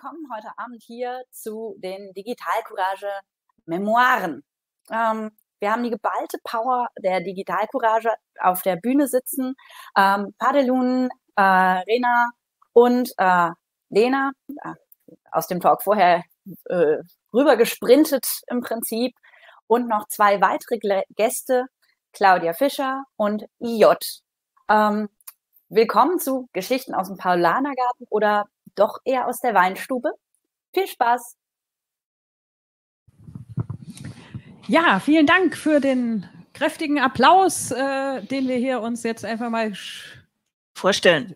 willkommen heute Abend hier zu den Digitalcourage-Memoiren. Wir haben die geballte Power der Digitalcourage auf der Bühne sitzen. Padelun, Rena und Lena, aus dem Talk vorher rüber gesprintet im Prinzip, und noch zwei weitere Gäste, Claudia Fischer und IJ. Willkommen zu Geschichten aus dem Paulanergarten oder doch eher aus der Weinstube. Viel Spaß! Ja, vielen Dank für den kräftigen Applaus, den wir hier uns jetzt einfach mal vorstellen.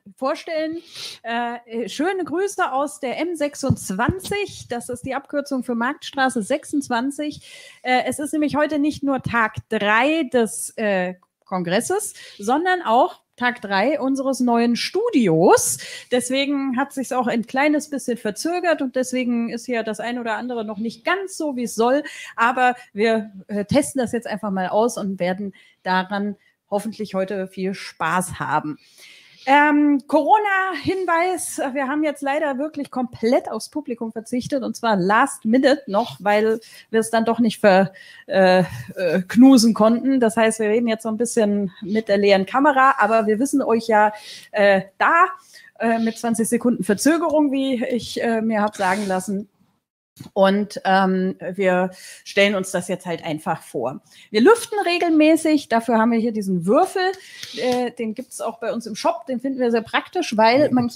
Schöne Grüße aus der M26, das ist die Abkürzung für Marktstraße 26. Es ist nämlich heute nicht nur Tag 3 des Kongresses, sondern auch Tag 3 unseres neuen Studios. Deswegen hat es sich auch ein kleines bisschen verzögert und deswegen ist hier das ein oder andere noch nicht ganz so, wie es soll. Aber wir testen das jetzt einfach mal aus und werden daran hoffentlich heute viel Spaß haben. Corona-Hinweis, wir haben jetzt leider wirklich komplett aufs Publikum verzichtet, und zwar last minute noch, weil wir es dann doch nicht verknusen konnten. Das heißt, wir reden jetzt so ein bisschen mit der leeren Kamera, aber wir wissen euch ja da mit 20 Sekunden Verzögerung, wie ich mir habe sagen lassen. Und wir stellen uns das jetzt halt einfach vor. Wir lüften regelmäßig, dafür haben wir hier diesen Würfel, den gibt es auch bei uns im Shop, den finden wir sehr praktisch, weil man...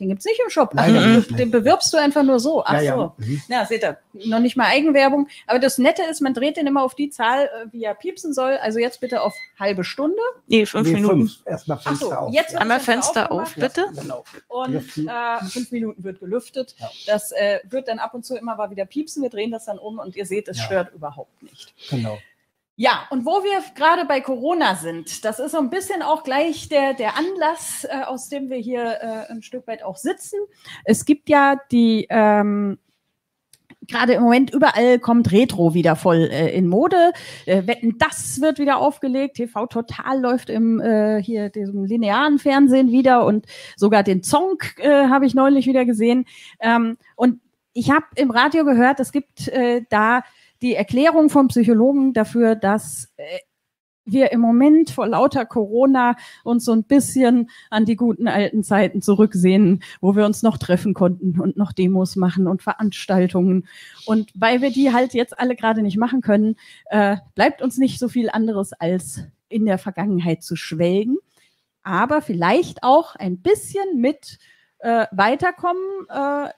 Den gibt es nicht im Shop. Leider. Ach, den bewirbst du einfach nur so. Ach ja, so. Ja. Mhm. Na, seht ihr, noch nicht mal Eigenwerbung. Aber das Nette ist, man dreht den immer auf die Zahl, wie er piepsen soll. Also jetzt bitte auf halbe Stunde. Nee, 5 Minuten. Erstmal Fenster auf. Jetzt einmal Fenster auf, bitte. Genau. Und 5 Minuten wird gelüftet. Ja. Das wird dann ab und zu immer mal wieder piepsen, wir drehen das dann um und ihr seht, es stört überhaupt nicht. Genau. Ja, und wo wir gerade bei Corona sind, das ist so ein bisschen auch gleich der Anlass, aus dem wir hier ein Stück weit auch sitzen. Es gibt ja die, gerade im Moment überall kommt Retro wieder voll in Mode. Wetten, das wird wieder aufgelegt. TV Total läuft im diesem linearen Fernsehen wieder, und sogar den Song habe ich neulich wieder gesehen. Und ich habe im Radio gehört, es gibt da die Erklärung vom Psychologen dafür, dass wir im Moment vor lauter Corona uns so ein bisschen an die guten alten Zeiten zurücksehen, wo wir uns noch treffen konnten und noch Demos machen und Veranstaltungen. Und weil wir die halt jetzt alle gerade nicht machen können, bleibt uns nicht so viel anderes, als in der Vergangenheit zu schwelgen, aber vielleicht auch ein bisschen mit weiterkommen,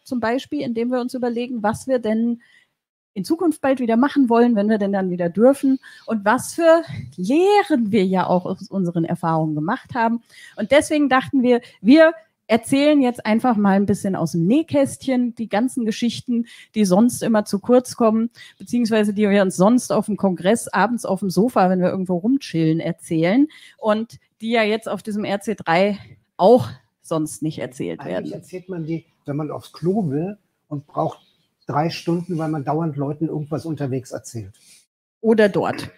zum Beispiel, indem wir uns überlegen, was wir denn in Zukunft bald wieder machen wollen, wenn wir denn dann wieder dürfen, und was für Lehren wir ja auch aus unseren Erfahrungen gemacht haben. Und deswegen dachten wir, wir erzählen jetzt einfach mal ein bisschen aus dem Nähkästchen die ganzen Geschichten, die sonst immer zu kurz kommen, beziehungsweise die wir uns sonst auf dem Kongress abends auf dem Sofa, wenn wir irgendwo rumchillen, erzählen, und die ja jetzt auf diesem RC3 auch sonst nicht erzählt werden. Eigentlich erzählt man die, wenn man aufs Klo will und braucht 3 Stunden, weil man dauernd Leuten irgendwas unterwegs erzählt. Oder dort.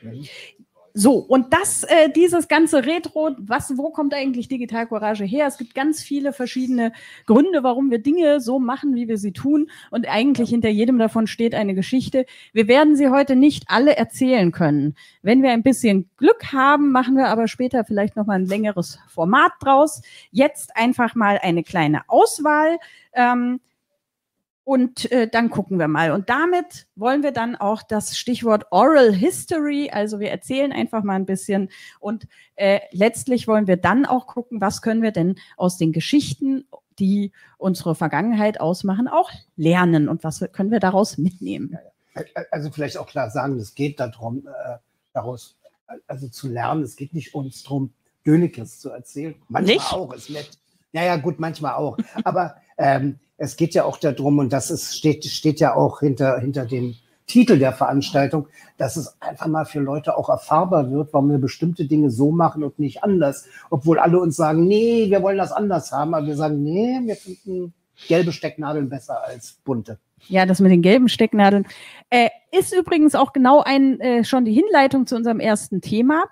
So, und das, dieses ganze Retro, wo kommt eigentlich Digitalcourage her? Es gibt ganz viele verschiedene Gründe, warum wir Dinge so machen, wie wir sie tun. Und eigentlich hinter jedem davon steht eine Geschichte. Wir werden sie heute nicht alle erzählen können. Wenn wir ein bisschen Glück haben, machen wir aber später vielleicht nochmal ein längeres Format draus. Jetzt einfach mal eine kleine Auswahl. Und dann gucken wir mal. Und damit wollen wir dann auch das Stichwort Oral History, also wir erzählen einfach mal ein bisschen, und letztlich wollen wir dann auch gucken, was können wir denn aus den Geschichten, die unsere Vergangenheit ausmachen, auch lernen, und was können wir daraus mitnehmen. Also vielleicht auch klar sagen, es geht darum, daraus also zu lernen, es geht nicht uns darum, Dönekes zu erzählen. Manchmal nicht? Auch, ist nett. Naja, gut, manchmal auch. Aber es geht ja auch darum, und das ist, steht ja auch hinter dem Titel der Veranstaltung, dass es einfach mal für Leute auch erfahrbar wird, warum wir bestimmte Dinge so machen und nicht anders. Obwohl alle uns sagen, nee, wir wollen das anders haben, aber wir sagen, nee, wir finden gelbe Stecknadeln besser als bunte. Ja, das mit den gelben Stecknadeln ist übrigens auch genau schon die Hinleitung zu unserem ersten Thema.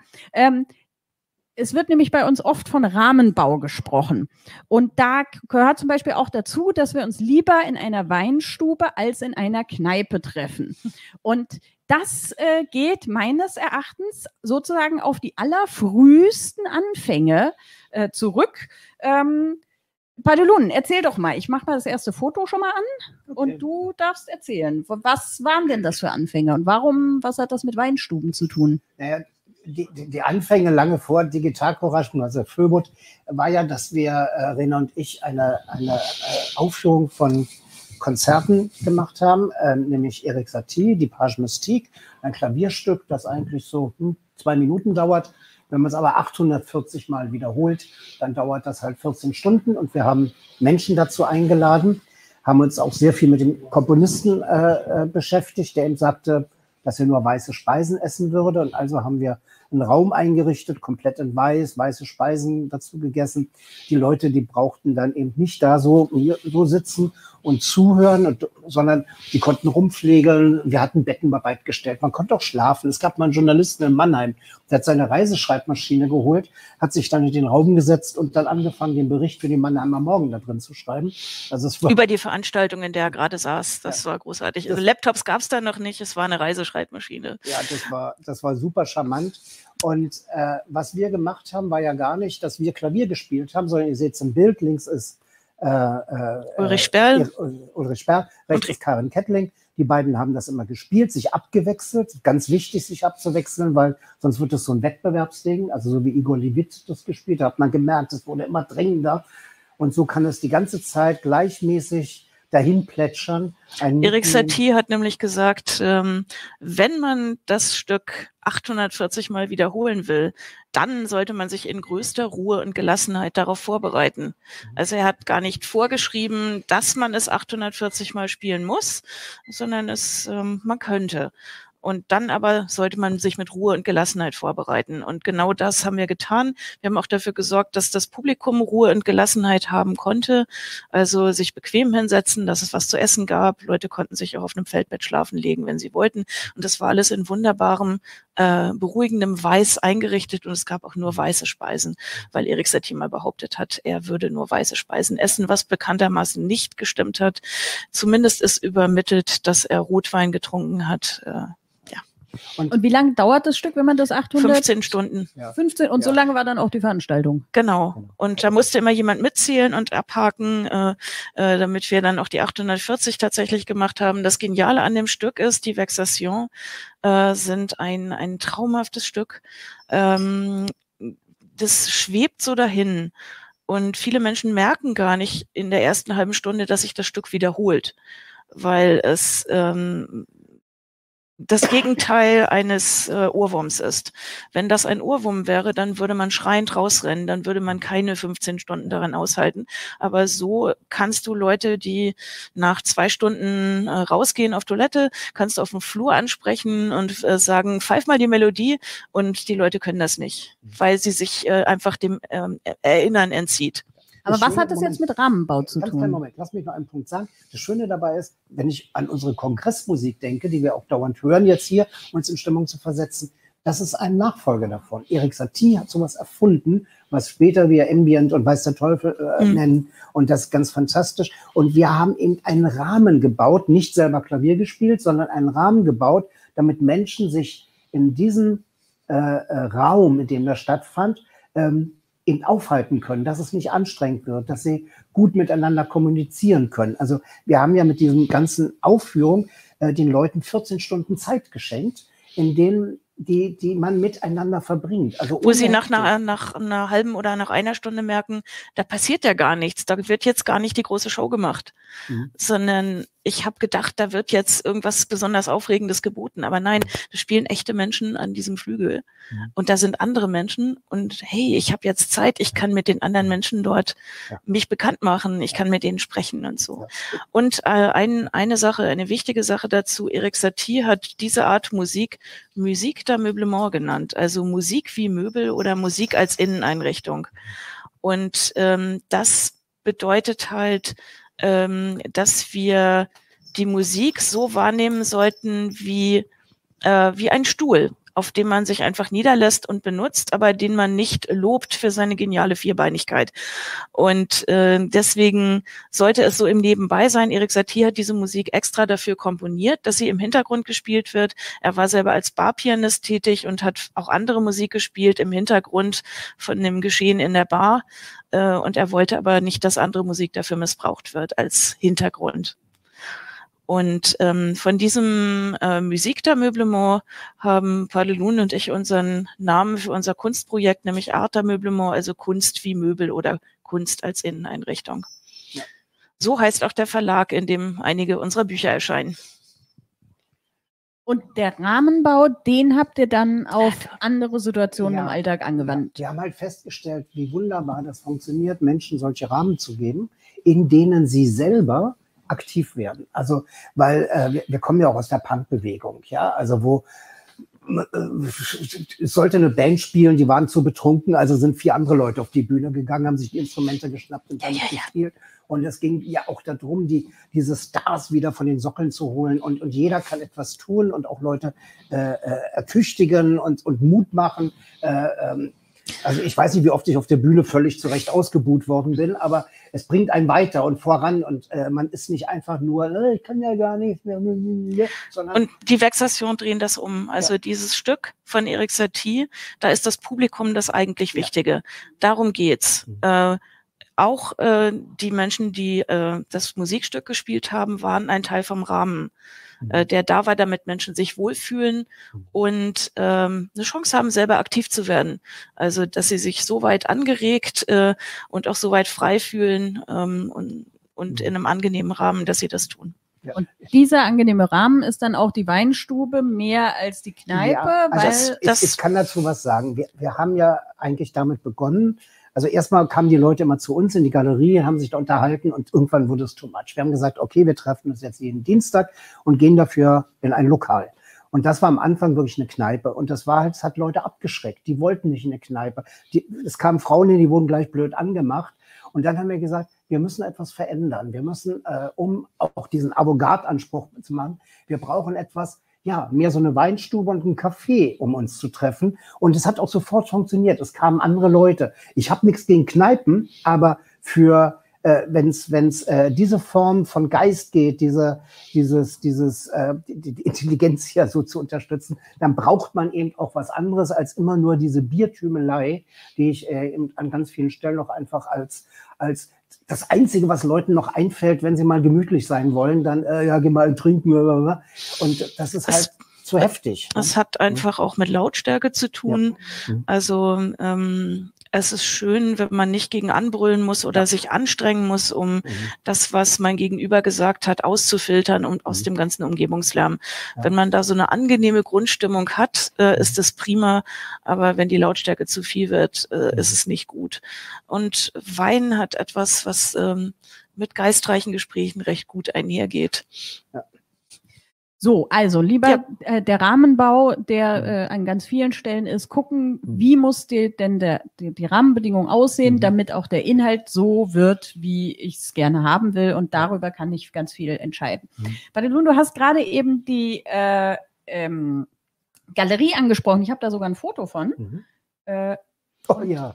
Es wird nämlich bei uns oft von Rahmenbau gesprochen. Und da gehört zum Beispiel auch dazu, dass wir uns lieber in einer Weinstube als in einer Kneipe treffen. Und das geht meines Erachtens sozusagen auf die allerfrühesten Anfänge zurück. Padelun, erzähl doch mal. Ich mache mal das erste Foto schon mal an und du darfst erzählen. Was waren denn das für Anfänge und warum, was hat das mit Weinstuben zu tun? Naja, die Anfänge lange vor Digitalcourage, also Föbot, war ja, dass wir, Rena und ich, eine Aufführung von Konzerten gemacht haben, nämlich Erik Satie, die Page Mystique, ein Klavierstück, das eigentlich so 2 Minuten dauert. Wenn man es aber 840 Mal wiederholt, dann dauert das halt 14 Stunden. Und wir haben Menschen dazu eingeladen, haben uns auch sehr viel mit dem Komponisten beschäftigt, der eben sagte, dass er nur weiße Speisen essen würde. Und also haben wir einen Raum eingerichtet, komplett in Weiß, weiße Speisen dazu gegessen. Die Leute, die brauchten dann eben nicht da so sitzen und zuhören, sondern die konnten rumpflegeln. Wir hatten Betten bereitgestellt. Man konnte auch schlafen. Es gab mal einen Journalisten in Mannheim, der hat seine Reiseschreibmaschine geholt, hat sich dann in den Raum gesetzt und dann angefangen, den Bericht für den Mannheimer Morgen da drin zu schreiben. Also es war über die Veranstaltung, in der er gerade saß. Das war großartig. Also Laptops gab es da noch nicht. Es war eine Reiseschreibmaschine. Ja, das war super charmant. Und was wir gemacht haben, war ja gar nicht, dass wir Klavier gespielt haben, sondern ihr seht es im Bild, links ist Ulrich Sperl, rechts ist Karin Kettling. Die beiden haben das immer gespielt, sich abgewechselt. Ganz wichtig, sich abzuwechseln, weil sonst wird das so ein Wettbewerbsding. Also so wie Igor Levit das gespielt hat, man gemerkt, es wurde immer drängender. Und so kann es die ganze Zeit gleichmäßig dahin plätschern. Erik Satie hat nämlich gesagt, wenn man das Stück 840 Mal wiederholen will, dann sollte man sich in größter Ruhe und Gelassenheit darauf vorbereiten. Also er hat gar nicht vorgeschrieben, dass man es 840 Mal spielen muss, sondern es man könnte. Und dann aber sollte man sich mit Ruhe und Gelassenheit vorbereiten. Und genau das haben wir getan. Wir haben auch dafür gesorgt, dass das Publikum Ruhe und Gelassenheit haben konnte. Also sich bequem hinsetzen, dass es was zu essen gab. Leute konnten sich auch auf einem Feldbett schlafen legen, wenn sie wollten. Und das war alles in wunderbarem, beruhigendem Weiß eingerichtet. Und es gab auch nur weiße Speisen, weil Erik Satie mal behauptet hat, er würde nur weiße Speisen essen, was bekanntermaßen nicht gestimmt hat. Zumindest ist übermittelt, dass er Rotwein getrunken hat. Und wie lange dauert das Stück, wenn man das 800? 15 Stunden. Ja. 15, und so lange war dann auch die Veranstaltung. Genau. Und da musste immer jemand mitzählen und abhaken, damit wir dann auch die 840 tatsächlich gemacht haben. Das Geniale an dem Stück ist, die Vexation sind ein traumhaftes Stück. Das schwebt so dahin. Und viele Menschen merken gar nicht in der ersten halben Stunde, dass sich das Stück wiederholt. Weil es das Gegenteil eines Ohrwurms ist. Wenn das ein Ohrwurm wäre, dann würde man schreiend rausrennen, dann würde man keine 15 Stunden daran aushalten. Aber so kannst du Leute, die nach 2 Stunden rausgehen auf Toilette, kannst du auf dem Flur ansprechen und sagen, pfeif mal die Melodie, und die Leute können das nicht, weil sie sich einfach dem Erinnern entzieht. Aber was hat das jetzt mit Rahmenbau zu tun? Kleinen Moment, lass mich mal einen Punkt sagen. Das Schöne dabei ist, wenn ich an unsere Kongressmusik denke, die wir auch dauernd hören jetzt hier, um uns in Stimmung zu versetzen, das ist ein Nachfolger davon. Erik Satie hat sowas erfunden, was später wir Ambient und Weiß der Teufel nennen. Und das ist ganz fantastisch. Und wir haben eben einen Rahmen gebaut, nicht selber Klavier gespielt, sondern einen Rahmen gebaut, damit Menschen sich in diesem Raum, in dem das stattfand, eben aufhalten können, dass es nicht anstrengend wird, dass sie gut miteinander kommunizieren können. Also wir haben ja mit diesen ganzen Aufführungen den Leuten 14 Stunden Zeit geschenkt, in denen die man miteinander verbringt. Also wo sie nach einer halben oder nach einer Stunde merken, da passiert ja gar nichts, da wird jetzt gar nicht die große Show gemacht, sondern ich habe gedacht, da wird jetzt irgendwas besonders Aufregendes geboten, aber nein, da spielen echte Menschen an diesem Flügel und da sind andere Menschen und hey, ich habe jetzt Zeit, ich kann mit den anderen Menschen dort mich bekannt machen, ich kann mit denen sprechen und so. Und eine wichtige Sache dazu, Erik Satie hat diese Art Musik Meublement genannt, also Musik wie Möbel oder Musik als Inneneinrichtung. Und das bedeutet halt, dass wir die Musik so wahrnehmen sollten wie ein Stuhl. auf dem man sich einfach niederlässt und benutzt, aber den man nicht lobt für seine geniale Vierbeinigkeit. Und deswegen sollte es so im Nebenbei sein. Erik Satie hat diese Musik extra dafür komponiert, dass sie im Hintergrund gespielt wird. Er war selber als Barpianist tätig und hat auch andere Musik gespielt im Hintergrund von dem Geschehen in der Bar. Und er wollte aber nicht, dass andere Musik dafür missbraucht wird als Hintergrund. Und von diesem Musikdameublement haben Padelun und ich unseren Namen für unser Kunstprojekt, nämlich Artameublement, also Kunst wie Möbel oder Kunst als Inneneinrichtung. Ja. So heißt auch der Verlag, in dem einige unserer Bücher erscheinen. Und der Rahmenbau, den habt ihr dann auf andere Situationen im Alltag angewandt? Ja, die haben halt festgestellt, wie wunderbar das funktioniert, Menschen solche Rahmen zu geben, in denen sie selber aktiv werden. Also, weil wir kommen ja auch aus der Punk-Bewegung, ja, also wo es sollte eine Band spielen, die waren zu betrunken, also sind 4 andere Leute auf die Bühne gegangen, haben sich die Instrumente geschnappt und dann gespielt. Und es ging ja auch darum, diese Stars wieder von den Sockeln zu holen. Und jeder kann etwas tun und auch Leute ertüchtigen und Mut machen. Also ich weiß nicht, wie oft ich auf der Bühne völlig zu Recht ausgebuht worden bin, aber es bringt einen weiter und voran und man ist nicht einfach nur, ich kann ja gar nichts mehr. Sondern und die Vexation drehen das um. Also dieses Stück von Erik Satie, da ist das Publikum das eigentlich Wichtige. Ja. Darum geht's. Auch die Menschen, die das Musikstück gespielt haben, waren ein Teil vom Rahmen, der da war, damit Menschen sich wohlfühlen und eine Chance haben, selber aktiv zu werden. Also, dass sie sich so weit angeregt und auch so weit frei fühlen und in einem angenehmen Rahmen, dass sie das tun. Ja. Und dieser angenehme Rahmen ist dann auch die Weinstube mehr als die Kneipe? Ja, also weil ich kann dazu was sagen. Wir haben ja eigentlich damit begonnen. Also erstmal kamen die Leute immer zu uns in die Galerie, haben sich da unterhalten und irgendwann wurde es too much. Wir haben gesagt, okay, wir treffen uns jetzt jeden Dienstag und gehen dafür in ein Lokal. Und das war am Anfang wirklich eine Kneipe. Und das war halt, es hat Leute abgeschreckt. Die wollten nicht in eine Kneipe. Es kamen Frauen hin, die wurden gleich blöd angemacht. Und dann haben wir gesagt, wir müssen etwas verändern. Wir müssen, um auch diesen Avantgarde-Anspruch zu machen, wir brauchen etwas, ja, mehr so eine Weinstube und ein Café, um uns zu treffen. Und es hat auch sofort funktioniert. Es kamen andere Leute. Ich habe nichts gegen Kneipen, aber für wenn's diese Form von Geist geht, die Intelligenz hier so zu unterstützen, dann braucht man eben auch was anderes als immer nur diese Biertümelei, die ich eben an ganz vielen Stellen noch einfach als das Einzige, was Leuten noch einfällt, wenn sie mal gemütlich sein wollen, dann, ja, geh mal trinken. Blablabla. Und das ist halt zu heftig. Das hat einfach auch mit Lautstärke zu tun. Ja. Also es ist schön, wenn man nicht gegen anbrüllen muss oder sich anstrengen muss, um das, was mein Gegenüber gesagt hat, auszufiltern und aus dem ganzen Umgebungslärm. Ja. Wenn man da so eine angenehme Grundstimmung hat, ist das prima. Aber wenn die Lautstärke zu viel wird, ist es nicht gut. Und Wein hat etwas, was mit geistreichen Gesprächen recht gut einhergeht. Ja. So, also lieber der Rahmenbau, der an ganz vielen Stellen ist, gucken, wie muss denn die Rahmenbedingungen aussehen, damit auch der Inhalt so wird, wie ich es gerne haben will. Und darüber kann ich ganz viel entscheiden. Padelun, du hast gerade eben die Galerie angesprochen. Ich habe da sogar ein Foto von. Oh ja.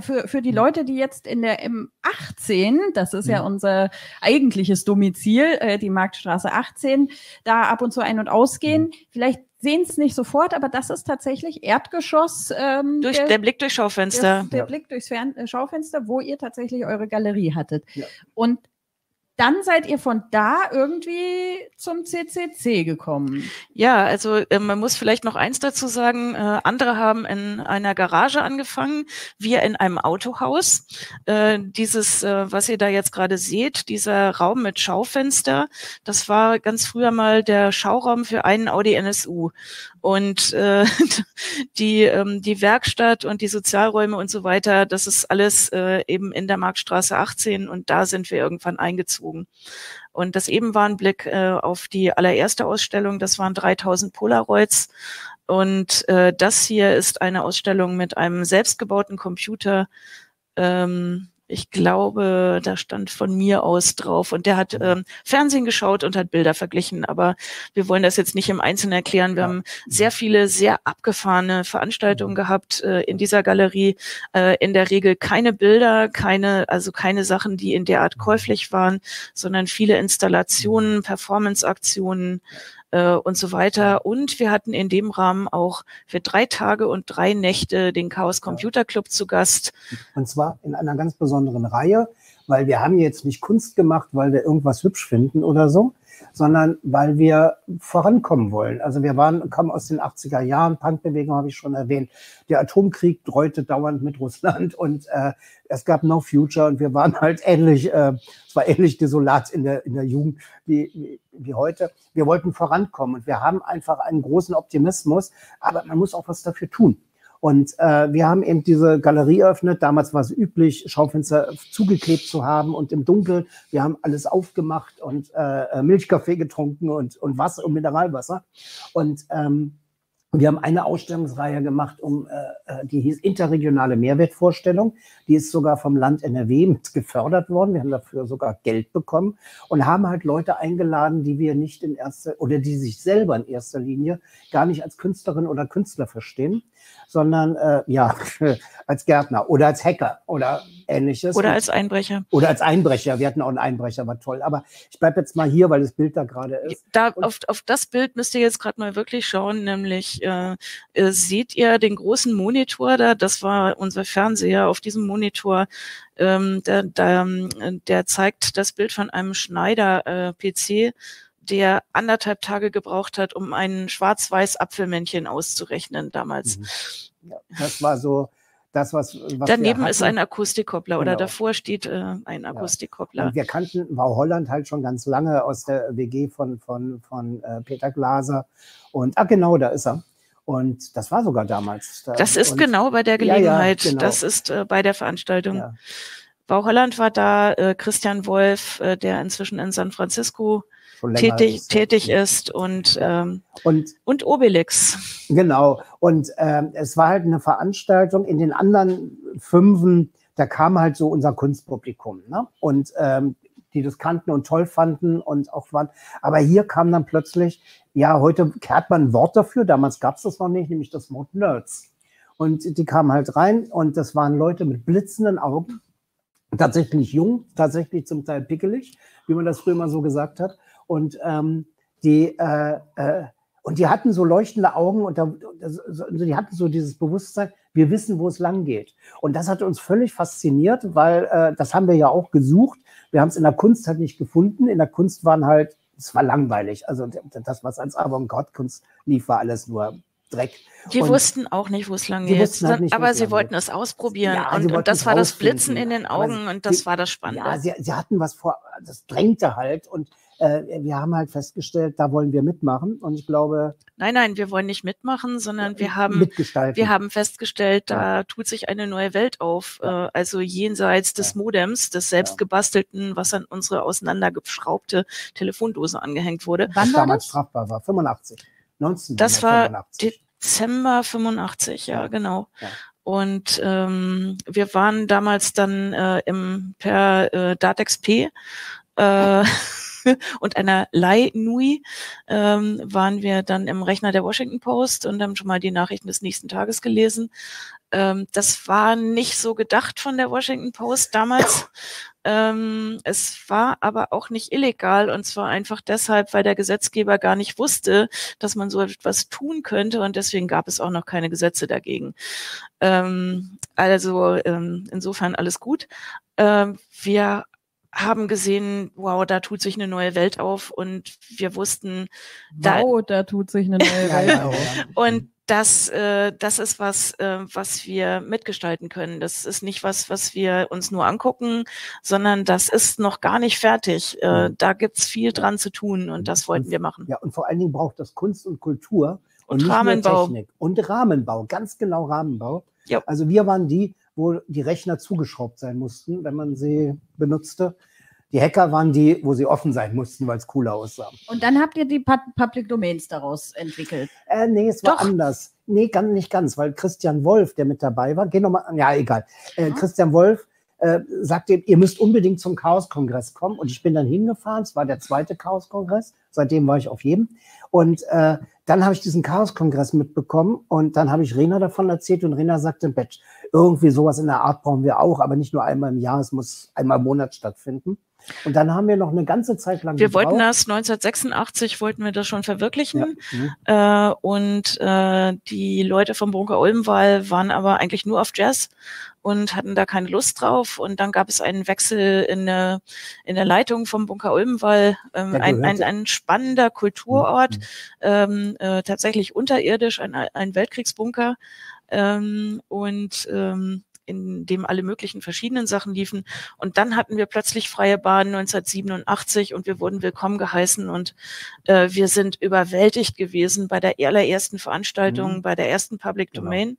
Für die Leute, die jetzt in der M18, das ist ja unser eigentliches Domizil, die Marktstraße 18, da ab und zu ein- und ausgehen, vielleicht sehen es nicht sofort, aber das ist tatsächlich Erdgeschoss. Der Blick durchs Schaufenster. Der Blick durchs Schaufenster, wo ihr tatsächlich eure Galerie hattet. Ja. Und dann seid ihr von da irgendwie zum CCC gekommen. Ja, also man muss vielleicht noch eins dazu sagen. Andere haben in einer Garage angefangen, wir in einem Autohaus. Dieses, was ihr da jetzt gerade seht, dieser Raum mit Schaufenster, das war ganz früher mal der Schauraum für einen Audi NSU. Und die Werkstatt und die Sozialräume und so weiter, das ist alles eben in der Marktstraße 18 und da sind wir irgendwann eingezogen. Und das eben war ein Blick auf die allererste Ausstellung, das waren 3000 Polaroids und das hier ist eine Ausstellung mit einem selbstgebauten Computer, Ich glaube, da stand von mir aus drauf. Und der hat Fernsehen geschaut und hat Bilder verglichen. Aber wir wollen das jetzt nicht im Einzelnen erklären. Wir haben sehr viele, sehr abgefahrene Veranstaltungen gehabt in dieser Galerie. In der Regel keine Bilder, keine Sachen, die in der Art käuflich waren, sondern viele Installationen, Performance-Aktionen und so weiter. Und wir hatten in dem Rahmen auch für 3 Tage und 3 Nächte den Chaos Computer Club zu Gast. Und zwar in einer ganz besonderen Reihe, weil wir haben jetzt nicht Kunst gemacht, weil wir irgendwas hübsch finden oder so, sondern weil wir vorankommen wollen. Also wir kamen aus den 80er Jahren, Punkbewegung habe ich schon erwähnt, der Atomkrieg dreute dauernd mit Russland und es gab No Future und wir waren halt ähnlich desolat in der Jugend wie heute. Wir wollten vorankommen und wir haben einfach einen großen Optimismus, aber man muss auch was dafür tun. Und wir haben eben diese Galerie eröffnet. Damals war es üblich, Schaufenster zugeklebt zu haben und im Dunkeln. Wir haben alles aufgemacht und Milchkaffee getrunken und Wasser und Mineralwasser. Und wir haben eine Ausstellungsreihe gemacht, die hieß Interregionale Mehrwertvorstellung. Die ist sogar vom Land NRW mit gefördert worden. Wir haben dafür sogar Geld bekommen und haben halt Leute eingeladen, die wir nicht die sich selber in erster Linie gar nicht als Künstlerin oder Künstler verstehen, sondern als Gärtner oder als Hacker oder ähnliches. Oder als Einbrecher. Oder als Einbrecher. Wir hatten auch einen Einbrecher, war toll. Aber ich bleibe jetzt mal hier, weil das Bild da gerade ist. Auf das Bild müsst ihr jetzt gerade mal wirklich schauen, nämlich seht ihr den großen Monitor da? Das war unser Fernseher. Auf diesem Monitor der zeigt das Bild von einem Schneider-PC, der 1,5 Tage gebraucht hat, um ein schwarz-weiß Apfelmännchen auszurechnen damals. Ja, das war so das, was daneben ist ein Akustikkoppler, genau. Oder davor steht ein Akustikkoppler. Ja. Wir kannten Wau Holland halt schon ganz lange aus der WG von Peter Glaser. Und genau, da ist er. Und das war sogar damals. Das ist genau bei der Gelegenheit. Ja, genau. Das ist bei der Veranstaltung. Ja. Wau Holland war da, Christian Wolf, der inzwischen in San Francisco tätig ist und Obelix. Genau. Und es war halt eine Veranstaltung. In den anderen 5, da kam halt so unser Kunstpublikum, ne? Und die das kannten und toll fanden und auch waren. Aber hier kam dann plötzlich, ja, heute kehrt man ein Wort dafür, damals gab es das noch nicht, nämlich das Wort Nerds. Und die kamen halt rein und das waren Leute mit blitzenden Augen, tatsächlich jung, tatsächlich zum Teil pickelig, wie man das früher mal so gesagt hat. Und die hatten so leuchtende Augen und die hatten so dieses Bewusstsein, wir wissen, wo es lang geht. Und das hat uns völlig fasziniert, weil das haben wir ja auch gesucht. Wir haben es in der Kunst halt nicht gefunden. In der Kunst es war langweilig. Also das, was als Avantgarde-Kunst lief, war alles nur Dreck. Die wussten auch nicht, wo es lang geht, halt aber sie wollten es ausprobieren. Ja, und das war das Blitzen in den Augen und das war das Spannende. Ja, sie hatten was vor, das drängte halt und wir haben halt festgestellt, da wollen wir mitmachen und ich glaube... Nein, wir wollen nicht mitmachen, sondern wir haben festgestellt, da tut sich eine neue Welt auf, also jenseits des Modems, des selbstgebastelten, was an unsere auseinandergeschraubte Telefondose angehängt wurde. Was damals strafbar war, 85. 1985. Das war Dezember 85, ja, genau. Ja. Und wir waren damals dann per DATEXP und einer Leih-Nui waren wir dann im Rechner der Washington Post und haben schon mal die Nachrichten des nächsten Tages gelesen. Das war nicht so gedacht von der Washington Post damals. Es war aber auch nicht illegal und zwar einfach deshalb, weil der Gesetzgeber gar nicht wusste, dass man so etwas tun könnte und deswegen gab es auch noch keine Gesetze dagegen. Insofern alles gut. Wir haben gesehen, wow, da tut sich eine neue Welt auf und wir wussten, da tut sich eine neue Welt auf. Und das ist was, was wir mitgestalten können. Das ist nicht was, was wir uns nur angucken, sondern das ist noch gar nicht fertig. Da gibt's viel dran zu tun und das wollten wir machen. Ja, und vor allen Dingen braucht das Kunst und Kultur und Rahmenbau. Technik. Und Rahmenbau, ganz genau Rahmenbau. Ja. Also wir waren die, wo die Rechner zugeschraubt sein mussten, wenn man sie benutzte. Die Hacker waren die, wo sie offen sein mussten, weil es cooler aussah. Und dann habt ihr die Public Domains daraus entwickelt? Nee, es war anders. Nee, nicht ganz, weil Christian Wolf, der mit dabei war, egal. Christian Wolf sagt ihm, ihr müsst unbedingt zum Chaos-Kongress kommen. Und ich bin dann hingefahren. Es war der zweite Chaos-Kongress. Seitdem war ich auf jedem. Und dann habe ich diesen Chaos-Kongress mitbekommen. Und dann habe ich Rena davon erzählt. Und Rena sagte, Batsch, irgendwie sowas in der Art brauchen wir auch. Aber nicht nur einmal im Jahr. Es muss einmal im Monat stattfinden. Und dann haben wir noch eine ganze Zeit lang gebraucht. Wir wollten das, 1986 wollten wir das schon verwirklichen. Ja. Und die Leute vom Bunker Ulmenwall waren aber eigentlich nur auf Jazz und hatten da keine Lust drauf. Und dann gab es einen Wechsel in der Leitung vom Bunker Ulmenwall. Ein spannender Kulturort, tatsächlich unterirdisch, ein Weltkriegsbunker. In dem alle möglichen verschiedenen Sachen liefen. Und dann hatten wir plötzlich freie Bahn 1987 und wir wurden willkommen geheißen und wir sind überwältigt gewesen bei der allerersten Veranstaltung, bei der ersten Public Domain.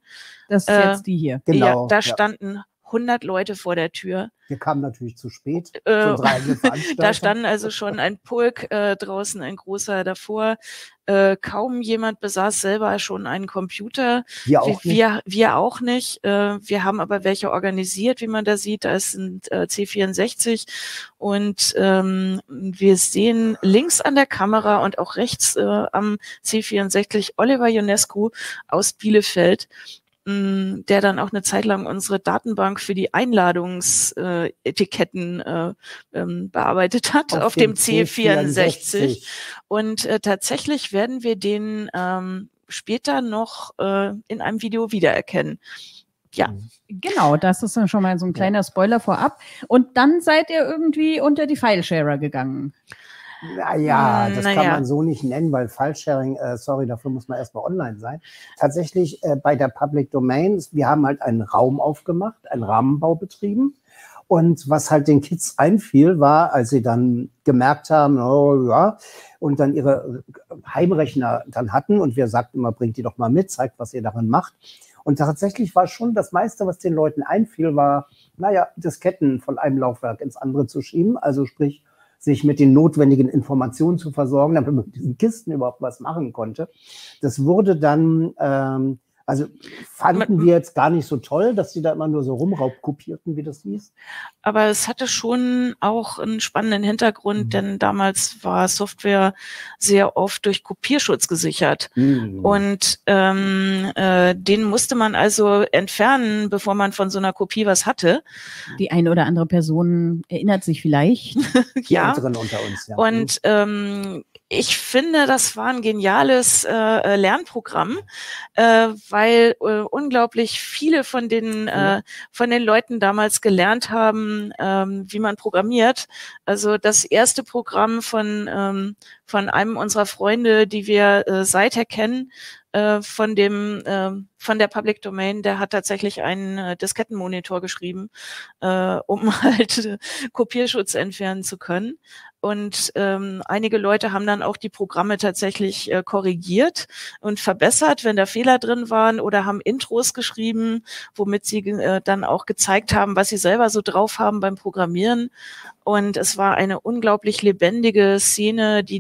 Das ist jetzt die hier. Genau. Ja, da standen 100 Leute vor der Tür. Wir kamen natürlich zu spät. Da standen also schon ein Pulk draußen, ein großer davor. Kaum jemand besaß selber schon einen Computer. Wir auch nicht. Wir haben aber welche organisiert, wie man da sieht. Da ist ein C64 und wir sehen links an der Kamera und auch rechts am C64 Oliver Ionescu aus Bielefeld, der dann auch eine Zeit lang unsere Datenbank für die Einladungsetiketten bearbeitet hat auf dem C64. Und tatsächlich werden wir den später noch in einem Video wiedererkennen. Ja, genau, das ist dann schon mal so ein kleiner Spoiler vorab. Und dann seid ihr irgendwie unter die Filesharer gegangen. Naja, das kann man so nicht nennen, weil Filesharing, sorry, dafür muss man erstmal online sein. Tatsächlich bei der Public Domain, wir haben halt einen Raum aufgemacht, einen Rahmenbau betrieben. Und was halt den Kids einfiel, war, als sie dann gemerkt haben, oh ja, und dann ihre Heimrechner dann hatten. Und wir sagten immer, bringt die doch mal mit, zeigt, was ihr darin macht. Und tatsächlich war schon das meiste, was den Leuten einfiel, war, naja, Disketten von einem Laufwerk ins andere zu schieben. Also sprich, sich mit den notwendigen Informationen zu versorgen, damit man mit diesen Kisten überhaupt was machen konnte. Das wurde dann, also fanden wir jetzt gar nicht so toll, dass die da immer nur so rumraubkopierten, wie das hieß. Aber es hatte schon auch einen spannenden Hintergrund, denn damals war Software sehr oft durch Kopierschutz gesichert. Und den musste man also entfernen, bevor man von so einer Kopie was hatte. Die eine oder andere Person erinnert sich vielleicht. Die Älteren unter uns, ja. Und ich finde, das war ein geniales Lernprogramm, weil unglaublich viele von den Leuten damals gelernt haben, wie man programmiert. Also das erste Programm von einem unserer Freunde, die wir seither kennen, von der Public Domain, der hat tatsächlich einen Diskettenmonitor geschrieben, um halt Kopierschutz entfernen zu können. Und einige Leute haben dann auch die Programme tatsächlich korrigiert und verbessert, wenn da Fehler drin waren, oder haben Intros geschrieben, womit sie dann auch gezeigt haben, was sie selber so drauf haben beim Programmieren. Und es war eine unglaublich lebendige Szene, die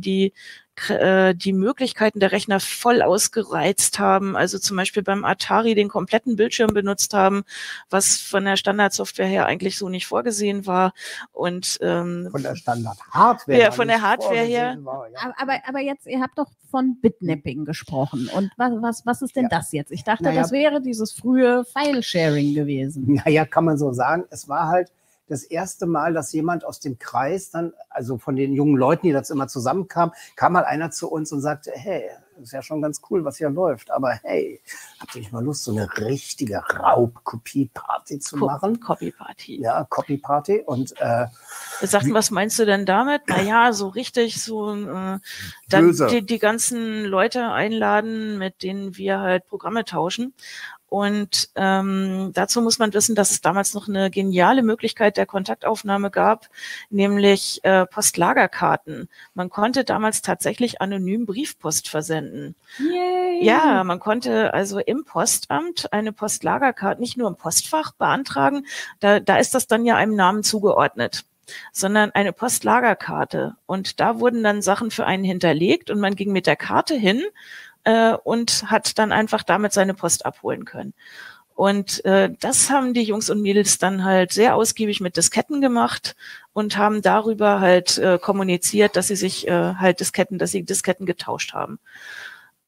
die Möglichkeiten der Rechner voll ausgereizt haben, also zum Beispiel beim Atari den kompletten Bildschirm benutzt haben, was von der Standardsoftware her eigentlich so nicht vorgesehen war. Und von der Standard-Hardware. Ja, von der Hardware her. War, ja. Aber jetzt, ihr habt doch von Bitnapping gesprochen. Und was ist denn das jetzt? Ich dachte, das wäre dieses frühe File-Sharing gewesen. Naja, kann man so sagen. Es war halt das erste Mal, dass jemand aus dem Kreis dann, also von den jungen Leuten, die das immer zusammenkam, kam mal einer zu uns und sagte, hey, ist ja schon ganz cool, was hier läuft, aber hey, habt ihr nicht mal Lust, so eine richtige Raub-Kopie-Party zu machen? Copy-Party. Ja, Copy-Party. Und sagten, was meinst du denn damit? Naja, so richtig, so dann die ganzen Leute einladen, mit denen wir halt Programme tauschen. Und dazu muss man wissen, dass es damals noch eine geniale Möglichkeit der Kontaktaufnahme gab, nämlich Postlagerkarten. Man konnte damals tatsächlich anonym Briefpost versenden. Yay. Ja, man konnte also im Postamt eine Postlagerkarte nicht nur im Postfach beantragen, da ist das dann ja einem Namen zugeordnet, sondern eine Postlagerkarte. Und da wurden dann Sachen für einen hinterlegt und man ging mit der Karte hin und hat dann einfach damit seine Post abholen können. Und das haben die Jungs und Mädels dann halt sehr ausgiebig mit Disketten gemacht und haben darüber halt kommuniziert, dass sie sich Disketten getauscht haben.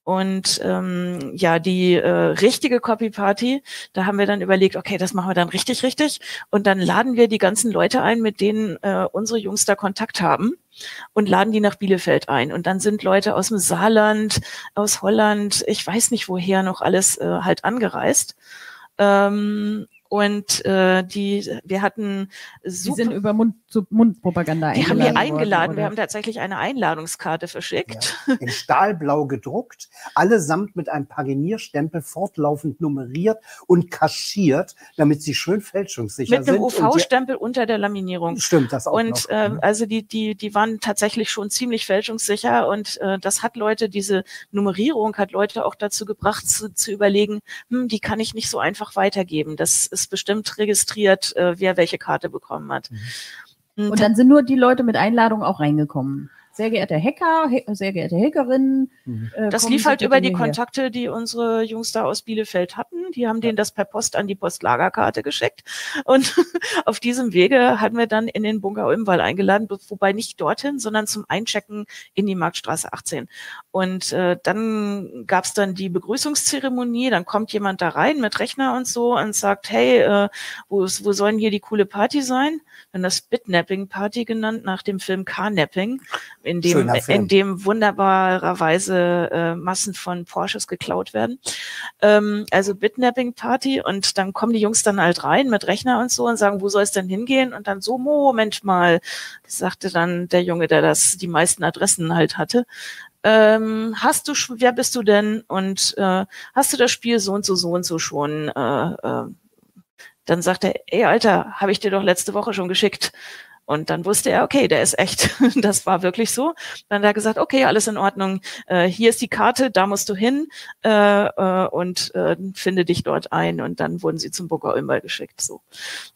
Und ja, die richtige Copy-Party, da haben wir dann überlegt, okay, das machen wir dann richtig. Und dann laden wir die ganzen Leute ein, mit denen unsere Jungs da Kontakt haben und laden die nach Bielefeld ein. Und dann sind Leute aus dem Saarland, aus Holland, ich weiß nicht woher noch alles halt angereist. Wir sind über Mundpropaganda eingeladen. Wir haben die eingeladen, wir haben tatsächlich eine Einladungskarte verschickt. Ja, in stahlblau gedruckt, allesamt mit einem Paginierstempel fortlaufend nummeriert und kaschiert, damit sie schön fälschungssicher sind. Mit einem UV-Stempel unter der Laminierung. Stimmt, das auch noch. Also die waren tatsächlich schon ziemlich fälschungssicher und das hat Leute, diese Nummerierung hat Leute auch dazu gebracht, zu überlegen, die kann ich nicht so einfach weitergeben. Das ist bestimmt registriert, wer welche Karte bekommen hat. Und dann sind nur die Leute mit Einladung auch reingekommen. Sehr geehrter Hacker, sehr geehrte Hackerinnen. Das lief halt über die Kontakte, die unsere Jungs da aus Bielefeld hatten. Die haben denen das per Post an die Postlagerkarte geschickt. Und auf diesem Wege hatten wir dann in den Bunker Ulmenwall eingeladen, wobei nicht dorthin, sondern zum Einchecken in die Marktstraße 18. Und dann gab es dann die Begrüßungszeremonie. Dann kommt jemand da rein mit Rechner und so und sagt, hey, wo soll denn hier die coole Party sein? Dann das Bitnapping-Party genannt, nach dem Film Carnapping, in dem wunderbarerweise Massen von Porsches geklaut werden. Also Bitnapping-Party, und dann kommen die Jungs dann halt rein mit Rechner und so und sagen, wo soll es denn hingehen? Und dann so, Moment mal, sagte dann der Junge, der die meisten Adressen halt hatte, wer bist du denn? Und hast du das Spiel so und so schon? Dann sagt er, ey Alter, habe ich dir doch letzte Woche schon geschickt. Und dann wusste er, okay, der ist echt. Das war wirklich so. Dann hat er gesagt, okay, alles in Ordnung. Hier ist die Karte, da musst du hin und finde dich dort ein. Und dann wurden sie zum Bunker Ulmenwall geschickt. So.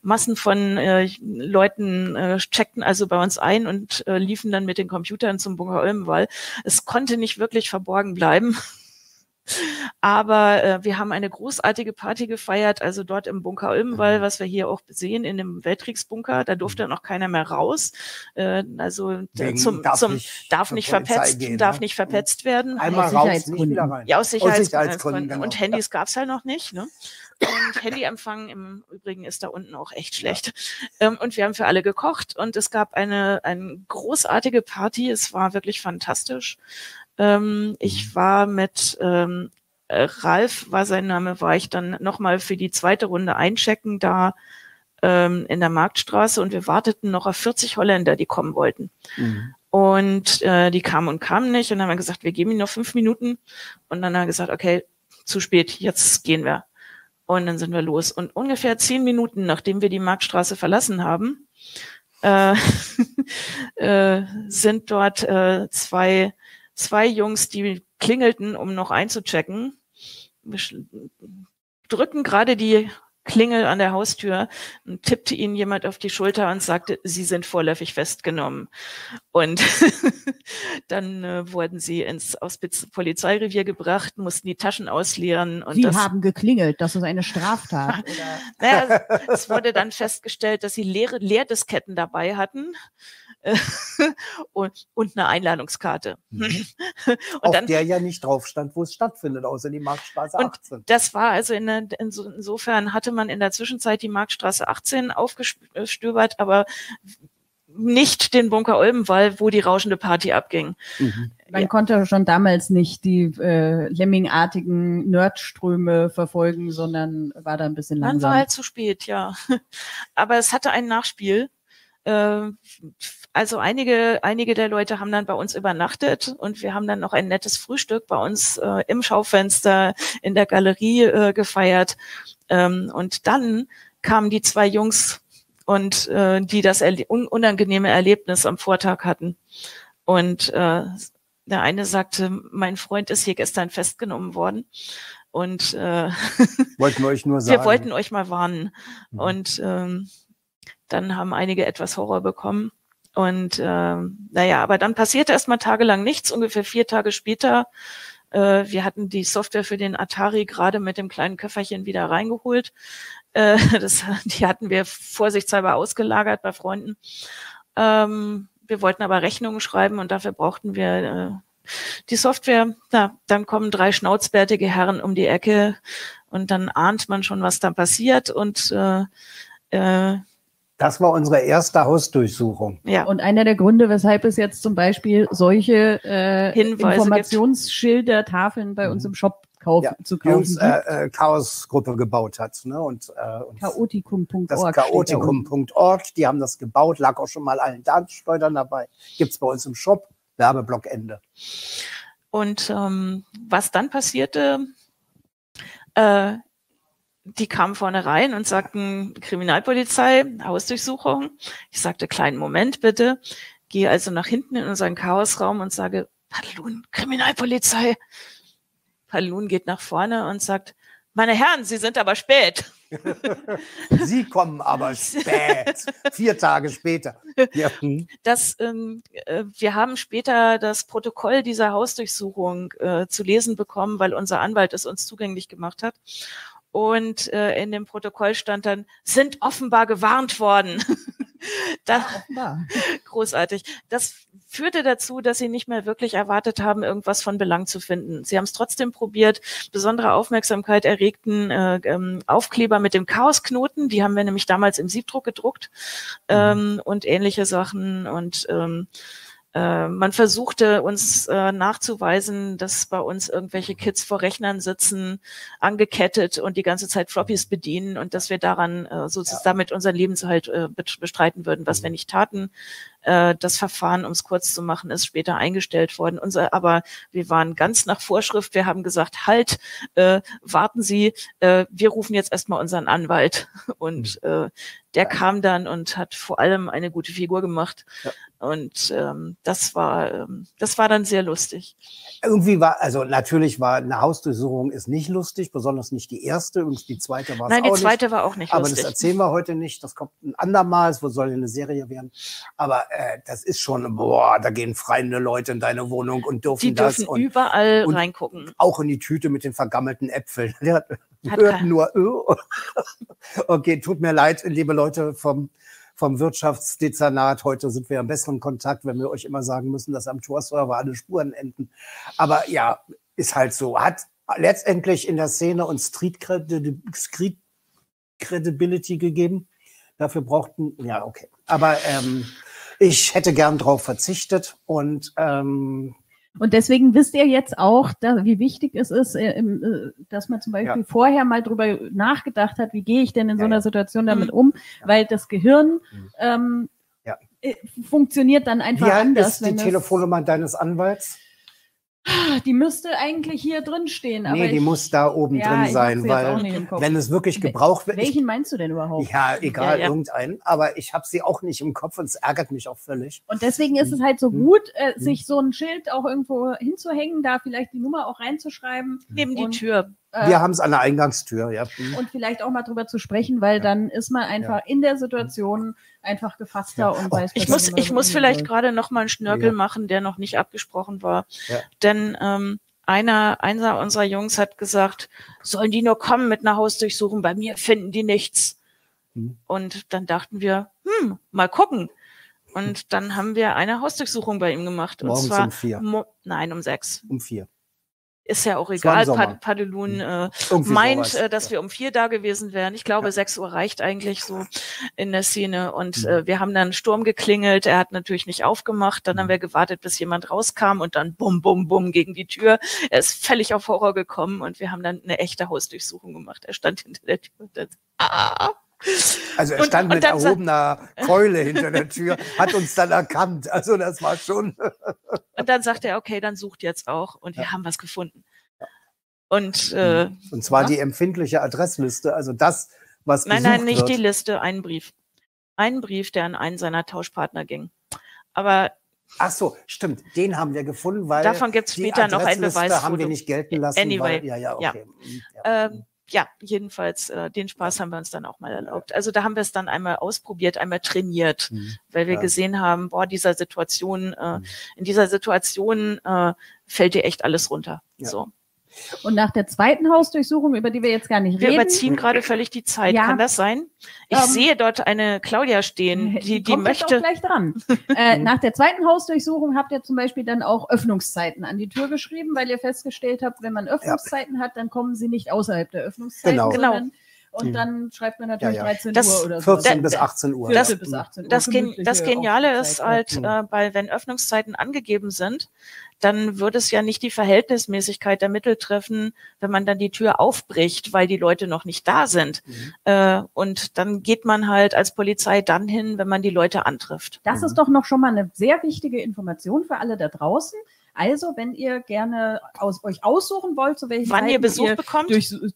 Massen von Leuten checkten also bei uns ein und liefen dann mit den Computern zum Bunker Ulmenwall. Es konnte nicht wirklich verborgen bleiben. Aber wir haben eine großartige Party gefeiert, also dort im Bunker Ulmenwall, was wir hier auch sehen, in dem Weltkriegsbunker, da durfte noch keiner mehr raus, also darf nicht verpetzt werden. Einmal raus, nicht wieder rein. Ja, aus Sicherheitsgründen. Genau. Und Handys gab es halt noch nicht, ne? Und Handyempfang im Übrigen ist da unten auch echt schlecht. Ja. Und wir haben für alle gekocht und es gab eine großartige Party, es war wirklich fantastisch. Ich war mit Ralf, war sein Name, war ich dann nochmal für die zweite Runde einchecken da in der Marktstraße und wir warteten noch auf 40 Holländer, die kommen wollten. Mhm. Und die kamen und kamen nicht und dann haben wir gesagt, wir geben ihnen noch 5 Minuten und dann haben wir gesagt, okay, zu spät, jetzt gehen wir. Und dann sind wir los und ungefähr 10 Minuten, nachdem wir die Marktstraße verlassen haben, sind dort zwei Jungs, die klingelten, um noch einzuchecken, drücken gerade die Klingel an der Haustür und tippte ihnen jemand auf die Schulter und sagte, sie sind vorläufig festgenommen. Und dann wurden sie ins Polizeirevier gebracht, mussten die Taschen ausleeren. Und sie haben geklingelt, das ist eine Straftat. Oder? Naja, es wurde dann festgestellt, dass sie Leerdisketten dabei hatten. und eine Einladungskarte. Auf der ja nicht drauf stand, wo es stattfindet, außer die Marktstraße 18. Und das war also insofern hatte man in der Zwischenzeit die Marktstraße 18 aufgestöbert, aber nicht den Bunker Ulmenwall, wo die rauschende Party abging. Mhm. Man konnte schon damals nicht die Lemming-artigen Nerdströme verfolgen, sondern war da ein bisschen langsam. Man war halt zu spät, ja. Aber es hatte ein Nachspiel. Also einige der Leute haben dann bei uns übernachtet und wir haben dann noch ein nettes Frühstück bei uns im Schaufenster in der Galerie gefeiert. Und dann kamen die zwei Jungs, und die das unangenehme Erlebnis am Vortag hatten. Und der eine sagte, mein Freund ist hier gestern festgenommen worden. Und wir wollten euch mal warnen. Mhm. Und dann haben einige etwas Horror bekommen. Und naja, aber dann passierte erstmal tagelang nichts. Ungefähr 4 Tage später Wir hatten die Software für den Atari gerade mit dem kleinen Köfferchen wieder reingeholt. Die hatten wir vorsichtshalber ausgelagert bei Freunden. Wir wollten aber Rechnungen schreiben und dafür brauchten wir die Software. Na, dann kommen drei schnauzbärtige Herren um die Ecke und dann ahnt man schon, was da passiert. Und das war unsere erste Hausdurchsuchung. Ja. Und einer der Gründe, weshalb es jetzt zum Beispiel solche Informationsschilder, Tafeln bei uns im Shop zu kaufen. Die Chaos-Gruppe gebaut hat. Ne? Und chaotikum.org. Chaotikum.org, die haben das gebaut, lag auch schon mal allen Datenschleudern dabei. Gibt es bei uns im Shop. Werbeblock Ende. Und was dann passierte, die kamen vorne rein und sagten, Kriminalpolizei, Hausdurchsuchung. Ich sagte, kleinen Moment bitte. Gehe also nach hinten in unseren Chaosraum und sage, Padelun, Kriminalpolizei. Padelun geht nach vorne und sagt, meine Herren, Sie sind aber spät. Sie kommen aber spät. 4 Tage später. Ja. Wir haben später das Protokoll dieser Hausdurchsuchung zu lesen bekommen, weil unser Anwalt es uns zugänglich gemacht hat. Und in dem Protokoll stand dann, sind offenbar gewarnt worden. Das, ja, großartig. Das führte dazu, dass sie nicht mehr wirklich erwartet haben, irgendwas von Belang zu finden. Sie haben es trotzdem probiert. Besondere Aufmerksamkeit erregten Aufkleber mit dem Chaosknoten. Die haben wir nämlich damals im Siebdruck gedruckt und ähnliche Sachen. Und man versuchte uns nachzuweisen, dass bei uns irgendwelche Kids vor Rechnern sitzen, angekettet und die ganze Zeit Floppies bedienen und dass wir daran damit unseren Lebenshalt bestreiten würden, was wir nicht taten. Das Verfahren, um es kurz zu machen, ist später eingestellt worden. Aber wir waren ganz nach Vorschrift. Wir haben gesagt, halt, warten Sie, wir rufen jetzt erstmal unseren Anwalt. Und der kam dann und hat vor allem eine gute Figur gemacht. Ja. Und das war dann sehr lustig. Irgendwie war, also natürlich war eine Hausdurchsuchung ist nicht lustig, besonders nicht die erste. Übrigens die zweite war es auch nicht. Nein, die zweite war auch nicht lustig. Aber das erzählen wir heute nicht. Das kommt ein andermal. Es soll eine Serie werden. Aber das ist schon, boah, da gehen fremde Leute in deine Wohnung und dürfen das. Die dürfen überall reingucken. Auch in die Tüte mit den vergammelten Äpfeln. Okay, tut mir leid, liebe Leute vom Wirtschaftsdezernat. Heute sind wir im besseren Kontakt, wenn wir euch immer sagen müssen, dass am Tor-Server alle Spuren enden. Aber ja, ist halt so. Hat letztendlich in der Szene und Street Credibility gegeben. Dafür brauchten, ja, okay. Aber ich hätte gern drauf verzichtet. Und deswegen wisst ihr jetzt auch, wie wichtig es ist, dass man zum Beispiel vorher mal drüber nachgedacht hat, wie gehe ich denn in so einer Situation damit um, weil das Gehirn funktioniert dann einfach anders. Wie ist die Telefonnummer deines Anwalts? Die müsste eigentlich hier drin stehen. Aber nee, die muss da oben drin sein, weil wenn es wirklich gebraucht wird... Welchen meinst du denn überhaupt? Ja, egal, irgendeinen. Aber ich habe sie auch nicht im Kopf und es ärgert mich auch völlig. Und deswegen ist es halt so gut, sich so ein Schild auch irgendwo hinzuhängen, da vielleicht die Nummer auch reinzuschreiben. Neben die Tür. Wir haben es an der Eingangstür, ja. Und vielleicht auch mal drüber zu sprechen, weil dann ist man einfach in der Situation einfach gefasster und weiß, ich muss vielleicht gerade noch mal einen Schnörkel machen, der noch nicht abgesprochen war. Ja. Denn einer unserer Jungs hat gesagt, sollen die nur kommen mit einer Hausdurchsuchung, bei mir finden die nichts. Und dann dachten wir, mal gucken. Und dann haben wir eine Hausdurchsuchung bei ihm gemacht. Morgens und zwar um 4. Nein, um 6. Um 4. Ist ja auch egal, Padelun meint, dass wir um 4 da gewesen wären. Ich glaube, 6 Uhr reicht eigentlich so in der Szene. Und wir haben dann Sturm geklingelt. Er hat natürlich nicht aufgemacht. Dann haben wir gewartet, bis jemand rauskam und dann bum, bum, bum gegen die Tür. Er ist völlig auf Horror gekommen und wir haben dann eine echte Hausdurchsuchung gemacht. Er stand hinter der Tür und dann, Also er stand mit erhobener Keule hinter der Tür, hat uns dann erkannt. Also das war schon... Und dann sagte er, okay, dann sucht jetzt auch. Und wir haben was gefunden. Und zwar die empfindliche Adressliste, also das, was gesucht wird. Nein, nicht die Liste, einen Brief. Einen Brief, der an einen seiner Tauschpartner ging. Aber... Ach so, stimmt. Den haben wir gefunden, weil davon gibt's später noch ein Beweisfoto. Haben wir nicht gelten lassen. Anyway, weil, ja, okay. Ja. ja, jedenfalls den Spaß haben wir uns dann auch mal erlaubt. Also da haben wir es dann einmal ausprobiert, einmal trainiert, weil wir gesehen haben, boah, in dieser Situation fällt dir echt alles runter. Ja. So. Und nach der zweiten Hausdurchsuchung, über die wir jetzt gar nicht reden. Wir überziehen gerade völlig die Zeit. Ja. Kann das sein? Ich sehe dort eine Claudia stehen, die möchte... Kommt jetzt auch gleich dran. Nach der zweiten Hausdurchsuchung habt ihr zum Beispiel dann auch Öffnungszeiten an die Tür geschrieben, weil ihr festgestellt habt, wenn man Öffnungszeiten hat, dann kommen sie nicht außerhalb der Öffnungszeiten. Genau. Und dann schreibt man natürlich 13 Uhr oder so. 14 bis 18 Uhr. Das Geniale ist halt, weil wenn Öffnungszeiten angegeben sind, dann würde es ja nicht die Verhältnismäßigkeit der Mittel treffen, wenn man dann die Tür aufbricht, weil die Leute noch nicht da sind. Und dann geht man halt als Polizei dann hin, wenn man die Leute antrifft. Das ist doch noch schon mal eine sehr wichtige Information für alle da draußen. Also, wenn ihr gerne euch aussuchen wollt, zu welchen Zeiten ihr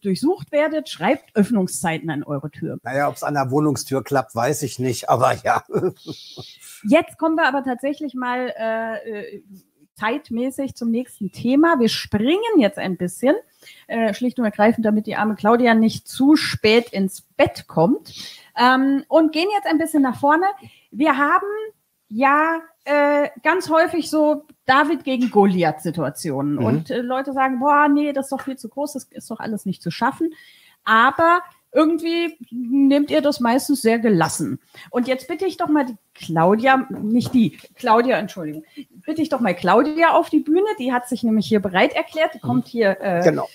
durchsucht werdet, schreibt Öffnungszeiten an eure Tür. Naja, ob es an der Wohnungstür klappt, weiß ich nicht, aber ja. Jetzt kommen wir aber tatsächlich mal zeitmäßig zum nächsten Thema. Wir springen jetzt ein bisschen, schlicht und ergreifend, damit die arme Claudia nicht zu spät ins Bett kommt. Und gehen jetzt ein bisschen nach vorne. Wir haben... ja, ganz häufig so David gegen Goliath-Situationen. Und Leute sagen, boah, nee, das ist doch viel zu groß, das ist doch alles nicht zu schaffen. Aber irgendwie nehmt ihr das meistens sehr gelassen. Und jetzt bitte ich doch mal Claudia auf die Bühne. Die hat sich nämlich hier bereit erklärt. Die kommt hier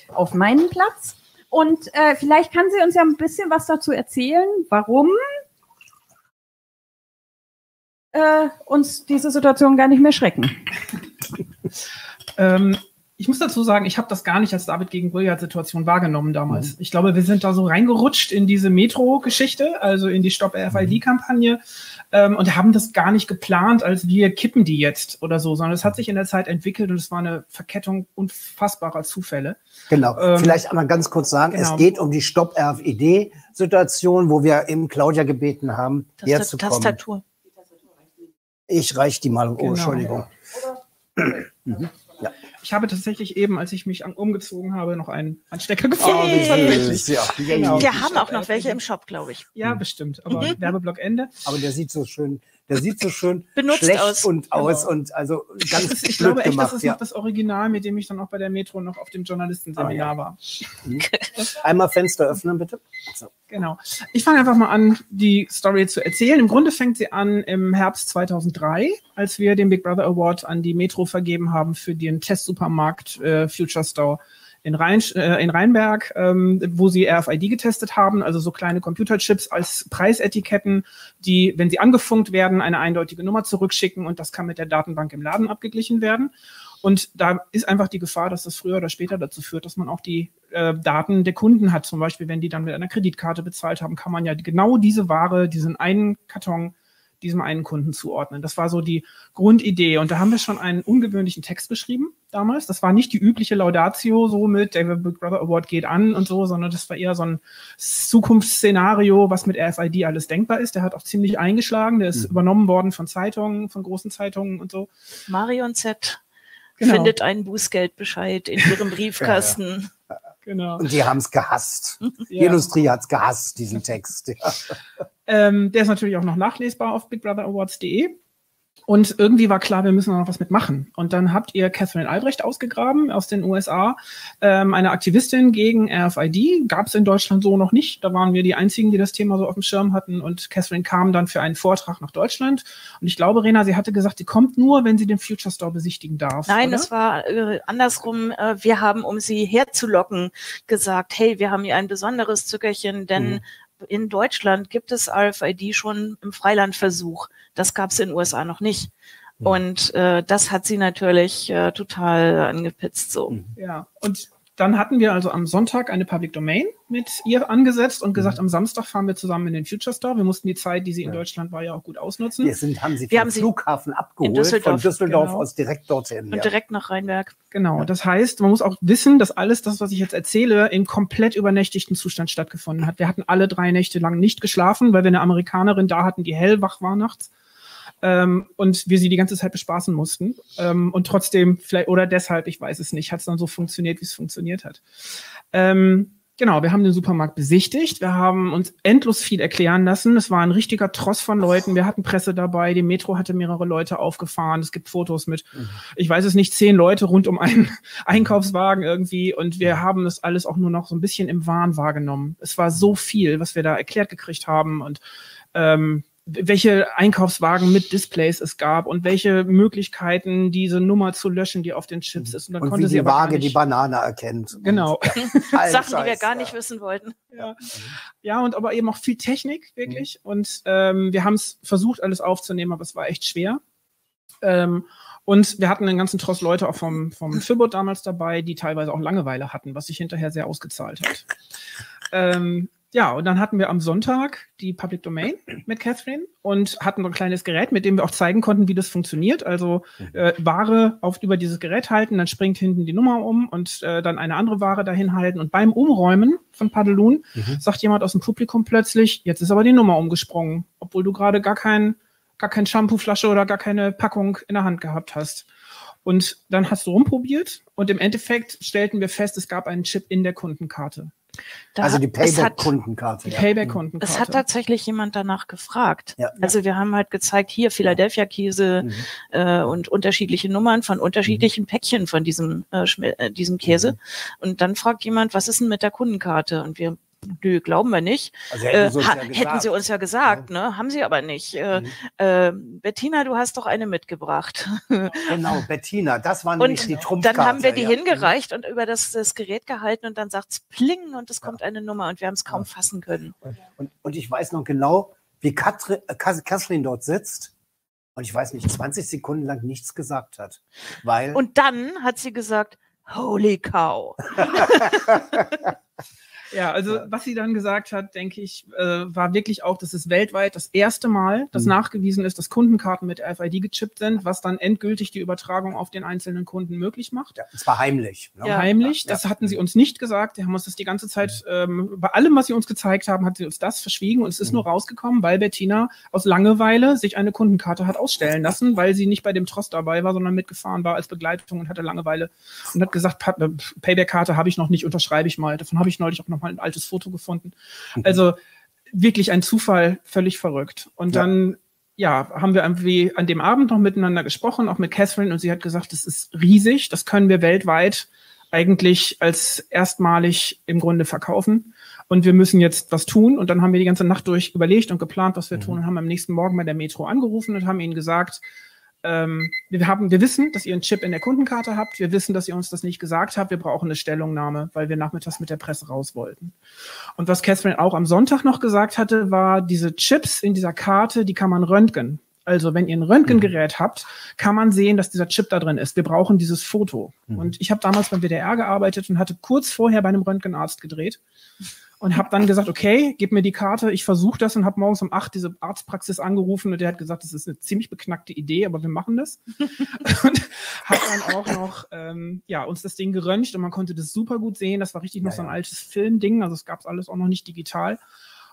auf meinen Platz. Und vielleicht kann sie uns ja ein bisschen was dazu erzählen, warum... uns diese Situation gar nicht mehr schrecken. Ich muss dazu sagen, ich habe das gar nicht als David gegen Goliath-Situation wahrgenommen damals. Ich glaube, wir sind da so reingerutscht in diese Metro-Geschichte, also in die Stop-RFID-Kampagne und haben das gar nicht geplant, als wir kippen die jetzt oder so, sondern es hat sich in der Zeit entwickelt und es war eine Verkettung unfassbarer Zufälle. Genau, vielleicht einmal ganz kurz sagen, es geht um die Stop-RFID-Situation, wo wir eben Claudia gebeten haben, herzukommen. Tastatur. Ich reiche die mal. Oh, genau. Entschuldigung. Ja. Ich habe tatsächlich eben, als ich mich umgezogen habe, noch einen Anstecker gefunden. Wir haben auch noch welche im Shop, glaube ich. Ja, bestimmt. Aber Werbeblock Ende. Aber der sieht so schön. Der sieht so schön schlecht aus und also ganz blöd. Ich glaube echt, das ist noch das Original, mit dem ich dann auch bei der Metro noch auf dem Journalistenseminar war. Einmal Fenster öffnen, bitte. So. Genau. Ich fange einfach mal an, die Story zu erzählen. Im Grunde fängt sie an im Herbst 2003, als wir den Big Brother Award an die Metro vergeben haben für den Testsupermarkt Future Store in Rheinberg, wo sie RFID getestet haben, also so kleine Computerchips als Preisetiketten, die, wenn sie angefunkt werden, eine eindeutige Nummer zurückschicken und das kann mit der Datenbank im Laden abgeglichen werden. Und da ist einfach die Gefahr, dass das früher oder später dazu führt, dass man auch die Daten der Kunden hat. Zum Beispiel, wenn die dann mit einer Kreditkarte bezahlt haben, kann man ja genau diese Ware, diesen einen Karton, diesem einen Kunden zuordnen. Das war so die Grundidee. Und da haben wir schon einen ungewöhnlichen Text geschrieben damals. Das war nicht die übliche Laudatio so mit der Big Brother Award geht an und so, sondern das war eher so ein Zukunftsszenario, was mit RFID alles denkbar ist. Der hat auch ziemlich eingeschlagen. Der ist übernommen worden von Zeitungen, von großen Zeitungen und so. Marion Z. findet einen Bußgeldbescheid in ihrem Briefkasten. Genau. Und die haben es gehasst. Die Industrie hat es gehasst, diesen Text. Der ist natürlich auch noch nachlesbar auf bigbrother-awards.de. Und irgendwie war klar, wir müssen noch was mitmachen. Und dann habt ihr Catherine Albrecht ausgegraben aus den USA, eine Aktivistin gegen RFID. Gab es in Deutschland so noch nicht. Da waren wir die Einzigen, die das Thema so auf dem Schirm hatten. Und Catherine kam dann für einen Vortrag nach Deutschland. Und ich glaube, Rena, sie hatte gesagt, sie kommt nur, wenn sie den Future Store besichtigen darf. Nein, das war andersrum. Wir haben, um sie herzulocken, gesagt, hey, wir haben hier ein besonderes Zückerchen, denn in Deutschland gibt es RFID schon im Freilandversuch. Das gab es in den USA noch nicht. Und das hat sie natürlich total angepitzt. So. Ja, und dann hatten wir also am Sonntag eine Public Domain mit ihr angesetzt und gesagt, am Samstag fahren wir zusammen in den Future Store. Wir mussten die Zeit, die sie in Deutschland war, ja auch gut ausnutzen. Wir haben sie vom Flughafen abgeholt, von Düsseldorf aus direkt dorthin. Und direkt nach Rheinberg. Genau, das heißt, man muss auch wissen, dass alles das, was ich jetzt erzähle, in komplett übernächtigten Zustand stattgefunden hat. Wir hatten alle 3 Nächte lang nicht geschlafen, weil wir eine Amerikanerin da hatten, die hellwach war nachts. Und wir sie die ganze Zeit bespaßen mussten. Und trotzdem, vielleicht, oder deshalb, ich weiß es nicht, hat es dann so funktioniert, wie es funktioniert hat. Genau, wir haben den Supermarkt besichtigt, wir haben uns endlos viel erklären lassen, es war ein richtiger Tross von Leuten, wir hatten Presse dabei, die Metro hatte mehrere Leute aufgefahren, es gibt Fotos mit, ich weiß es nicht, 10 Leute rund um einen Einkaufswagen irgendwie, und wir haben das alles auch nur noch so ein bisschen im Wahn wahrgenommen. Es war so viel, was wir da erklärt gekriegt haben und welche Einkaufswagen mit Displays es gab und welche Möglichkeiten, diese Nummer zu löschen, die auf den Chips ist. Und konnte wie die Waage die Banane erkennt. Genau. Sachen, die wir gar nicht wissen wollten. Ja. Ja, und aber eben auch viel Technik, wirklich. Mhm. Und wir haben es versucht, alles aufzunehmen, aber es war echt schwer. Und wir hatten einen ganzen Tross Leute auch vom Fibot damals dabei, die teilweise auch Langeweile hatten, was sich hinterher sehr ausgezahlt hat. Ja, und dann hatten wir am Sonntag die Public Domain mit Catherine und hatten so ein kleines Gerät, mit dem wir auch zeigen konnten, wie das funktioniert. Also Ware über dieses Gerät halten, dann springt hinten die Nummer um und dann eine andere Ware dahin halten. Und beim Umräumen von Padeloon sagt jemand aus dem Publikum plötzlich, jetzt ist aber die Nummer umgesprungen, obwohl du gerade gar kein Shampoo-Flasche oder gar keine Packung in der Hand gehabt hast. Und dann hast du rumprobiert und im Endeffekt stellten wir fest, es gab einen Chip in der Kundenkarte. Also die Payback-Kundenkarte. Die Payback-Kundenkarte. Es hat tatsächlich jemand danach gefragt. Ja. Also wir haben halt gezeigt, hier Philadelphia-Käse und unterschiedliche Nummern von unterschiedlichen Päckchen von diesem Käse. Und dann fragt jemand, was ist denn mit der Kundenkarte? Und wir, nö, glauben wir nicht. Also hätten sie uns ja gesagt, ne? Haben sie aber nicht. Bettina, du hast doch eine mitgebracht. Genau, Bettina, das waren nämlich die Trumpfkarte. Dann haben wir die hingereicht und über das Gerät gehalten und dann sagt es pling und es kommt eine Nummer und wir haben es kaum fassen können. Und ich weiß noch genau, wie Kathleen dort sitzt und ich weiß nicht, 20 Sekunden lang nichts gesagt hat. Weil und dann hat sie gesagt, holy cow. Ja, also was sie dann gesagt hat, denke ich, war wirklich auch, dass es weltweit das erste Mal, dass nachgewiesen ist, dass Kundenkarten mit RFID gechippt sind, was dann endgültig die Übertragung auf den einzelnen Kunden möglich macht. Ja, es war heimlich. Ne? Ja. Heimlich, das hatten sie uns nicht gesagt. Die haben uns das die ganze Zeit, bei allem, was sie uns gezeigt haben, hat sie uns das verschwiegen und es ist nur rausgekommen, weil Bettina aus Langeweile sich eine Kundenkarte hat ausstellen lassen, weil sie nicht bei dem Trost dabei war, sondern mitgefahren war als Begleitung und hatte Langeweile und hat gesagt, Payback-Karte habe ich noch nicht, unterschreibe ich mal. Davon habe ich neulich auch noch mal ein altes Foto gefunden. Also wirklich ein Zufall, völlig verrückt. Und dann haben wir irgendwie an dem Abend noch miteinander gesprochen, auch mit Catherine, und sie hat gesagt, das ist riesig, das können wir weltweit eigentlich als erstmalig im Grunde verkaufen und wir müssen jetzt was tun. Und dann haben wir die ganze Nacht durch überlegt und geplant, was wir tun und haben am nächsten Morgen bei der Metro angerufen und haben ihnen gesagt, wir wissen, dass ihr einen Chip in der Kundenkarte habt. Wir wissen, dass ihr uns das nicht gesagt habt. Wir brauchen eine Stellungnahme, weil wir nachmittags mit der Presse raus wollten. Und was Catherine auch am Sonntag noch gesagt hatte, war, diese Chips in dieser Karte, die kann man röntgen. Also wenn ihr ein Röntgengerät habt, kann man sehen, dass dieser Chip da drin ist. Wir brauchen dieses Foto. Und ich habe damals beim WDR gearbeitet und hatte kurz vorher bei einem Röntgenarzt gedreht. Und habe dann gesagt, okay, gib mir die Karte, ich versuche das und habe morgens um 8 diese Arztpraxis angerufen und der hat gesagt, das ist eine ziemlich beknackte Idee, aber wir machen das. Und habe dann auch noch uns das Ding geröntgt und man konnte das super gut sehen. Das war richtig noch so ein altes Filmding, also es gab es alles auch noch nicht digital.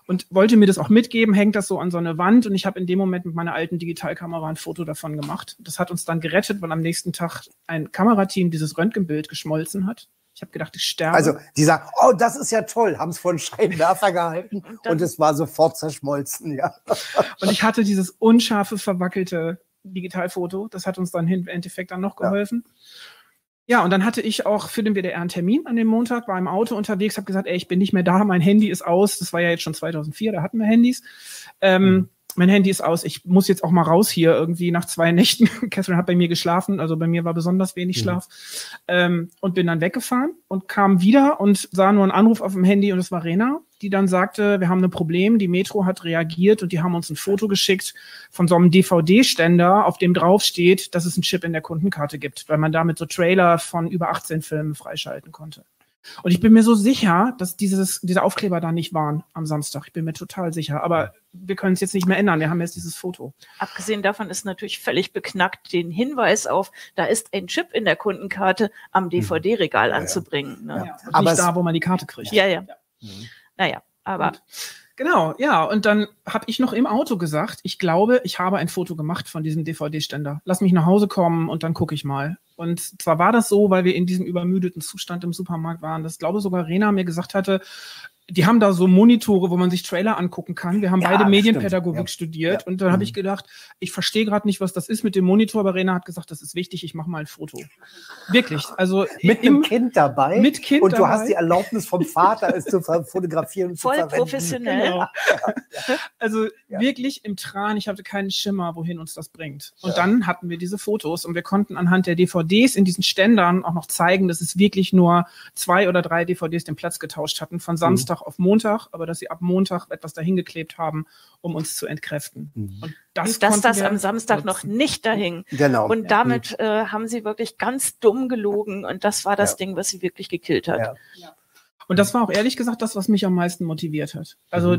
Und wollte mir das auch mitgeben, hängt das so an so eine Wand und ich habe in dem Moment mit meiner alten Digitalkamera ein Foto davon gemacht. Das hat uns dann gerettet, weil am nächsten Tag ein Kamerateam dieses Röntgenbild geschmolzen hat. Ich habe gedacht, ich sterbe. Also die sagen, oh, das ist ja toll, haben es vor einen Scheinwerfer gehalten und es war sofort zerschmolzen, ja. Und ich hatte dieses unscharfe, verwackelte Digitalfoto, das hat uns dann im Endeffekt dann noch geholfen. Ja, und dann hatte ich auch für den WDR einen Termin an dem Montag, war im Auto unterwegs, habe gesagt, ey, ich bin nicht mehr da, mein Handy ist aus, das war ja jetzt schon 2004, da hatten wir Handys, mein Handy ist aus, ich muss jetzt auch mal raus hier irgendwie nach 2 Nächten. Catherine hat bei mir geschlafen, also bei mir war besonders wenig Schlaf. Und bin dann weggefahren und kam wieder und sah nur einen Anruf auf dem Handy und es war Rena, die dann sagte, wir haben ein Problem, die Metro hat reagiert und die haben uns ein Foto geschickt von so einem DVD-Ständer, auf dem drauf steht, dass es einen Chip in der Kundenkarte gibt, weil man damit so Trailer von über 18 Filmen freischalten konnte. Und ich bin mir so sicher, dass diese Aufkleber da nicht waren am Samstag. Ich bin mir total sicher. Aber wir können es jetzt nicht mehr ändern. Wir haben jetzt dieses Foto. Abgesehen davon ist natürlich völlig beknackt, den Hinweis auf, da ist ein Chip in der Kundenkarte am DVD-Regal anzubringen. Ne? Ja. Aber nicht da, wo man die Karte kriegt. Ja. Naja, aber... Und Genau, ja. Und dann habe ich noch im Auto gesagt, ich glaube, ich habe ein Foto gemacht von diesem DVD-Ständer. Lass mich nach Hause kommen und dann gucke ich mal. Und zwar war das so, weil wir in diesem übermüdeten Zustand im Supermarkt waren, dass, glaube sogar Rena mir gesagt hatte, die haben da so Monitore, wo man sich Trailer angucken kann. Wir haben ja, beide Medienpädagogik studiert. Ja. Und dann habe ich gedacht, ich verstehe gerade nicht, was das ist mit dem Monitor. Aber Rena hat gesagt, das ist wichtig, ich mache mal ein Foto. Wirklich. Also mit dem Kind dabei. Mit Kind und du dabei. Hast die Erlaubnis vom Vater, es zu fotografieren und voll zu verwenden. Professionell. Genau. Also wirklich im Tran. Ich hatte keinen Schimmer, wohin uns das bringt. Und dann hatten wir diese Fotos. Und wir konnten anhand der DVDs in diesen Ständern auch noch zeigen, dass es wirklich nur 2 oder 3 DVDs den Platz getauscht hatten. Von Samstag auf Montag. Aber dass sie ab Montag etwas dahingeklebt haben, um uns zu entkräften. Und dass das am Samstag noch nicht dahing. Genau. Und damit haben sie wirklich ganz dumm gelogen. Und das war das Ding, was sie wirklich gekillt hat. Ja. Ja. Und das war auch ehrlich gesagt das, was mich am meisten motiviert hat. Also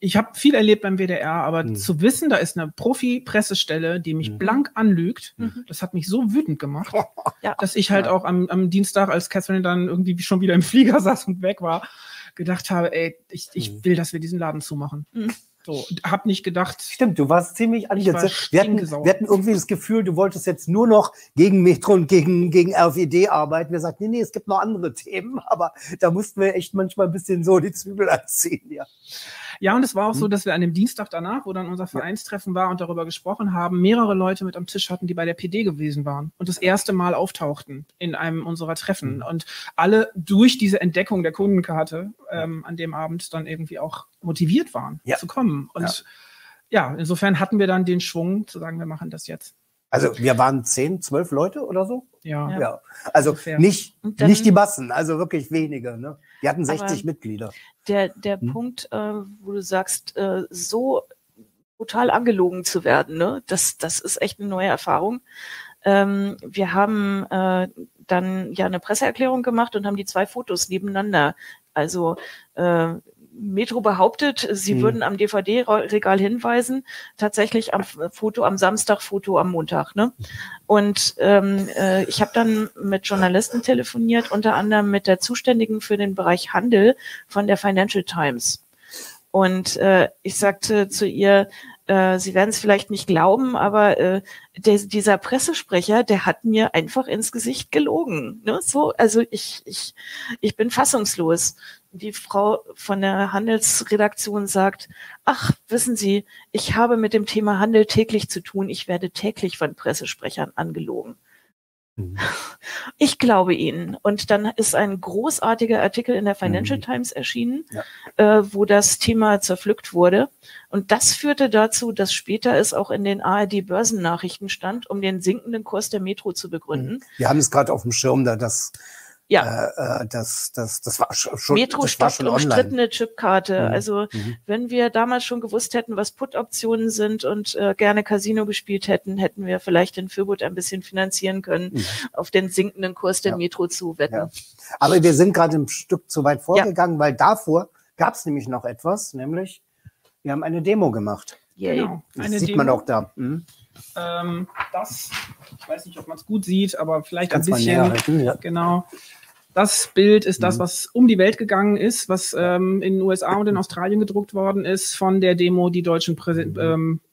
ich habe viel erlebt beim WDR, aber zu wissen, da ist eine Profi-Pressestelle, die mich blank anlügt, das hat mich so wütend gemacht, dass ich halt auch am Dienstag, als Catherine dann irgendwie schon wieder im Flieger saß und weg war, gedacht habe, ey, ich will, dass wir diesen Laden zumachen. So, hab nicht gedacht. Stimmt, du warst ziemlich angesetzt. Wir hatten irgendwie das Gefühl, du wolltest jetzt nur noch gegen Metro und gegen RFID arbeiten. Wir sagten, nee, es gibt noch andere Themen, aber da mussten wir echt manchmal ein bisschen so die Zügel anziehen. Ja, und es war auch so, dass wir an dem Dienstag danach, wo dann unser Vereinstreffen war und darüber gesprochen haben, mehrere Leute mit am Tisch hatten, die bei der PD gewesen waren und das erste Mal auftauchten in einem unserer Treffen und alle durch diese Entdeckung der Kundenkarte an dem Abend dann irgendwie auch motiviert waren zu kommen. Und insofern hatten wir dann den Schwung zu sagen, wir machen das jetzt. Also wir waren 10, 12 Leute oder so? Ja. Also nicht die Massen, also wirklich wenige. Ne? Wir hatten 60 Mitglieder. Der Punkt, wo du sagst, so brutal angelogen zu werden, ne? Das ist echt eine neue Erfahrung. Wir haben dann eine Presseerklärung gemacht und haben die 2 Fotos nebeneinander. Also Metro behauptet, sie würden am DVD-Regal hinweisen, tatsächlich am Foto am Samstag, Foto am Montag. Ne? Und ich habe dann mit Journalisten telefoniert, unter anderem mit der Zuständigen für den Bereich Handel von der Financial Times. Und ich sagte zu ihr, Sie werden es vielleicht nicht glauben, aber dieser Pressesprecher, der hat mir einfach ins Gesicht gelogen. Ne? So, also ich bin fassungslos. Die Frau von der Handelsredaktion sagt, ach, wissen Sie, ich habe mit dem Thema Handel täglich zu tun. Ich werde täglich von Pressesprechern angelogen. Ich glaube Ihnen. Und dann ist ein großartiger Artikel in der Financial Times erschienen, wo das Thema zerpflückt wurde. Und das führte dazu, dass später es auch in den ARD-Börsennachrichten stand, um den sinkenden Kurs der Metro zu begründen. Wir haben es gerade auf dem Schirm, da das... Ja, das war schon Metro stoppt umstrittene Chipkarte. Also wenn wir damals schon gewusst hätten, was Put-Optionen sind und gerne Casino gespielt hätten, hätten wir vielleicht den Fürbutt ein bisschen finanzieren können, auf den sinkenden Kurs der Metro zu wetten. Ja. Aber wir sind gerade ein Stück zu weit vorgegangen, weil davor gab es nämlich noch etwas, nämlich wir haben eine Demo gemacht. Genau. Das sieht man auch da. Ich weiß nicht, ob man es gut sieht, aber vielleicht ein bisschen. Genau. Das Bild ist das, was um die Welt gegangen ist, was in den USA und in Australien gedruckt worden ist von der Demo, die Deutschen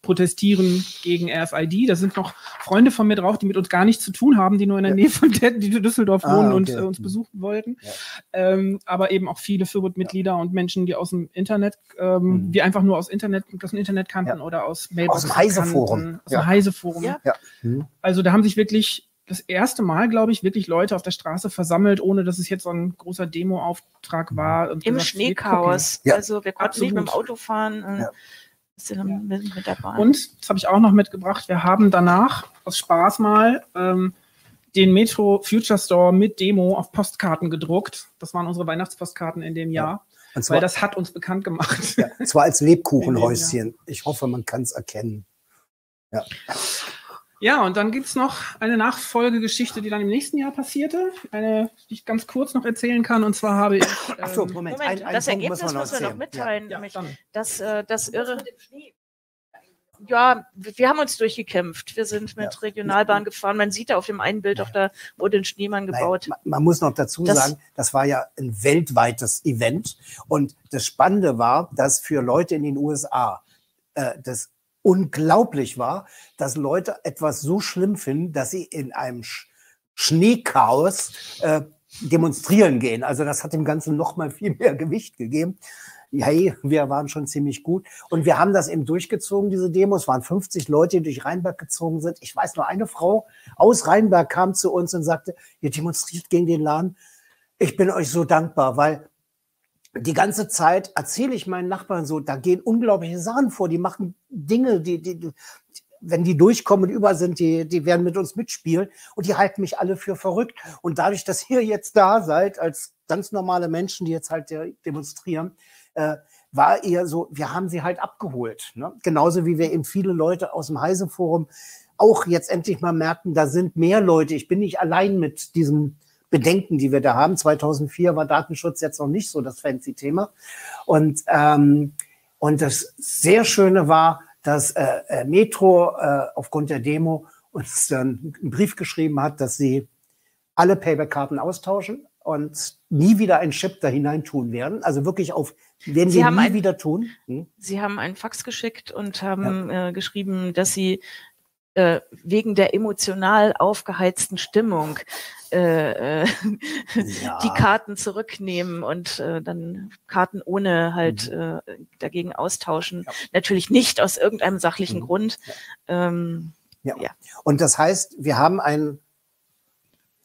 protestieren gegen RFID. Da sind noch Freunde von mir drauf, die mit uns gar nichts zu tun haben, die nur in der Nähe von Düsseldorf wohnen und uns besuchen wollten. Ja. Aber eben auch viele Fürbutt-Mitglieder und Menschen, die aus dem Internet, die einfach nur aus dem Internet kannten oder aus Mailboxen kannten. Aus dem Heiseforum. Also da haben sich wirklich... Das erste Mal, glaube ich, wirklich Leute auf der Straße versammelt, ohne dass es jetzt so ein großer Demoauftrag war. Und im Schneechaos. Also wir konnten nicht mit dem Auto fahren, mit der Bahn. Und, das habe ich auch noch mitgebracht, wir haben danach aus Spaß mal den Metro Future Store mit Demo auf Postkarten gedruckt. Das waren unsere Weihnachtspostkarten in dem Jahr. Weil das hat uns bekannt gemacht. Ja, und zwar als Lebkuchenhäuschen. Ich hoffe, man kann es erkennen. Ja, und dann gibt es noch eine Nachfolgegeschichte, die dann im nächsten Jahr passierte, die ich ganz kurz noch erzählen kann. Und zwar habe ich... Achso, Moment. Das Ergebnis müssen wir noch mitteilen. Das irre... ja, wir haben uns durchgekämpft. Wir sind mit Regionalbahn gefahren. Man sieht da auf dem einen Bild auch, da wurde ein Schneemann gebaut. Man muss noch dazu sagen, das war ja ein weltweites Event. Und das Spannende war, dass für Leute in den USA das unglaublich war, dass Leute etwas so schlimm finden, dass sie in einem Schneechaos demonstrieren gehen. Also das hat dem Ganzen noch mal viel mehr Gewicht gegeben. Hey, wir waren schon ziemlich gut. Und wir haben das eben durchgezogen, diese Demos. Es waren 50 Leute, die durch Rheinberg gezogen sind. Ich weiß nur, eine Frau aus Rheinberg kam zu uns und sagte, ihr demonstriert gegen den Laden. Ich bin euch so dankbar, weil die ganze Zeit erzähle ich meinen Nachbarn so, da gehen unglaubliche Sachen vor. Die machen Dinge, die wenn die durchkommen und über sind, die werden mit uns mitspielen und die halten mich alle für verrückt. Und dadurch, dass ihr jetzt da seid, als ganz normale Menschen, die jetzt halt demonstrieren, war eher so, wir haben sie halt abgeholt. Ne? Genauso wie wir eben viele Leute aus dem Heiseforum auch jetzt endlich mal merken, da sind mehr Leute. Ich bin nicht allein mit diesen Bedenken, die wir da haben. 2004 war Datenschutz jetzt noch nicht so das fancy Thema. Und das sehr Schöne war, dass Metro aufgrund der Demo uns dann einen Brief geschrieben hat, dass sie alle Payback-Karten austauschen und nie wieder einen Chip da hineintun werden. Also wirklich werden sie nie wieder tun. Hm? Sie haben einen Fax geschickt und haben geschrieben, dass sie wegen der emotional aufgeheizten Stimmung die Karten zurücknehmen und dann Karten ohne halt dagegen austauschen. Ja. Natürlich nicht aus irgendeinem sachlichen Grund. Ja. Und das heißt, wir haben einen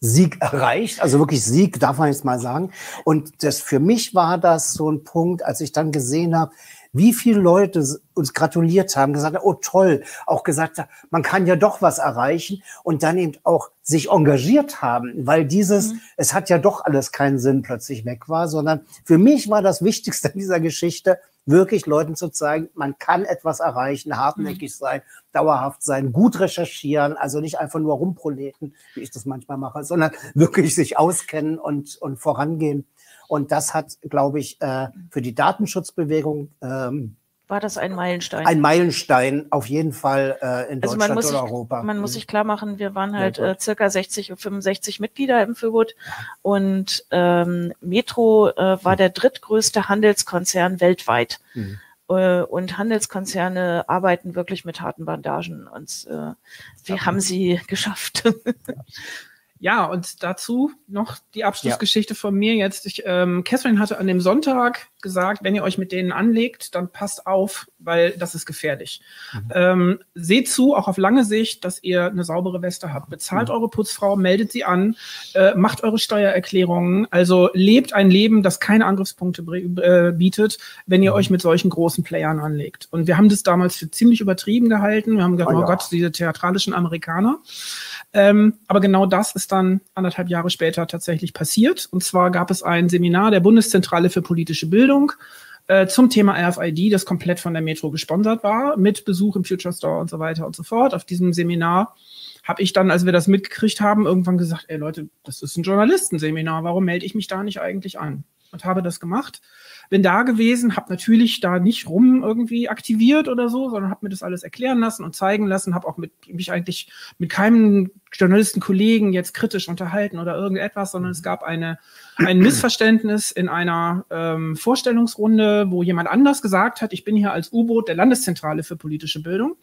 Sieg erreicht, also wirklich Sieg, darf man jetzt mal sagen. Und das für mich war das so ein Punkt, als ich dann gesehen habe, wie viele Leute uns gratuliert haben, gesagt haben, oh toll, auch gesagt haben, man kann ja doch was erreichen und dann eben auch sich engagiert haben, weil dieses, es hat ja doch alles keinen Sinn, plötzlich weg war, sondern für mich war das Wichtigste in dieser Geschichte, wirklich Leuten zu zeigen, man kann etwas erreichen, hartnäckig sein, dauerhaft sein, gut recherchieren, also nicht einfach nur rumproleten, wie ich das manchmal mache, sondern wirklich sich auskennen und vorangehen. Und das hat, glaube ich, für die Datenschutzbewegung war das ein Meilenstein? Ein Meilenstein, auf jeden Fall in Deutschland oder Europa. Man muss sich klar machen, wir waren halt circa 60 und 65 Mitglieder im Verbot und Metro war der drittgrößte Handelskonzern weltweit. Und Handelskonzerne arbeiten wirklich mit harten Bandagen und wir haben sie geschafft. Ja, und dazu noch die Abschlussgeschichte von mir jetzt. Catherine hatte an dem Sonntag gesagt, wenn ihr euch mit denen anlegt, dann passt auf, weil das ist gefährlich. Seht zu, auch auf lange Sicht, dass ihr eine saubere Weste habt. Bezahlt eure Putzfrau, meldet sie an, macht eure Steuererklärungen. Also lebt ein Leben, das keine Angriffspunkte bietet, wenn ihr euch mit solchen großen Playern anlegt. Und wir haben das damals für ziemlich übertrieben gehalten. Wir haben gesagt, oh Gott, diese theatralischen Amerikaner. Aber genau das ist dann 1,5 Jahre später tatsächlich passiert. Und zwar gab es ein Seminar der Bundeszentrale für politische Bildung zum Thema RFID, das komplett von der Metro gesponsert war, mit Besuch im Future Store und so weiter und so fort. Auf diesem Seminar habe ich dann, als wir das mitgekriegt haben, irgendwann gesagt, ey Leute, das ist ein Journalistenseminar, warum melde ich mich da nicht eigentlich an? Und habe das gemacht, bin da gewesen, habe natürlich da nicht rum irgendwie aktiviert oder so, sondern habe mir das alles erklären lassen und zeigen lassen, habe auch mich eigentlich mit keinem Journalistenkollegen jetzt kritisch unterhalten oder irgendetwas, sondern es gab ein Missverständnis in einer Vorstellungsrunde, wo jemand anders gesagt hat, ich bin hier als U-Boot der Landeszentrale für politische Bildung.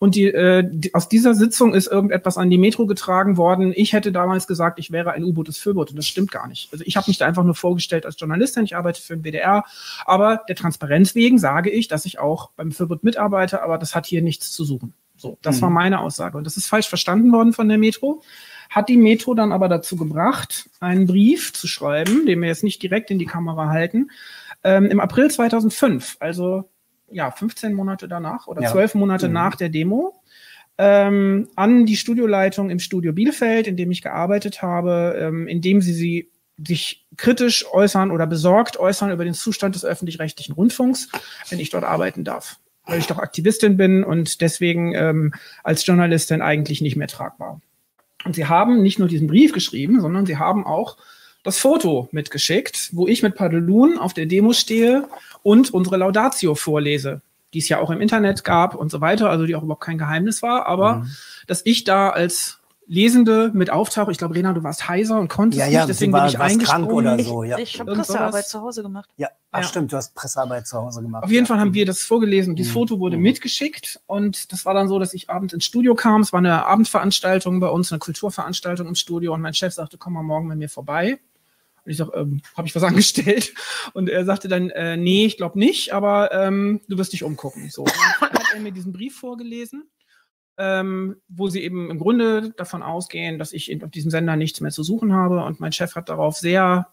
Und aus dieser Sitzung ist irgendetwas an die Metro getragen worden. Ich hätte damals gesagt, ich wäre ein U-Boot des Fürboot. Und das stimmt gar nicht. Also ich habe mich da einfach nur vorgestellt als Journalistin. Ich arbeite für den WDR. Aber der Transparenz wegen sage ich, dass ich auch beim Fürboot mitarbeite. Aber das hat hier nichts zu suchen. So, das war meine Aussage. Und das ist falsch verstanden worden von der Metro. Hat die Metro dann aber dazu gebracht, einen Brief zu schreiben, den wir jetzt nicht direkt in die Kamera halten, im April 2005, also 15 Monate danach oder 12 Monate nach der Demo, an die Studioleitung im Studio Bielefeld, in dem ich gearbeitet habe, indem sie sich kritisch äußern oder besorgt äußern über den Zustand des öffentlich-rechtlichen Rundfunks, wenn ich dort arbeiten darf, weil ich doch Aktivistin bin und deswegen als Journalistin eigentlich nicht mehr tragbar. Und sie haben nicht nur diesen Brief geschrieben, sondern sie haben auch das Foto mitgeschickt, wo ich mit Padelun auf der Demo stehe und unsere Laudatio vorlese. die es ja auch im Internet gab und so weiter, also die auch überhaupt kein Geheimnis war, aber dass ich da als Lesende mit auftauche, ich glaube, Rena, du warst heiser und konntest nicht, deswegen bin ich eingesprungen. Krank oder so, ich habe Pressearbeit zu Hause gemacht. Stimmt, du hast Pressearbeit zu Hause gemacht. Auf jeden Fall haben wir das vorgelesen, dieses Foto wurde mitgeschickt und das war dann so, dass ich abends ins Studio kam, es war eine Abendveranstaltung bei uns, eine Kulturveranstaltung im Studio und mein Chef sagte, komm mal morgen bei mir vorbei. Und ich sage, habe ich was angestellt? Und er sagte dann, nee, ich glaube nicht, aber du wirst dich umgucken. So. Und dann hat er mir diesen Brief vorgelesen, wo sie eben im Grunde davon ausgehen, dass ich auf diesem Sender nichts mehr zu suchen habe. Und mein Chef hat darauf sehr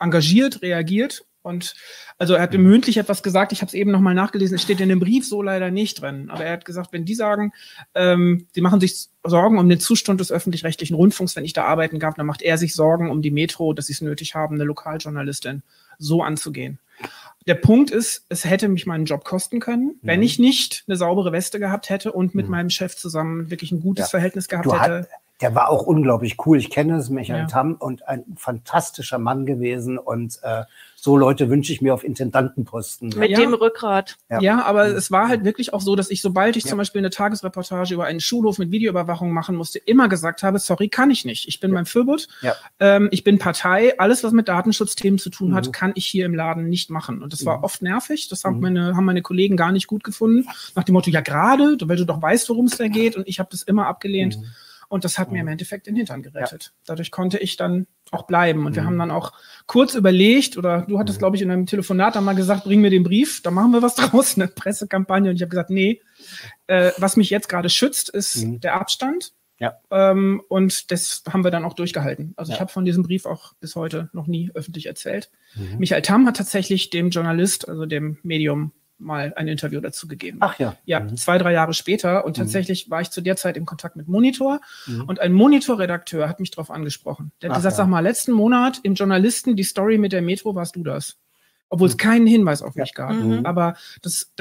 engagiert reagiert. Und also er hat mir mündlich etwas gesagt, ich habe es eben nochmal nachgelesen, es steht in dem Brief so leider nicht drin. Aber er hat gesagt, wenn die sagen, sie machen sich Sorgen um den Zustand des öffentlich-rechtlichen Rundfunks, wenn ich da arbeiten darf, dann macht er sich Sorgen um die Metro, dass sie es nötig haben, eine Lokaljournalistin so anzugehen. Der Punkt ist, es hätte mich meinen Job kosten können, wenn ich nicht eine saubere Weste gehabt hätte und mit meinem Chef zusammen wirklich ein gutes Verhältnis gehabt hätte. Der war auch unglaublich cool. Ich kenne es, Michael Tamm, und ein fantastischer Mann gewesen. Und so Leute wünsche ich mir auf Intendantenposten. Mit dem Rückgrat. Ja, aber es war halt wirklich auch so, dass ich, sobald ich zum Beispiel eine Tagesreportage über einen Schulhof mit Videoüberwachung machen musste, immer gesagt habe, sorry, kann ich nicht. Ich bin beim Fürbot, ich bin Partei. Alles, was mit Datenschutzthemen zu tun hat, kann ich hier im Laden nicht machen. Und das war oft nervig. Das haben meine Kollegen gar nicht gut gefunden. Nach dem Motto, ja gerade, weil du doch weißt, worum es da geht. Und ich habe das immer abgelehnt. Und das hat mir im Endeffekt den Hintern gerettet. Ja. Dadurch konnte ich dann auch bleiben. Und wir haben dann auch kurz überlegt, oder du hattest, glaube ich, in einem Telefonat dann mal gesagt, bring mir den Brief, da machen wir was draus, eine Pressekampagne. Und ich habe gesagt, nee, was mich jetzt gerade schützt, ist der Abstand. Ja. Und das haben wir dann auch durchgehalten. Also ich habe von diesem Brief auch bis heute noch nie öffentlich erzählt. Michael Tamm hat tatsächlich dem Journalist, also dem Medium, mal ein Interview dazu gegeben. Ach ja. Ja, 2, 3 Jahre später. Und tatsächlich war ich zu der Zeit im Kontakt mit Monitor. Und ein Monitor-Redakteur hat mich darauf angesprochen. Der hat gesagt, sag mal, letzten Monat im Journalisten, die Story mit der Metro, warst du das. Obwohl es keinen Hinweis auf mich gab. Aber das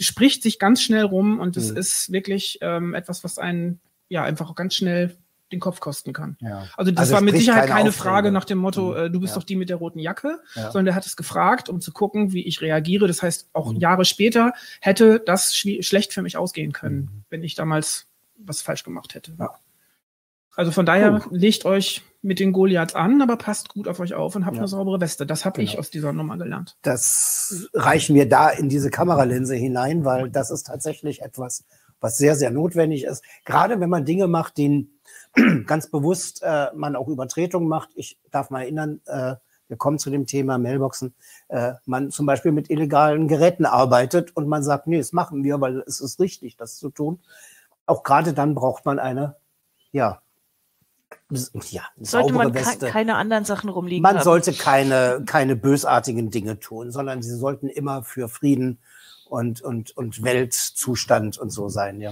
spricht sich ganz schnell rum. Und das ist wirklich etwas, was einen einfach auch ganz schnell den Kopf kosten kann. Ja. Also das war mit Sicherheit keine Frage nach dem Motto, du bist doch die mit der roten Jacke, sondern der hat es gefragt, um zu gucken, wie ich reagiere. Das heißt, auch Jahre später hätte das schlecht für mich ausgehen können, wenn ich damals was falsch gemacht hätte. Ja. Also von daher, legt euch mit den Goliaths an, aber passt gut auf euch auf und habt eine saubere Weste. Das habe ich aus dieser Nummer gelernt. Das reichen wir da in diese Kameralinse hinein, weil das ist tatsächlich etwas, was sehr, sehr notwendig ist. Gerade wenn man Dinge macht, die ganz bewusst man auch Übertretungen macht. Ich darf mal erinnern, wir kommen zu dem Thema Mailboxen, man zum Beispiel mit illegalen Geräten arbeitet und man sagt, nee, das machen wir, weil es ist richtig, das zu tun. Auch gerade dann braucht man eine, sollte man keine anderen Sachen rumliegen haben. Man sollte keine bösartigen Dinge tun, sondern sie sollten immer für Frieden und Weltzustand und so sein. Ja.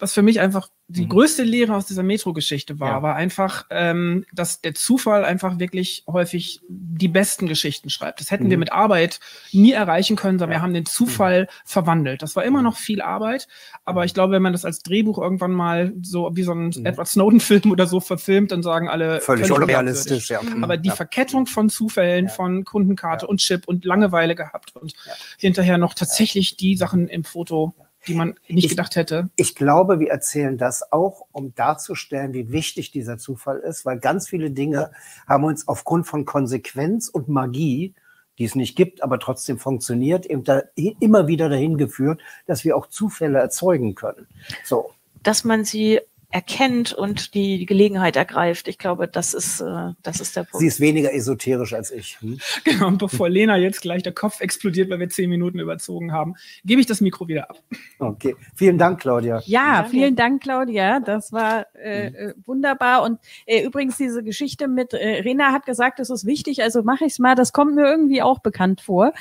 Was für mich einfach die größte Lehre aus dieser Metro-Geschichte war einfach, dass der Zufall einfach wirklich häufig die besten Geschichten schreibt. Das hätten wir mit Arbeit nie erreichen können, sondern wir haben den Zufall verwandelt. Das war immer noch viel Arbeit, aber ich glaube, wenn man das als Drehbuch irgendwann mal so wie so ein Edward Snowden-Film oder so verfilmt, dann sagen alle völlig unrealistisch. Aber die Verkettung von Zufällen, von Kundenkarte und Chip und Langeweile gehabt und hinterher noch tatsächlich die Sachen im Foto, die man nicht gedacht hätte. Ich glaube, wir erzählen das auch, um darzustellen, wie wichtig dieser Zufall ist, weil ganz viele Dinge haben uns aufgrund von Konsequenz und Magie, die es nicht gibt, aber trotzdem funktioniert, eben immer wieder dahin geführt, dass wir auch Zufälle erzeugen können. So. Dass man sie erkennt und die Gelegenheit ergreift. Ich glaube, das ist der Punkt. Sie ist weniger esoterisch als ich. Genau, und bevor Lena jetzt gleich der Kopf explodiert, weil wir 10 Minuten überzogen haben, gebe ich das Mikro wieder ab. Okay, vielen Dank, Claudia. Ja, vielen Dank, Claudia. Das war wunderbar. Und übrigens diese Geschichte mit Rena hat gesagt, das ist wichtig, also mache ich es mal. Das kommt mir irgendwie auch bekannt vor.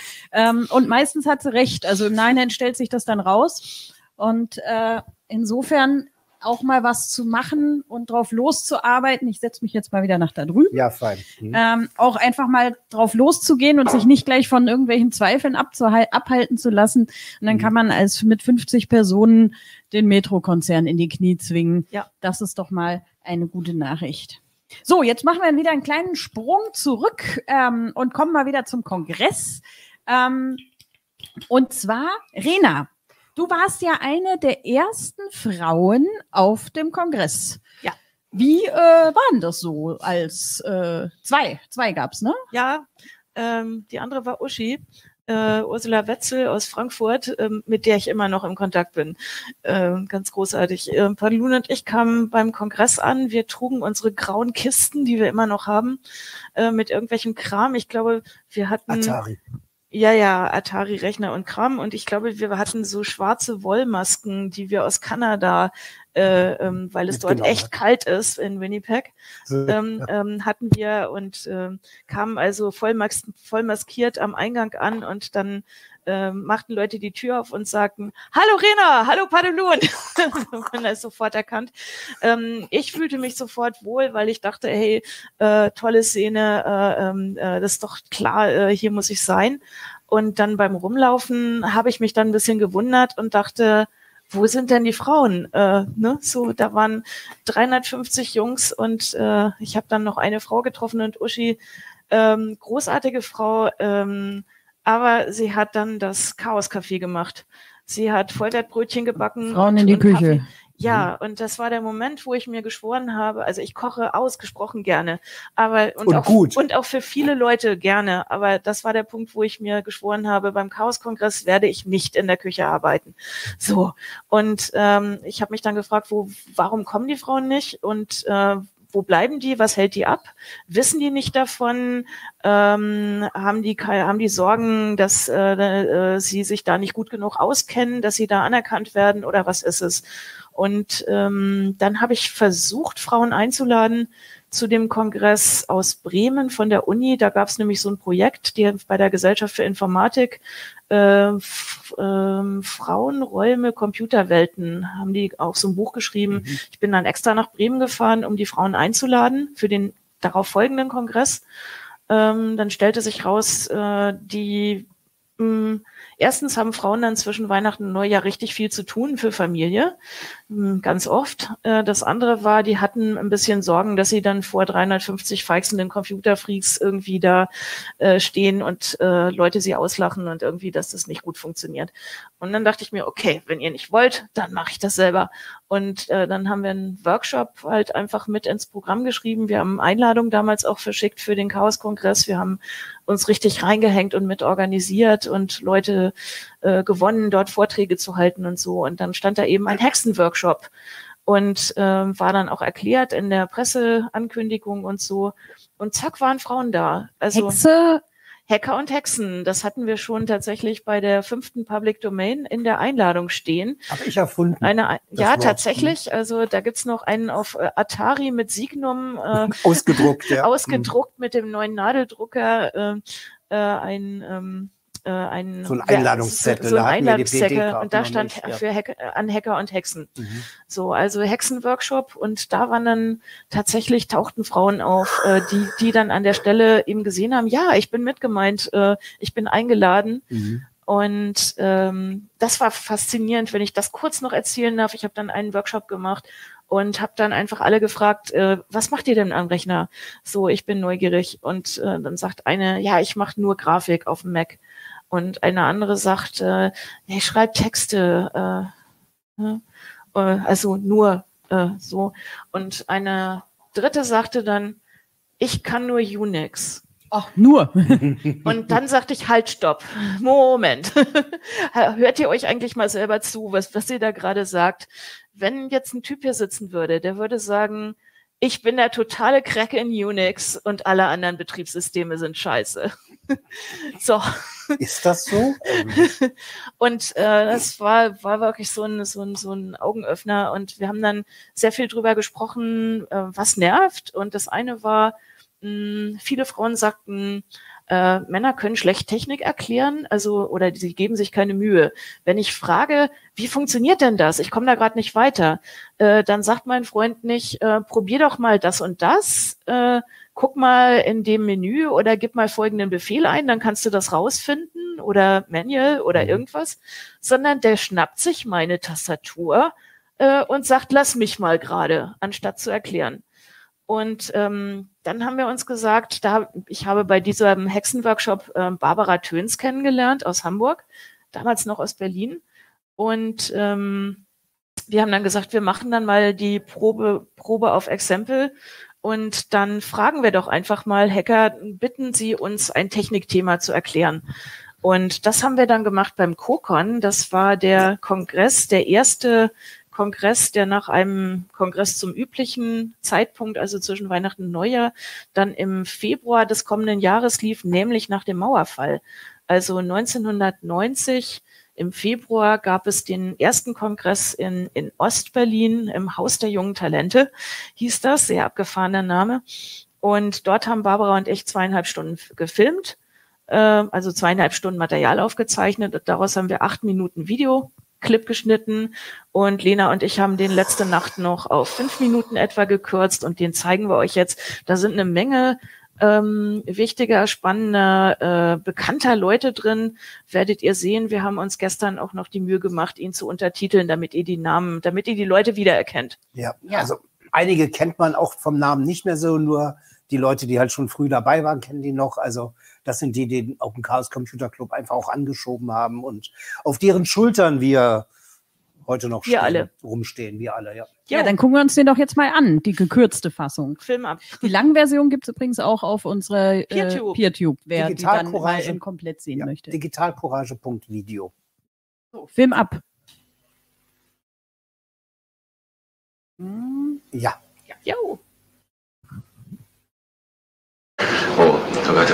Und meistens hat sie recht. Also im Nachhinein stellt sich das dann raus. Und insofern auch mal was zu machen und drauf loszuarbeiten. Ich setze mich jetzt mal wieder nach da drüben. Ja, fein. Auch einfach mal drauf loszugehen und sich nicht gleich von irgendwelchen Zweifeln abhalten zu lassen. Und dann kann man als mit 50 Personen den Metro-Konzern in die Knie zwingen. Ja. Das ist doch mal eine gute Nachricht. So, jetzt machen wir wieder einen kleinen Sprung zurück und kommen mal wieder zum Kongress. Und zwar, Rena, du warst ja eine der ersten Frauen auf dem Kongress. Ja. Wie waren das so als zwei gab es, ne? Ja, die andere war Uschi. Ursula Wetzel aus Frankfurt, mit der ich immer noch im Kontakt bin. Ganz großartig. Palun und ich kamen beim Kongress an. Wir trugen unsere grauen Kisten, die wir immer noch haben, mit irgendwelchem Kram. Ich glaube, wir hatten... Atari. Ja, Atari-Rechner und Kram. Und ich glaube, wir hatten so schwarze Wollmasken, die wir aus Kanada, weil es dort echt kalt ist in Winnipeg, hatten wir und kamen also voll maskiert am Eingang an und dann machten Leute die Tür auf und sagten, hallo Rena, hallo Padelun. Man ist sofort erkannt. Ich fühlte mich sofort wohl, weil ich dachte, hey, tolle Szene, das ist doch klar, hier muss ich sein. Und dann beim Rumlaufen habe ich mich dann ein bisschen gewundert und dachte, wo sind denn die Frauen? Ne? So, da waren 350 Jungs und ich habe dann noch eine Frau getroffen und Uschi, großartige Frau, aber sie hat dann das Chaos-Café gemacht. Sie hat Vollwertbrötchen gebacken. Frauen in die Küche. Kaffee. Ja, und das war der Moment, wo ich mir geschworen habe, also ich koche ausgesprochen gerne, aber und auch für viele Leute gerne, aber das war der Punkt, wo ich mir geschworen habe, beim Chaos-Kongress werde ich nicht in der Küche arbeiten. So, und ich habe mich dann gefragt, warum kommen die Frauen nicht und wo bleiben die? Was hält die ab? Wissen die nicht davon? Haben die Sorgen, dass sie sich da nicht gut genug auskennen, dass sie da anerkannt werden oder was ist es? Und dann habe ich versucht, Frauen einzuladen zu dem Kongress aus Bremen von der Uni. Da gab es nämlich so ein Projekt, die bei der Gesellschaft für Informatik Frauenräume, Computerwelten, haben die auch so ein Buch geschrieben. Mhm. Ich bin dann extra nach Bremen gefahren, um die Frauen einzuladen für den darauf folgenden Kongress. Dann stellte sich raus, erstens haben Frauen dann zwischen Weihnachten und Neujahr richtig viel zu tun für Familie, ganz oft. Das andere war, die hatten ein bisschen Sorgen, dass sie dann vor 350 feixenden Computerfreaks irgendwie da stehen und Leute sie auslachen und irgendwie, dass das nicht gut funktioniert. Und dann dachte ich mir, okay, wenn ihr nicht wollt, dann mache ich das selber. Und dann haben wir einen Workshop halt einfach mit ins Programm geschrieben. Wir haben Einladungen damals auch verschickt für den Chaos-Kongress. Wir haben uns richtig reingehängt und mitorganisiert und Leute gewonnen, dort Vorträge zu halten und so. Und dann stand da eben ein Hexenworkshop und war dann auch erklärt in der Presseankündigung und so. Und zack, waren Frauen da. Also Hexe? Hacker und Hexen, das hatten wir schon tatsächlich bei der 5. Public Domain in der Einladung stehen. Habe ich erfunden. Ja, tatsächlich. Also da gibt's noch einen auf Atari mit Signum. Ausgedruckt, ja. Ausgedruckt mit dem neuen Nadeldrucker. So ein Einladungszettel. So ein Einladungszettel. Und da stand an Hacker und Hexen. Mhm. So, also Hexenworkshop. Und da waren dann tatsächlich tauchten Frauen auf, die dann an der Stelle eben gesehen haben, ja, ich bin mitgemeint, ich bin eingeladen. Mhm. Und das war faszinierend, wenn ich das kurz noch erzählen darf. Ich habe dann einen Workshop gemacht und habe dann einfach alle gefragt, was macht ihr denn am Rechner? So, ich bin neugierig. Und dann sagt eine, ja, ich mache nur Grafik auf dem Mac. Und eine andere sagt, nee, ich schreibe Texte, also nur so. Und eine dritte sagte dann, ich kann nur Unix. Ach, nur. Und dann sagte ich, halt, stopp, Moment. Hört ihr euch eigentlich mal selber zu, was ihr da gerade sagt? Wenn jetzt ein Typ hier sitzen würde, der würde sagen, ich bin der totale Crack in Unix und alle anderen Betriebssysteme sind scheiße. So. Ist das so? Und das war wirklich so ein Augenöffner. Und wir haben dann sehr viel drüber gesprochen, was nervt. Und das eine war, viele Frauen sagten, Männer können schlecht Technik erklären, also oder sie geben sich keine Mühe. Wenn ich frage, wie funktioniert denn das? Ich komme da gerade nicht weiter. Dann sagt mein Freund nicht, probier doch mal das und das, guck mal in dem Menü oder gib mal folgenden Befehl ein, dann kannst du das rausfinden oder Manual oder irgendwas, sondern der schnappt sich meine Tastatur und sagt, lass mich mal gerade, anstatt zu erklären. Und dann haben wir uns gesagt, ich habe bei diesem Hexenworkshop Barbara Töns kennengelernt aus Hamburg. damals noch aus Berlin. Und wir haben dann gesagt, wir machen dann mal die Probe auf Exempel und dann fragen wir doch einfach mal Hacker, bitten Sie uns, ein Technikthema zu erklären. Und das haben wir dann gemacht beim CoCon. Das war der Kongress, der erste Kongress, der nach einem Kongress zum üblichen Zeitpunkt, also zwischen Weihnachten und Neujahr, dann im Februar des kommenden Jahres lief, nämlich nach dem Mauerfall. Also 1990 im Februar gab es den ersten Kongress in Ostberlin, im Haus der jungen Talente, hieß das, sehr abgefahrener Name. Und dort haben Barbara und ich 2,5 Stunden gefilmt, also 2,5 Stunden Material aufgezeichnet. Und daraus haben wir 8 Minuten Videoclip geschnitten und Lena und ich haben den letzte Nacht noch auf 5 Minuten etwa gekürzt und den zeigen wir euch jetzt. Da sind eine Menge wichtiger, spannender, bekannter Leute drin, werdet ihr sehen. Wir haben uns gestern auch noch die Mühe gemacht, ihn zu untertiteln, damit ihr die Namen, damit ihr die Leute wiedererkennt. Ja, ja, also einige kennt man auch vom Namen nicht mehr so, nur die Leute, die halt schon früh dabei waren, kennen die noch. Also das sind die, die auch den Chaos Computer Club einfach auch angeschoben haben und auf deren Schultern wir heute noch rumstehen, wir alle, ja. Ja, dann gucken wir uns den doch jetzt mal an, die gekürzte Fassung. Film ab. Die lange Version gibt es übrigens auch auf unserer PeerTube, wer die dann mal in komplett sehen möchte. Digitalcourage.video. So, Film ab. Ja. Ja. Jo. Oh, oh Gott, oh Gott.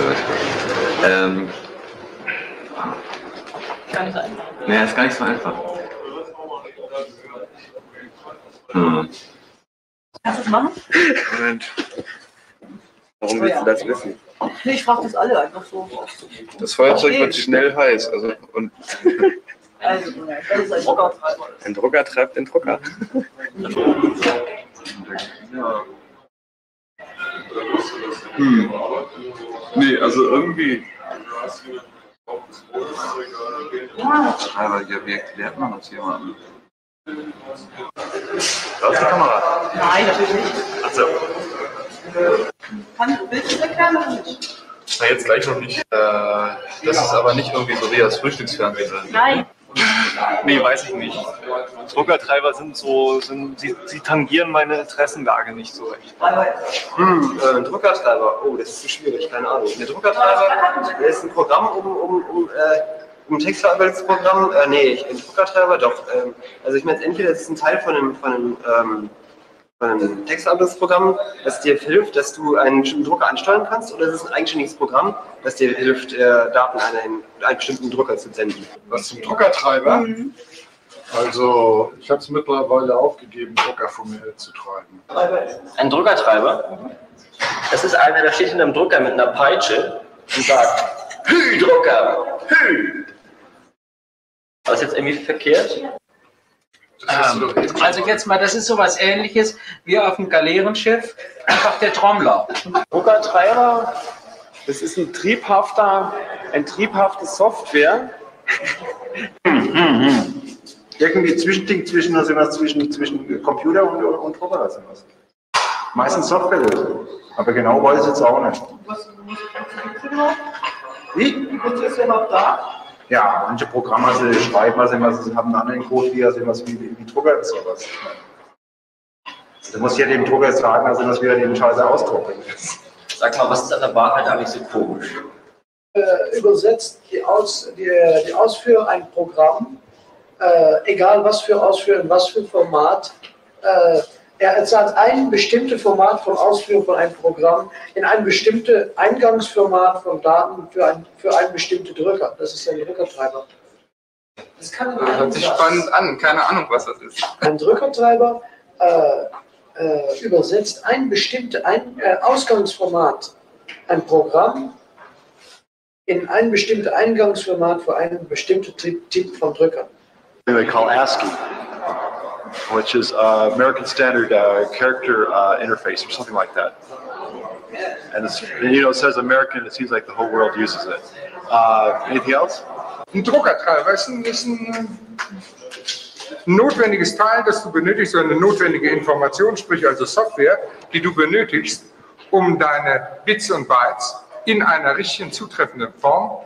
Gar nicht so einfach. Naja, ist gar nicht so einfach. Kannst du es machen? Moment. Warum willst du das wissen? Nee, ich frage das alle einfach so. Das Feuerzeug wird schnell heiß. Also, und das ist ein Drucker. Ein Drucker treibt den Drucker. Nee, also irgendwie. Aber wie erklärt man das jemandem? Da ist die Kamera. Nein, natürlich nicht. Ach so. Willst du das erklären oder nicht? Na, jetzt gleich noch nicht. Das ist aber nicht irgendwie so wie das Frühstücksfernsehen. Nein. Nee, weiß ich nicht. Druckertreiber sind so, sie tangieren meine Interessenlage nicht so recht. Ein Druckertreiber, oh, das ist zu schwierig, keine Ahnung. Der Druckertreiber ist ein Programm, um Textverarbeitungsprogramm, ein Druckertreiber, doch. Also ich meine, entweder ist es ein Teil von einem Textverarbeitungsprogramm, das dir hilft, dass du einen bestimmten Drucker ansteuern kannst, oder ist es ein eigenständiges Programm, das dir hilft, Daten an einen bestimmten Drucker zu senden? Was zum Druckertreiber? Mhm. Also ich habe es mittlerweile aufgegeben, Drucker vor mir zu treiben. Ein Druckertreiber? Das ist einer, der steht hinter einem Drucker mit einer Peitsche und sagt, Hü, Drucker! Hü! War das jetzt irgendwie verkehrt? Also jetzt mal, das ist sowas Ähnliches wie auf dem Galerenschiff, einfach der Trommler. Druckertreiber, das ist eine triebhafte Software. Irgendwie Zwischending zwischen Computer und Drucker. Meistens Softwarelösung. Aber genau weiß ich jetzt auch nicht. Wie kurz ist der noch da? Ja, manche Programme schreiben was immer, sie haben einen anderen Code, wie sowas wie Drucker ist oder was. Du musst ja dem Drucker sagen, dass er das wieder den Scheiße ausdruckt. Sag mal, was ist an der Wahrheit eigentlich so komisch? Übersetzt die Ausführung ein Programm, egal was für Ausführung, was für Format, er erzahlt ein bestimmtes Format von Ausführung von einem Programm in ein bestimmtes Eingangsformat von Daten für einen bestimmten Drücker. Das ist ja ein Drückertreiber. Das kann man hört sich spannend an. Keine Ahnung, was das ist. Ein Drückertreiber übersetzt ein bestimmtes Ausgangsformat, ein Programm, in ein bestimmtes Eingangsformat für einen bestimmten Typ von Drückern. They call ASCII. Which is American Standard Character Interface or something like that. And it's, it says American, it seems like the whole world uses it. Anything else? Ein Druckertreiber ist ein notwendiges Teil, das du benötigst, eine notwendige Information, sprich also Software, die du benötigst, um deine Bits und Bytes in einer richtigen, zutreffenden Form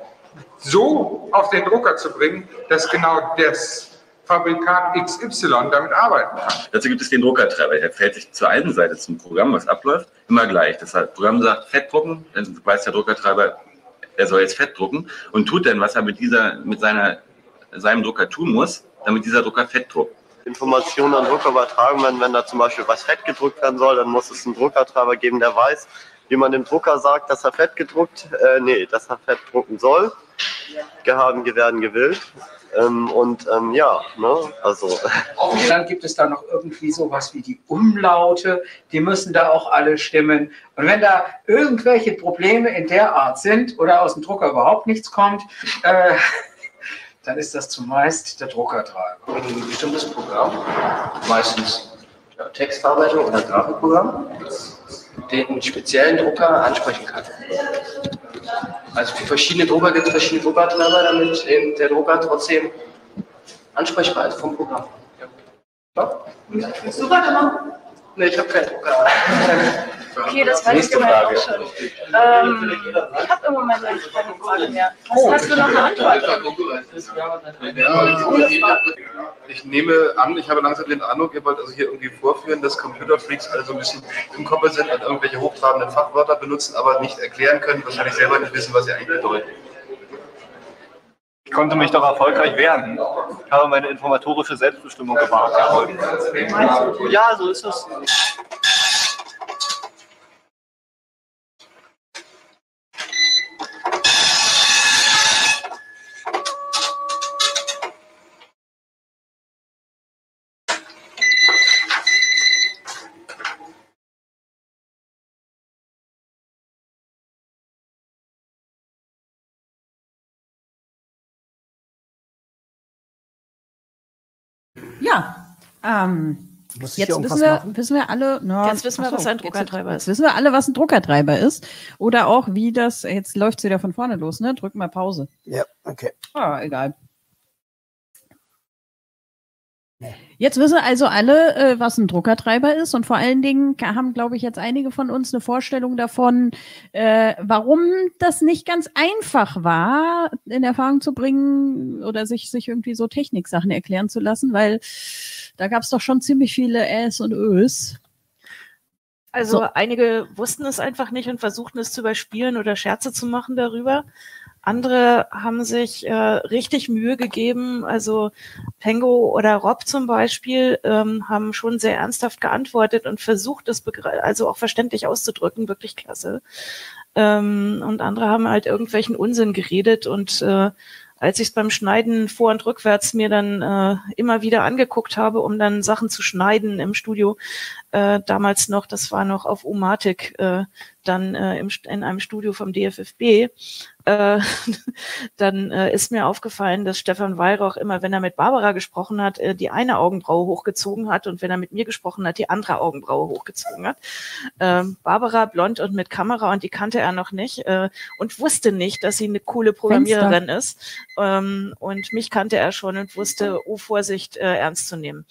so auf den Drucker zu bringen, dass genau das Fabrikat XY damit arbeiten kann. Dazu gibt es den Druckertreiber, der verhält sich zur einen Seite zum Programm, was abläuft, immer gleich. Das heißt, das Programm sagt Fett drucken, dann weiß der Druckertreiber, er soll jetzt Fett drucken und tut dann, was er mit seinem Drucker tun muss, damit dieser Drucker Fett druckt. Informationen an Drucker übertragen werden, wenn da zum Beispiel was fett gedruckt werden soll, dann muss es einen Druckertreiber geben, der weiß, wie man dem Drucker sagt, dass er fett gedruckt, dass er fett drucken soll. Gehaben, gewähren, gewillt. Und dann gibt es da noch irgendwie sowas wie die Umlaute, die müssen da auch alle stimmen. Und wenn da irgendwelche Probleme in der Art sind oder aus dem Drucker überhaupt nichts kommt, dann ist das zumeist der Druckertreiber. Ein bestimmtes Programm, meistens Textverarbeitung oder Grafikprogramm, den speziellen Drucker ansprechen kann. Also für verschiedene Drucker gibt es verschiedene Druckertreiber, damit der Drucker trotzdem ansprechbar ist vom Programm. Ja. Willst du weiter machen? Ne, ich habe keinen Drucker. Okay, das weiß ich aber auch schon. Ich habe im Moment eigentlich keine Frage mehr. Hast du noch eine Antwort? Ich nehme an, ich habe langsam den Eindruck, ihr wollt also hier irgendwie vorführen, dass Computerfreaks also ein bisschen inkompetent sind und irgendwelche hochtrabenden Fachwörter benutzen, aber nicht erklären können, wahrscheinlich selber nicht wissen, was sie eigentlich bedeuten. Ich konnte mich doch erfolgreich wehren. Ich habe meine informatorische Selbstbestimmung gewahrt. Ja, so ist es. Ja, jetzt wissen wir alle, was ein Druckertreiber ist. Oder auch, wie das, jetzt läuft es wieder von vorne los, ne? Drück mal Pause. Ja, okay. Ah, egal. Jetzt wissen also alle, was ein Druckertreiber ist und vor allen Dingen haben, glaube ich, jetzt einige von uns eine Vorstellung davon, warum das nicht ganz einfach war, in Erfahrung zu bringen oder sich irgendwie so Techniksachen erklären zu lassen, weil da gab es doch schon ziemlich viele Äs und Ös. Also einige wussten es einfach nicht und versuchten es zu überspielen oder Scherze zu machen darüber. Andere haben sich richtig Mühe gegeben, also Pengo oder Rob zum Beispiel haben schon sehr ernsthaft geantwortet und versucht, das also auch verständlich auszudrücken, wirklich klasse. Und andere haben halt irgendwelchen Unsinn geredet und als ich es beim Schneiden vor- und rückwärts mir dann immer wieder angeguckt habe, um dann Sachen zu schneiden im Studio, damals noch, das war noch auf Omatic, in einem Studio vom DFFB, dann ist mir aufgefallen, dass Stefan Weyrauch immer, wenn er mit Barbara gesprochen hat, die eine Augenbraue hochgezogen hat und wenn er mit mir gesprochen hat, die andere Augenbraue hochgezogen hat. Barbara, blond und mit Kamera und die kannte er noch nicht und wusste nicht, dass sie eine coole Programmiererin ist. Und mich kannte er schon und wusste, oh Vorsicht, ernst zu nehmen.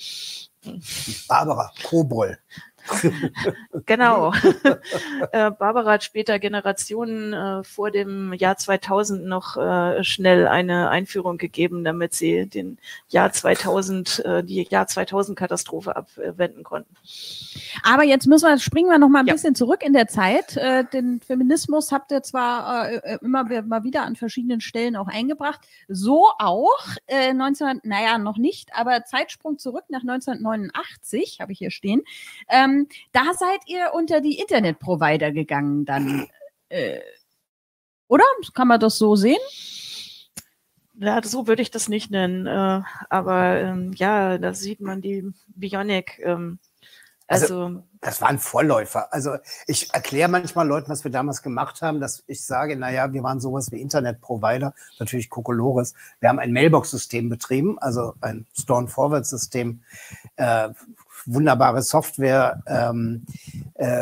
Barbara Kobol. Genau. Barbara hat später Generationen vor dem Jahr 2000 noch schnell eine Einführung gegeben, damit sie die Jahr 2000 Katastrophe abwenden konnten. Aber jetzt springen wir noch mal ein bisschen zurück in der Zeit. Den Feminismus habt ihr zwar immer mal wieder an verschiedenen Stellen auch eingebracht, so auch noch nicht, aber Zeitsprung zurück nach 1989, habe ich hier stehen. Da seid ihr unter die Internetprovider gegangen dann, oder? Kann man das so sehen? Ja, so würde ich das nicht nennen, da sieht man die Bionic. Das waren Vorläufer. Also ich erkläre manchmal Leuten, was wir damals gemacht haben, dass ich sage, wir waren sowas wie Internetprovider, natürlich Kokolores. Wir haben ein Mailbox-System betrieben, also ein Storm-Forward-System, wunderbare Software,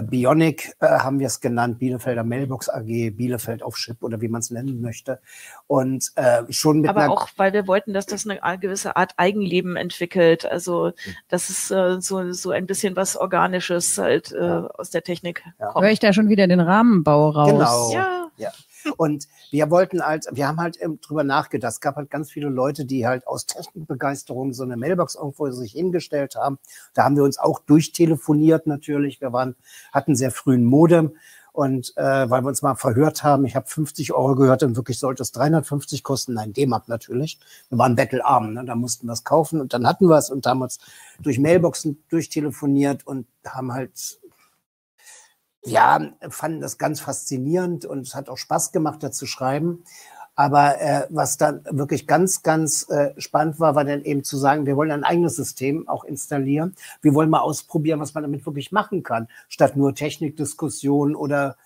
Bionic haben wir es genannt, Bielefelder Mailbox AG, Bielefeld auf Chip oder wie man es nennen möchte. Und schon mit aber auch, weil wir wollten, dass das eine gewisse Art Eigenleben entwickelt. Also das ist so ein bisschen was Organisches halt aus der Technik kommt. Höre ich da schon wieder den Rahmenbau raus? Genau. Ja. Und wir wollten halt, wir haben halt drüber nachgedacht. Es gab halt ganz viele Leute, die halt aus Technikbegeisterung so eine Mailbox irgendwo sich hingestellt haben. Da haben wir uns auch durchtelefoniert natürlich. Wir hatten sehr frühen Modem. Und weil wir uns mal verhört haben, ich habe 50 Euro gehört und wirklich sollte es 350 kosten, nein, D-Mark natürlich. Wir waren bettelarm, ne? Da mussten wir es kaufen und dann hatten wir es und haben uns durch Mailboxen durchtelefoniert und haben halt, ja, fanden das ganz faszinierend und es hat auch Spaß gemacht, da zu schreiben. Aber was dann wirklich ganz, ganz spannend war, war dann eben zu sagen, wir wollen ein eigenes System auch installieren. Wir wollen mal ausprobieren, was man damit wirklich machen kann, statt nur Technikdiskussionen oder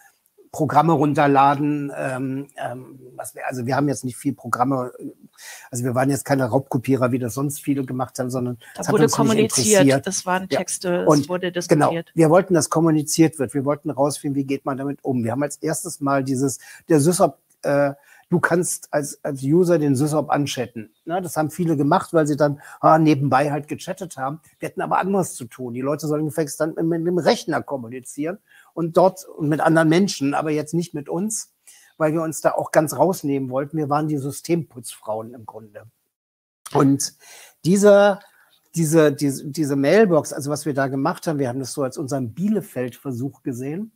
Programme runterladen. Also wir haben jetzt nicht viel Programme, also wir waren jetzt keine Raubkopierer, wie das sonst viele gemacht haben, sondern das wurde kommuniziert, das waren Texte, ja. Und es wurde diskutiert. Genau, wir wollten, dass kommuniziert wird, wir wollten rausfinden, wie geht man damit um. Wir haben als erstes mal der SysOp, du kannst als User den SysOp anchatten. Na, das haben viele gemacht, weil sie dann nebenbei halt gechattet haben. Wir hätten aber anderes zu tun. Die Leute sollen gefälligst dann mit dem Rechner kommunizieren und dort mit anderen Menschen, aber jetzt nicht mit uns, weil wir uns da auch ganz rausnehmen wollten. Wir waren die Systemputzfrauen im Grunde. Und diese Mailbox, also was wir da gemacht haben, wir haben das so als unseren Bielefeld-Versuch gesehen.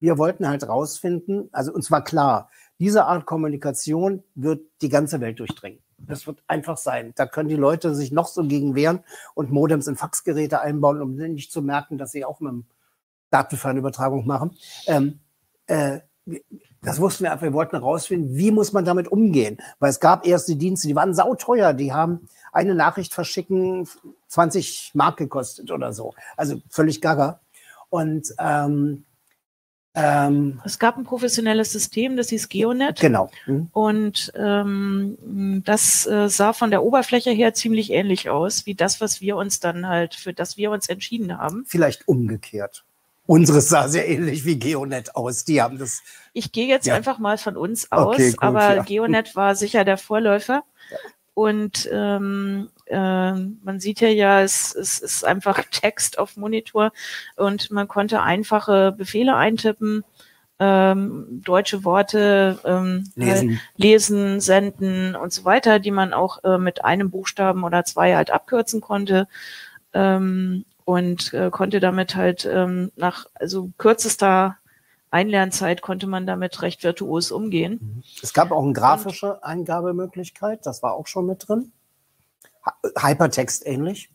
Wir wollten halt rausfinden, also uns war klar, diese Art Kommunikation wird die ganze Welt durchdringen. Das wird einfach sein. Da können die Leute sich noch so gegen wehren und Modems in Faxgeräte einbauen, um nicht zu merken, dass sie auch mit Datenfernübertragung machen. Das wussten wir einfach. Wir wollten herausfinden, wie muss man damit umgehen? Weil es gab erste Dienste, die waren sauteuer. Die haben eine Nachricht verschicken, 20 Mark gekostet oder so. Also völlig gaga. Und es gab ein professionelles System, das hieß GeoNet. Genau. Mhm. Und das sah von der Oberfläche her ziemlich ähnlich aus, wie das, was wir uns dann halt, für das wir uns entschieden haben. Vielleicht umgekehrt. Unseres sah sehr ähnlich wie GeoNet aus. Die haben das. Ich gehe jetzt einfach mal von uns aus, okay, gut, aber GeoNet war sicher der Vorläufer. Ja. Und man sieht hier ja, es ist einfach Text auf Monitor und man konnte einfache Befehle eintippen, deutsche Worte lesen, senden und so weiter, die man auch mit einem Buchstaben oder zwei halt abkürzen konnte und konnte damit halt nach also kürzester Einlernzeit konnte man damit recht virtuos umgehen. Es gab auch eine grafische Eingabemöglichkeit, das war auch schon mit drin. Hypertext ähnlich.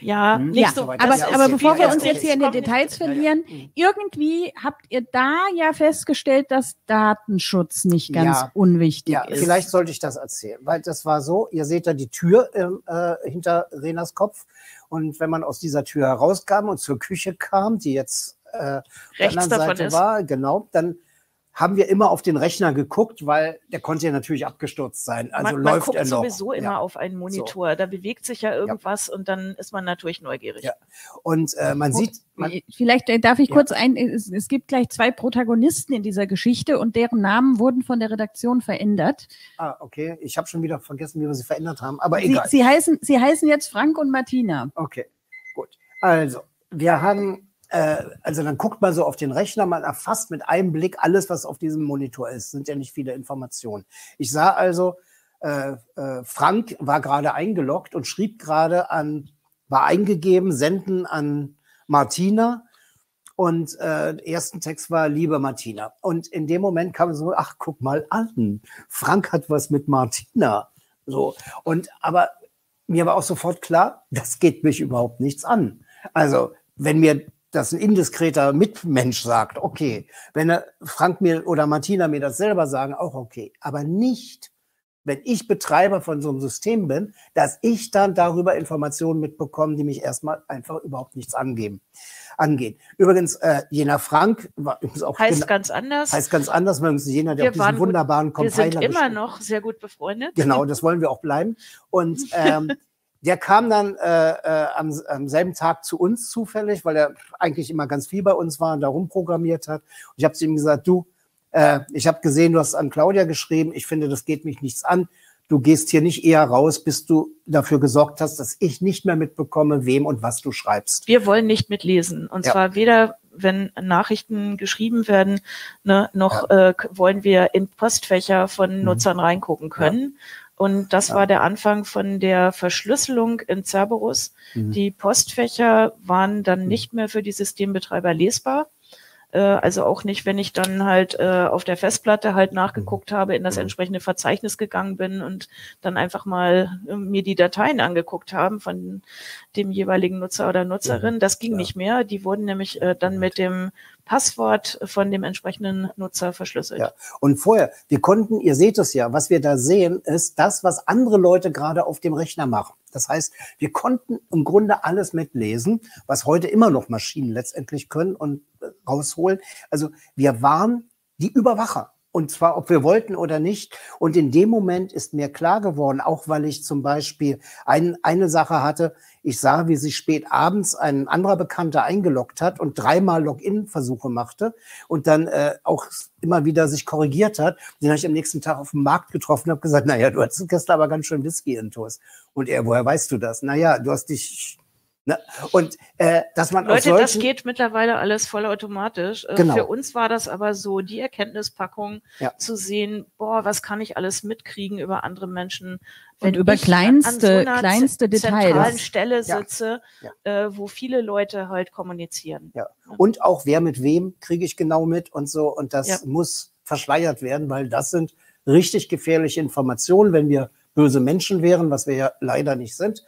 Ja, nicht so. Aber bevor wir uns jetzt hier in den Details verlieren, irgendwie habt ihr da ja festgestellt, dass Datenschutz nicht ganz unwichtig ist. Ja, vielleicht sollte ich das erzählen, weil das war so, ihr seht da die Tür hinter Renas Kopf und wenn man aus dieser Tür herauskam und zur Küche kam, die jetzt rechts davon war, genau, dann haben wir immer auf den Rechner geguckt, weil der konnte ja natürlich abgestürzt sein. Also man läuft guckt er noch. Sowieso immer auf einen Monitor. So. Da bewegt sich ja irgendwas und dann ist man natürlich neugierig. Ja. Und man sieht... Vielleicht darf ich kurz es gibt gleich zwei Protagonisten in dieser Geschichte und deren Namen wurden von der Redaktion verändert. Ah, okay. Ich habe schon wieder vergessen, wie wir sie verändert haben, aber egal. Sie heißen jetzt Frank und Martina. Okay, gut. Also, wir haben... Also dann guckt man so auf den Rechner, man erfasst mit einem Blick alles, was auf diesem Monitor ist. Sind ja nicht viele Informationen. Ich sah also, Frank war gerade eingeloggt und schrieb gerade war eingegeben, senden an Martina. Und ersten Text war, liebe Martina. Und in dem Moment kam so, ach, guck mal an, Frank hat was mit Martina. So. Aber mir war auch sofort klar, das geht mich überhaupt nichts an. Also, wenn mir dass ein indiskreter Mitmensch sagt, okay, wenn Frank mir oder Martina mir das selber sagen, auch okay, aber nicht, wenn ich Betreiber von so einem System bin, dass ich dann darüber Informationen mitbekomme, die mich erstmal einfach überhaupt nichts angehen. Übrigens, jener Frank war auch heißt ganz anders, übrigens jener, der auf diesen wunderbaren Compiler ist. Wir sind immer noch sehr gut befreundet. Genau, das wollen wir auch bleiben. Und der kam dann am selben Tag zu uns zufällig, weil er eigentlich immer ganz viel bei uns war und da rumprogrammiert hat. Und ich habe zu ihm gesagt, du, ich habe gesehen, du hast an Claudia geschrieben. Ich finde, das geht mich nichts an. Du gehst hier nicht eher raus, bis du dafür gesorgt hast, dass ich nicht mehr mitbekomme, wem und was du schreibst. Wir wollen nicht mitlesen. Und zwar weder wenn Nachrichten geschrieben werden, ne, noch wollen wir in Postfächer von Nutzern reingucken können. Ja. Und das war der Anfang von der Verschlüsselung in Cerberus. Mhm. Die Postfächer waren dann nicht mehr für die Systembetreiber lesbar. Also auch nicht, wenn ich dann halt auf der Festplatte halt nachgeguckt habe, in das entsprechende Verzeichnis gegangen bin und dann einfach mal mir die Dateien angeguckt haben von dem jeweiligen Nutzer oder Nutzerin. Das ging nicht mehr. Die wurden nämlich dann mit dem Passwort von dem entsprechenden Nutzer verschlüsselt. Ja. Und vorher, wir konnten, ihr seht es ja, was wir da sehen, ist das, was andere Leute gerade auf dem Rechner machen. Das heißt, wir konnten im Grunde alles mitlesen, was heute immer noch Maschinen letztendlich können und rausholen. Also wir waren die Überwacher. Und zwar, ob wir wollten oder nicht. Und in dem Moment ist mir klar geworden, auch weil ich zum Beispiel eine Sache hatte, ich sah, wie sich spät abends ein anderer Bekannter eingeloggt hat und dreimal Login-Versuche machte und dann auch immer wieder sich korrigiert hat. Den habe ich am nächsten Tag auf dem Markt getroffen und habe gesagt, naja, du hattest gestern aber ganz schön Whisky in Toast. Und er, woher weißt du das? Naja, du hast dich... Ne? Und dass man Leute, das geht mittlerweile alles vollautomatisch. Genau. Für uns war das aber so, die Erkenntnispackung zu sehen, boah, was kann ich alles mitkriegen über andere Menschen, wenn über ich kleinste Details zentralen Stelle sitze, wo viele Leute halt kommunizieren. Ja. Und auch wer mit wem kriege ich genau mit und so. Und das muss verschleiert werden, weil das sind richtig gefährliche Informationen, wenn wir böse Menschen wären, was wir ja leider nicht sind.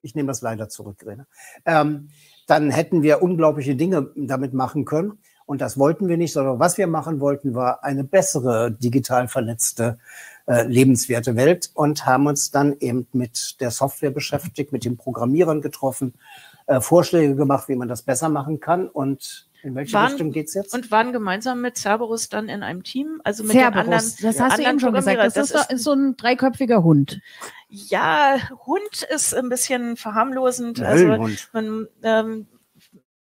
Ich nehme das leider zurück, Grüne. Dann hätten wir unglaubliche Dinge damit machen können. Und das wollten wir nicht, sondern was wir machen wollten, war eine bessere, digital vernetzte, lebenswerte Welt und haben uns dann eben mit der Software beschäftigt, mit den Programmierern getroffen, Vorschläge gemacht, wie man das besser machen kann und in welche Richtung geht's jetzt? Und waren gemeinsam mit Cerberus dann in einem Team, also mit Cerberus, den anderen. Das hast du eben schon gesagt, das ist so ein dreiköpfiger Hund. Ja, Hund ist ein bisschen verharmlosend. Höllenhund. Also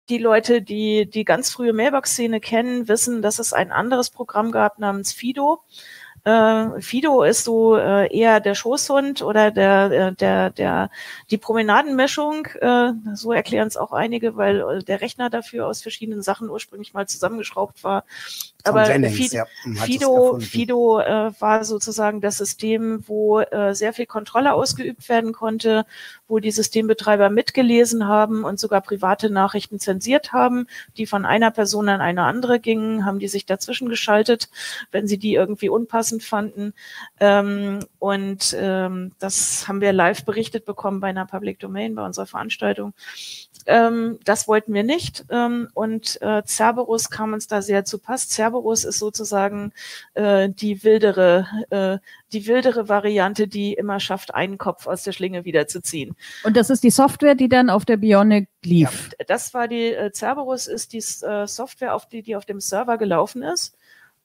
die Leute, die ganz frühe Mailbox-Szene kennen, wissen, dass es ein anderes Programm gab namens Fido. Fido ist so eher der Schoßhund oder die Promenadenmischung. So erklären es auch einige, weil der Rechner dafür aus verschiedenen Sachen ursprünglich mal zusammengeschraubt war. Aber Fido war sozusagen das System, wo sehr viel Kontrolle ausgeübt werden konnte, wo die Systembetreiber mitgelesen haben und sogar private Nachrichten zensiert haben, die von einer Person an eine andere gingen, haben die sich dazwischen geschaltet, wenn sie die irgendwie unpassend fanden. Das haben wir live berichtet bekommen bei einer Public Domain, bei unserer Veranstaltung. Das wollten wir nicht. Cerberus kam uns da sehr zu Pass. Cerberus ist sozusagen die wildere Variante, die immer schafft, einen Kopf aus der Schlinge wiederzuziehen. Und das ist die Software, die dann auf der Bionic lief? Ja, das war die Cerberus, ist die Software, auf die auf dem Server gelaufen ist.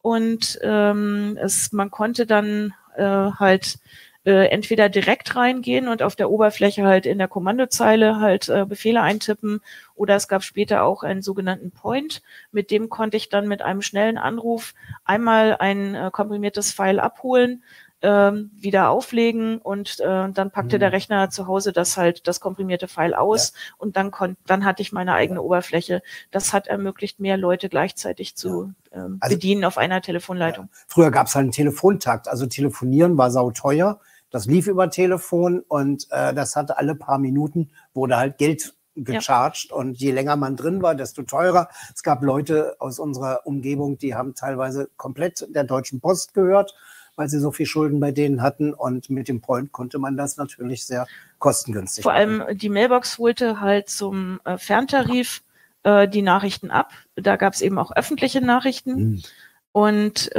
Und man konnte dann halt entweder direkt reingehen und auf der Oberfläche halt in der Kommandozeile halt Befehle eintippen, oder es gab später auch einen sogenannten Point, mit dem konnte ich dann mit einem schnellen Anruf einmal ein komprimiertes File abholen, wieder auflegen und dann packte der Rechner zu Hause das komprimierte File aus und dann hatte ich meine eigene Oberfläche. Das hat ermöglicht, mehr Leute gleichzeitig zu bedienen auf einer Telefonleitung. Ja. Früher gab es halt einen Telefontakt, also telefonieren war sauteuer. Das lief über Telefon und das hatte alle paar Minuten, wurde halt Geld gecharged und je länger man drin war, desto teurer. Es gab Leute aus unserer Umgebung, die haben teilweise komplett der Deutschen Post gehört, weil sie so viel Schulden bei denen hatten, und mit dem Point konnte man das natürlich sehr kostengünstig machen. Vor allem die Mailbox holte halt zum Ferntarif die Nachrichten ab. Da gab es eben auch öffentliche Nachrichten und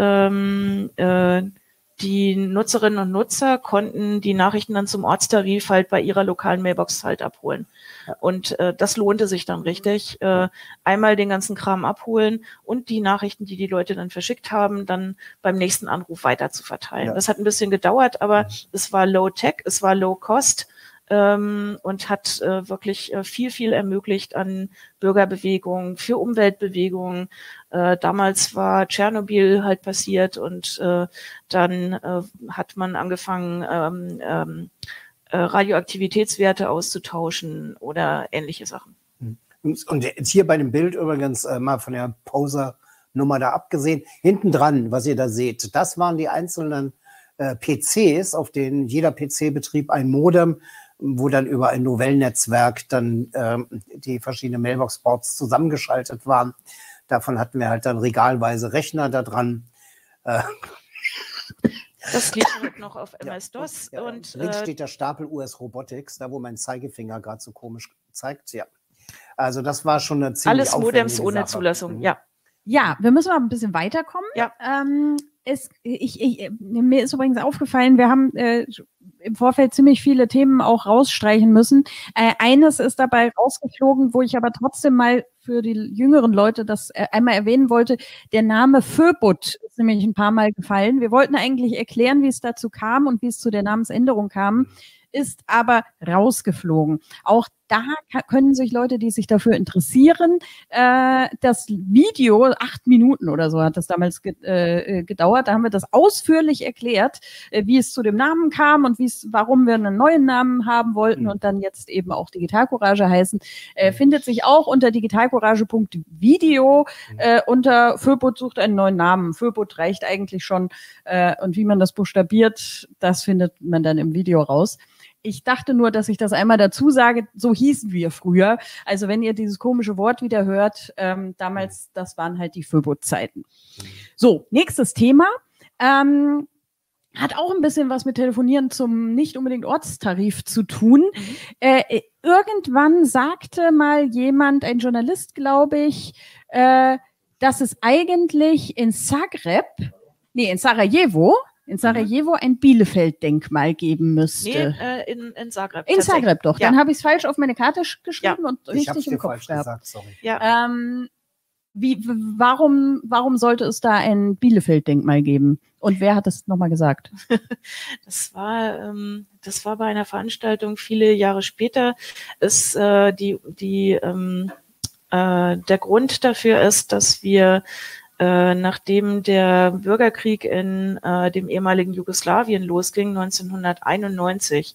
die Nutzerinnen und Nutzer konnten die Nachrichten dann zum Ortstarif halt bei ihrer lokalen Mailbox halt abholen. Und das lohnte sich dann richtig. Einmal den ganzen Kram abholen und die Nachrichten, die die Leute dann verschickt haben, dann beim nächsten Anruf weiter zu verteilen. Ja. Das hat ein bisschen gedauert, aber es war Low-Tech, es war Low-Cost und hat wirklich viel ermöglicht an Bürgerbewegungen, für Umweltbewegungen. Damals war Tschernobyl halt passiert und dann hat man angefangen, Radioaktivitätswerte auszutauschen oder ähnliche Sachen. Und jetzt hier bei dem Bild übrigens mal von der Poser-Nummer da abgesehen, hinten dran, was ihr da seht, das waren die einzelnen PCs, auf denen jeder PC-Betrieb ein Modem, wo dann über ein Novellnetzwerk dann die verschiedenen Mailbox-Ports zusammengeschaltet waren. Davon hatten wir halt dann regalweise Rechner da dran. Das geht halt noch auf MS-DOS. Ja, und links steht der Stapel US Robotics, da wo mein Zeigefinger gerade so komisch zeigt. Ja. Also das war schon eine ziemlich alles Modems ohne Sache. Zulassung, ja. Ja, wir müssen mal ein bisschen weiterkommen. Ja. Mir ist übrigens aufgefallen, wir haben im Vorfeld ziemlich viele Themen auch rausstreichen müssen. Eines ist dabei rausgeflogen, wo ich aber trotzdem mal für die jüngeren Leute das einmal erwähnen wollte. Der Name Föbut ist nämlich ein paar Mal gefallen. Wir wollten eigentlich erklären, wie es dazu kam und wie es zu der Namensänderung kam, ist aber rausgeflogen. Auch da können sich Leute, die sich dafür interessieren, das Video, 8 Minuten oder so hat das damals gedauert, da haben wir das ausführlich erklärt, wie es zu dem Namen kam und warum wir einen neuen Namen haben wollten und dann jetzt eben auch Digitalcourage heißen. Findet sich auch unter digitalcourage.video unter Föbut sucht einen neuen Namen. Föbut reicht eigentlich schon und wie man das buchstabiert, das findet man dann im Video raus. Ich dachte nur, dass ich das einmal dazu sage, so hießen wir früher. Also wenn ihr dieses komische Wort wieder hört, damals, das waren halt die Föbut-Zeiten. So, nächstes Thema. Hat auch ein bisschen was mit Telefonieren zum nicht unbedingt Ortstarif zu tun. Irgendwann sagte mal jemand, ein Journalist, glaube ich, dass es eigentlich in Sarajevo ein Bielefeld-Denkmal geben müsste. Nee, in Zagreb. In Zagreb doch. Ja. Dann habe ich es falsch auf meine Karte geschrieben und richtig im Kopf gehabt. Sorry. Ja. Warum sollte es da ein Bielefeld-Denkmal geben? Und wer hat das nochmal gesagt? Das war bei einer Veranstaltung viele Jahre später. Der Grund dafür ist, dass wir nachdem der Bürgerkrieg in dem ehemaligen Jugoslawien losging, 1991,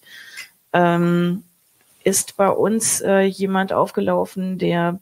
ist bei uns jemand aufgelaufen, der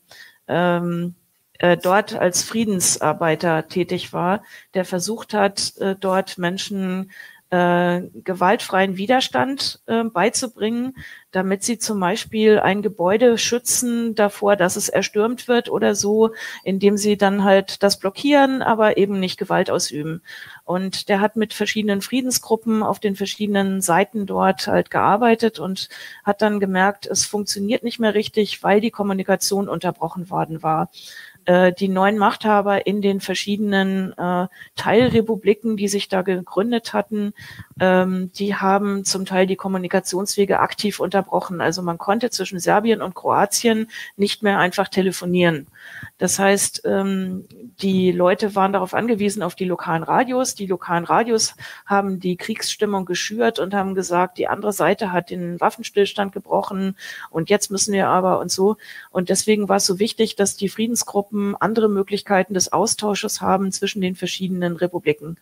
dort als Friedensarbeiter tätig war, der versucht hat, dort Menschen gewaltfreien Widerstand beizubringen, damit sie zum Beispiel ein Gebäude schützen davor, dass es erstürmt wird oder so, indem sie dann halt das blockieren, aber eben nicht Gewalt ausüben. Und der hat mit verschiedenen Friedensgruppen auf den verschiedenen Seiten dort halt gearbeitet und hat dann gemerkt, es funktioniert nicht mehr richtig, weil die Kommunikation unterbrochen worden war. Die neuen Machthaber in den verschiedenen Teilrepubliken, die sich da gegründet hatten, die haben zum Teil die Kommunikationswege aktiv unterbrochen. Also man konnte zwischen Serbien und Kroatien nicht mehr einfach telefonieren. Das heißt, die Leute waren darauf angewiesen, auf die lokalen Radios. Die lokalen Radios haben die Kriegsstimmung geschürt und haben gesagt, die andere Seite hat den Waffenstillstand gebrochen und jetzt müssen wir aber und so. Und deswegen war es so wichtig, dass die Friedensgruppen andere Möglichkeiten des Austausches haben zwischen den verschiedenen Republiken.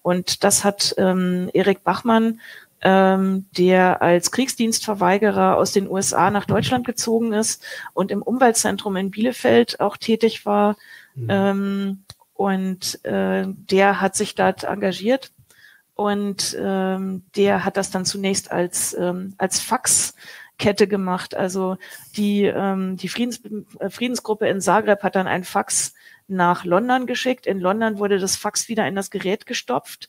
Und das hat Erik Bachmann, der als Kriegsdienstverweigerer aus den USA nach Deutschland gezogen ist und im Umweltzentrum in Bielefeld auch tätig war, der hat sich dort engagiert und der hat das dann zunächst als Faxkette gemacht. Also die Friedensgruppe in Zagreb hat dann ein Fax nach London geschickt. In London wurde das Fax wieder in das Gerät gestopft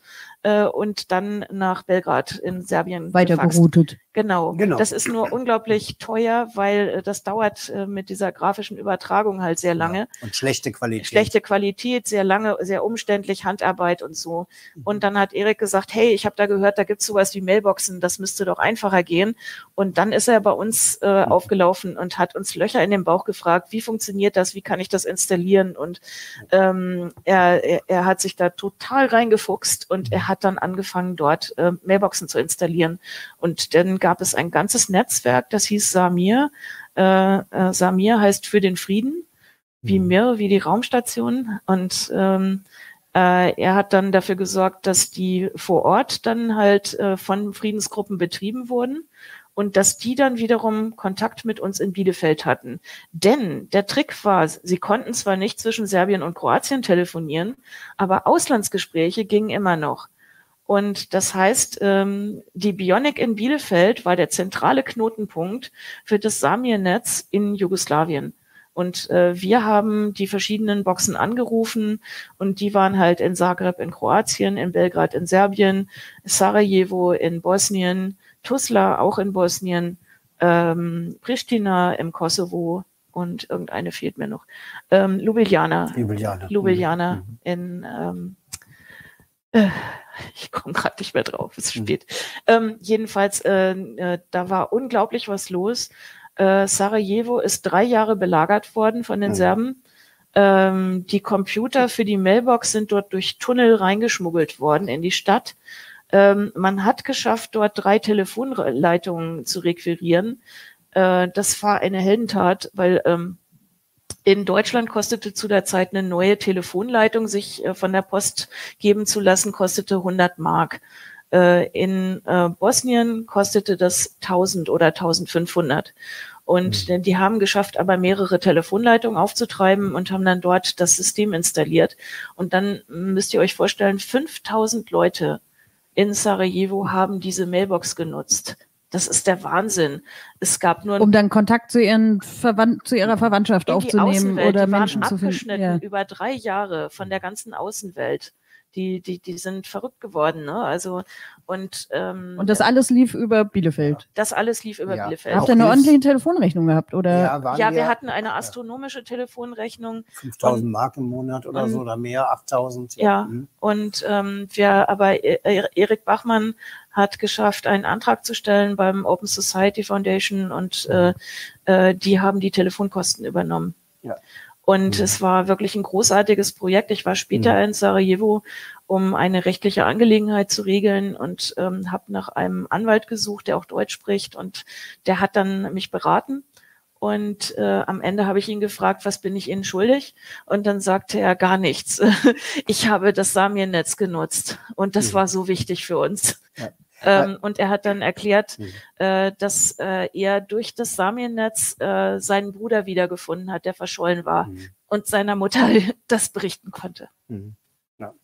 und dann nach Belgrad in Serbien weitergeroutet. Genau. Das ist nur unglaublich teuer, weil das dauert mit dieser grafischen Übertragung halt sehr lange. Ja. Und schlechte Qualität. Schlechte Qualität, sehr lange, sehr umständlich, Handarbeit und so. Und dann hat Erik gesagt, hey, ich habe da gehört, da gibt's sowas wie Mailboxen, das müsste doch einfacher gehen. Und dann ist er bei uns aufgelaufen und hat uns Löcher in den Bauch gefragt, wie funktioniert das, wie kann ich das installieren? Und er hat sich da total reingefuchst und er hat dann angefangen, dort Mailboxen zu installieren. Und dann gab es ein ganzes Netzwerk, das hieß Samir. Samir heißt für den Frieden, wie Mir, wie die Raumstation. Und Er hat dann dafür gesorgt, dass die vor Ort dann halt von Friedensgruppen betrieben wurden und dass die dann wiederum Kontakt mit uns in Bielefeld hatten. Denn der Trick war, sie konnten zwar nicht zwischen Serbien und Kroatien telefonieren, aber Auslandsgespräche gingen immer noch. Und das heißt, die Bionic in Bielefeld war der zentrale Knotenpunkt für das Samir-Netz in Jugoslawien. Und wir haben die verschiedenen Boxen angerufen und die waren halt in Zagreb in Kroatien, in Belgrad in Serbien, Sarajevo in Bosnien, Tuzla auch in Bosnien, Pristina im Kosovo und irgendeine fehlt mir noch. Ljubljana in ich komme gerade nicht mehr drauf, es ist spät. Jedenfalls, da war unglaublich was los. Sarajevo ist 3 Jahre belagert worden von den Serben. Die Computer für die Mailbox sind dort durch Tunnel reingeschmuggelt worden in die Stadt. Man hat geschafft, dort 3 Telefonleitungen zu requirieren. Das war eine Heldentat, weil in Deutschland kostete zu der Zeit eine neue Telefonleitung, sich von der Post geben zu lassen, kostete 100 Mark. In Bosnien kostete das 1000 oder 1500. Und die haben geschafft, aber mehrere Telefonleitungen aufzutreiben und haben dann dort das System installiert. Und dann müsst ihr euch vorstellen, 5000 Leute in Sarajevo haben diese Mailbox genutzt. Das ist der Wahnsinn. Es gab nur um dann Kontakt zu ihren ihrer Verwandtschaft aufzunehmen oder Menschen zu finden. Die waren abgeschnitten über 3 Jahre von der ganzen Außenwelt. Die sind verrückt geworden, ne? Also und das alles lief über Bielefeld. Das alles lief über Bielefeld. Habt ihr eine ordentliche Telefonrechnung gehabt, oder? Ja, wir hatten eine astronomische Telefonrechnung. 5000 Mark im Monat oder so oder mehr, 8000. Und Erik Bachmann hat geschafft, einen Antrag zu stellen beim Open Society Foundation und die haben die Telefonkosten übernommen. Ja. Und es war wirklich ein großartiges Projekt. Ich war später in Sarajevo, um eine rechtliche Angelegenheit zu regeln und habe nach einem Anwalt gesucht, der auch Deutsch spricht. Und der hat dann mich beraten. Und am Ende habe ich ihn gefragt, was bin ich Ihnen schuldig? Und dann sagte er, gar nichts. Ich habe das Samir-Netz genutzt. Und das war so wichtig für uns. Ja. Und er hat dann erklärt, dass er durch das Samir-Netz seinen Bruder wiedergefunden hat, der verschollen war und seiner Mutter das berichten konnte. Ja.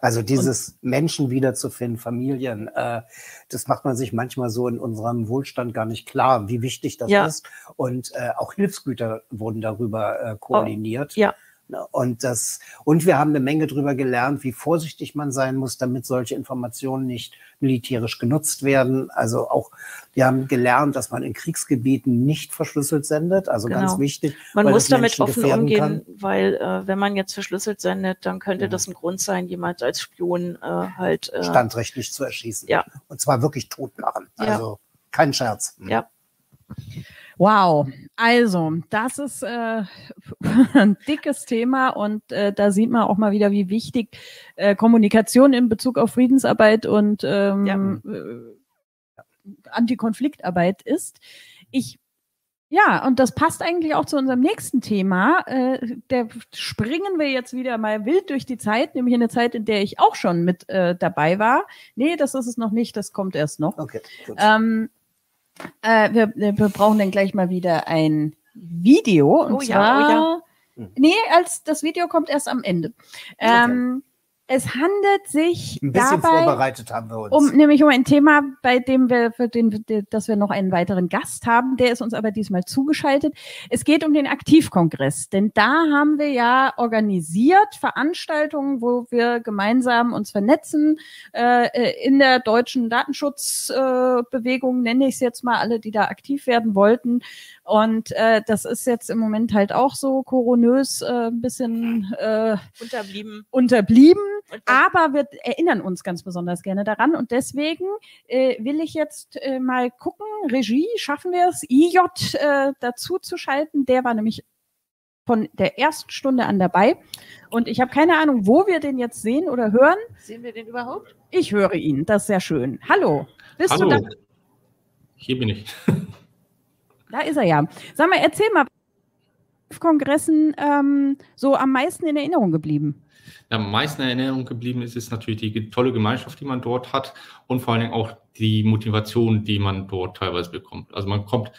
Also dieses Menschen wiederzufinden, Familien, das macht man sich manchmal so in unserem Wohlstand gar nicht klar, wie wichtig das ist. Und auch Hilfsgüter wurden darüber koordiniert. Und wir haben eine Menge darüber gelernt, wie vorsichtig man sein muss, damit solche Informationen nicht militärisch genutzt werden. Also auch, wir haben gelernt, dass man in Kriegsgebieten nicht verschlüsselt sendet. Also ganz wichtig. Man muss damit offen umgehen, weil wenn man jetzt verschlüsselt sendet, dann könnte das ein Grund sein, jemand als Spion halt standrechtlich zu erschießen. Ja. Und zwar wirklich tot machen. Also kein Scherz. Ja. Wow, also das ist ein dickes Thema und da sieht man auch mal wieder, wie wichtig Kommunikation in Bezug auf Friedensarbeit und Antikonfliktarbeit ist. Und das passt eigentlich auch zu unserem nächsten Thema. Da springen wir jetzt wieder mal wild durch die Zeit, nämlich eine Zeit, in der ich auch schon mit dabei war. Nee, das ist es noch nicht, das kommt erst noch. Okay, gut. Wir brauchen dann gleich mal wieder ein Video. Und das Video kommt erst am Ende. Es handelt sich ein bisschen vorbereitet haben wir uns. Nämlich um ein Thema, bei dem wir, dass wir noch einen weiteren Gast haben. Der ist uns aber diesmal zugeschaltet. Es geht um den Aktivkongress. Denn da haben wir ja organisiert Veranstaltungen, wo wir gemeinsam uns vernetzen. In der deutschen Datenschutzbewegung nenne ich es jetzt mal, alle, die da aktiv werden wollten. Und das ist jetzt im Moment halt auch so koronös ein bisschen unterblieben. Aber wir erinnern uns ganz besonders gerne daran. Und deswegen will ich jetzt mal gucken, Regie, schaffen wir es, IJ dazu zu schalten. Der war nämlich von der ersten Stunde an dabei. Und ich habe keine Ahnung, wo wir den jetzt sehen oder hören. Sehen wir den überhaupt? Ich höre ihn, das ist sehr schön. Hallo, bist du da? Hier bin ich. Da ist er ja. Sag mal, erzähl mal, Kongressen so am meisten in Erinnerung geblieben? Am meisten in Erinnerung geblieben ist, ist natürlich die tolle Gemeinschaft, die man dort hat und vor allen Dingen auch die Motivation, die man dort teilweise bekommt. Also man kommt,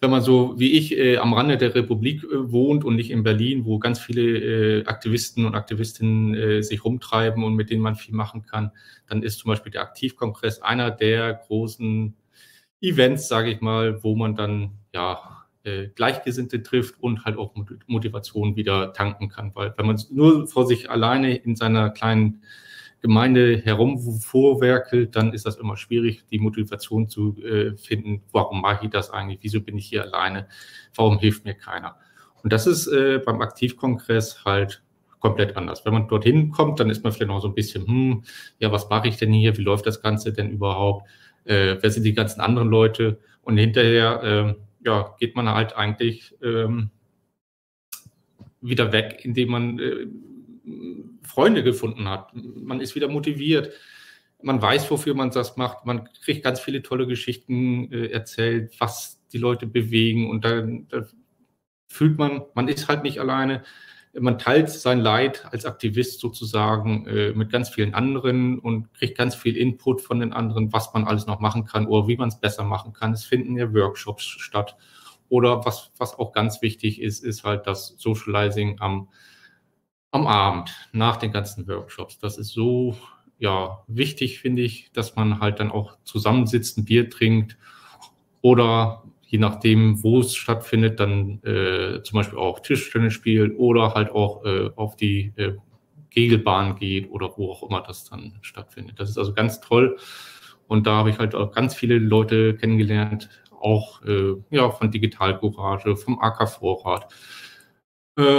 wenn man so wie ich am Rande der Republik wohnt und nicht in Berlin, wo ganz viele Aktivisten und Aktivistinnen sich rumtreiben und mit denen man viel machen kann, dann ist zum Beispiel der Aktivkongress einer der großen Events, sage ich mal, wo man dann ja Gleichgesinnte trifft und halt auch Motivation wieder tanken kann. Weil wenn man nur vor sich alleine in seiner kleinen Gemeinde herumvorwerkelt, dann ist das immer schwierig, die Motivation zu finden, warum mache ich das eigentlich, wieso bin ich hier alleine, warum hilft mir keiner. Und das ist beim Aktivkongress halt komplett anders. Wenn man dorthin kommt, dann ist man vielleicht noch so ein bisschen, ja, was mache ich denn hier, wie läuft das Ganze denn überhaupt, wer sind die ganzen anderen Leute, und hinterher ja, geht man halt eigentlich wieder weg, indem man Freunde gefunden hat. Man ist wieder motiviert, man weiß, wofür man das macht, man kriegt ganz viele tolle Geschichten erzählt, was die Leute bewegen, und dann fühlt man, man ist halt nicht alleine, man teilt sein Leid als Aktivist sozusagen mit ganz vielen anderen und kriegt ganz viel Input von den anderen, was man alles noch machen kann oder wie man es besser machen kann. Es finden ja Workshops statt, oder was auch ganz wichtig ist, ist halt das Socializing am Abend, nach den ganzen Workshops. Das ist so, ja, wichtig, finde ich, dass man halt dann auch zusammensitzt, ein Bier trinkt oder je nachdem, wo es stattfindet, dann zum Beispiel auch Tischtennis spielt oder halt auch auf die Kegelbahn geht oder wo auch immer das dann stattfindet. Das ist also ganz toll, und da habe ich halt auch ganz viele Leute kennengelernt, auch ja, von Digitalcourage, vom AK-Vorrat,